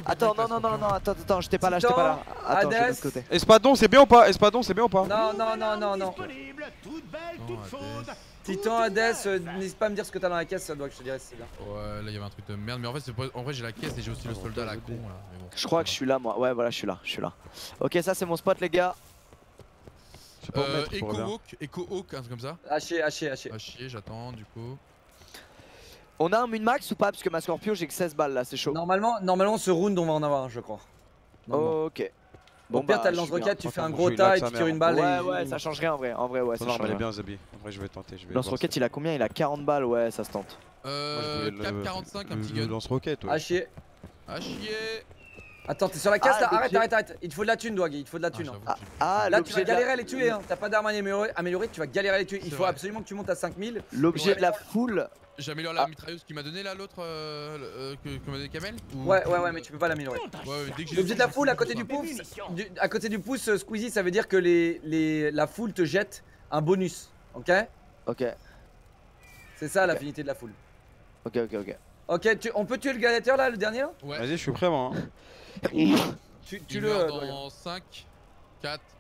Attends, non, non, non, non, attends, attends, j'étais pas là, j'étais pas là. Attends, je suis de l'autre côté. Espadon, c'est bien ou pas? Espadon, c'est bien ou pas? Non, non, non, non, non. Titan, Hades, n'hésite pas à me dire ce que t'as dans la caisse, ça doit que je te dirais si c'est bien. Ouais, là y'avait un truc de merde, mais en fait, en vrai j'ai la caisse et j'ai aussi le soldat à la con là. Je crois que je suis là, moi. Ouais, voilà, je suis là, je suis là. Ok, ça c'est mon spot, les gars. Euh, Echo Hawk, Echo Hawk, un truc comme ça. Haché, haché, haché. Haché, j'attends du coup. On a un mun max ou pas? Parce que ma Scorpio j'ai que seize balles là, c'est chaud. Normalement, normalement ce round on va en avoir un, je crois. Oh, ok. Bon, pire, t'as le lance-roquette, tu fais un gros tas et tu tires une balle. Ouais, ouais, ça change rien en vrai. En vrai, ouais, ça change rien. Bien, Zabi. En vrai, je vais tenter. Lance-roquette, il a combien? Il a quarante balles, ouais, ça se tente. Euh. quatre quarante-cinq, un petit gun. Lance-roquette, ouais. Haché. Haché. Attends, t'es sur la casse ah, là, arrête, arrête, arrête. Il te faut de la thune, Dwag, il te faut de la thune. Ah, hein. ah là, tu vas galérer à les tuer, hein. T'as pas d'arme améliorée, tu vas galérer à les tuer. Il faut vrai. absolument que tu montes à cinq mille. L'objet ouais. de la foule. J'améliore la ah. mitrailleuse qu'il m'a donné là, l'autre euh, euh, que, que m'a donné Kamel ou... Ouais, ouais, ouais, mais tu peux pas l'améliorer. Ouais, ouais, l'objet de la foule à côté du pouce, du, à côté du pouce, euh, Squeezie, ça veut dire que les, les, la foule te jette un bonus. Ok. Ok. C'est ça okay. l'affinité de la foule. Ok, ok, ok. Ok, tu, on peut tuer le gladiateur là, le dernier? Ouais. Vas-y, je suis prêt, moi. Tu, tu le. Dans cinq, quatre,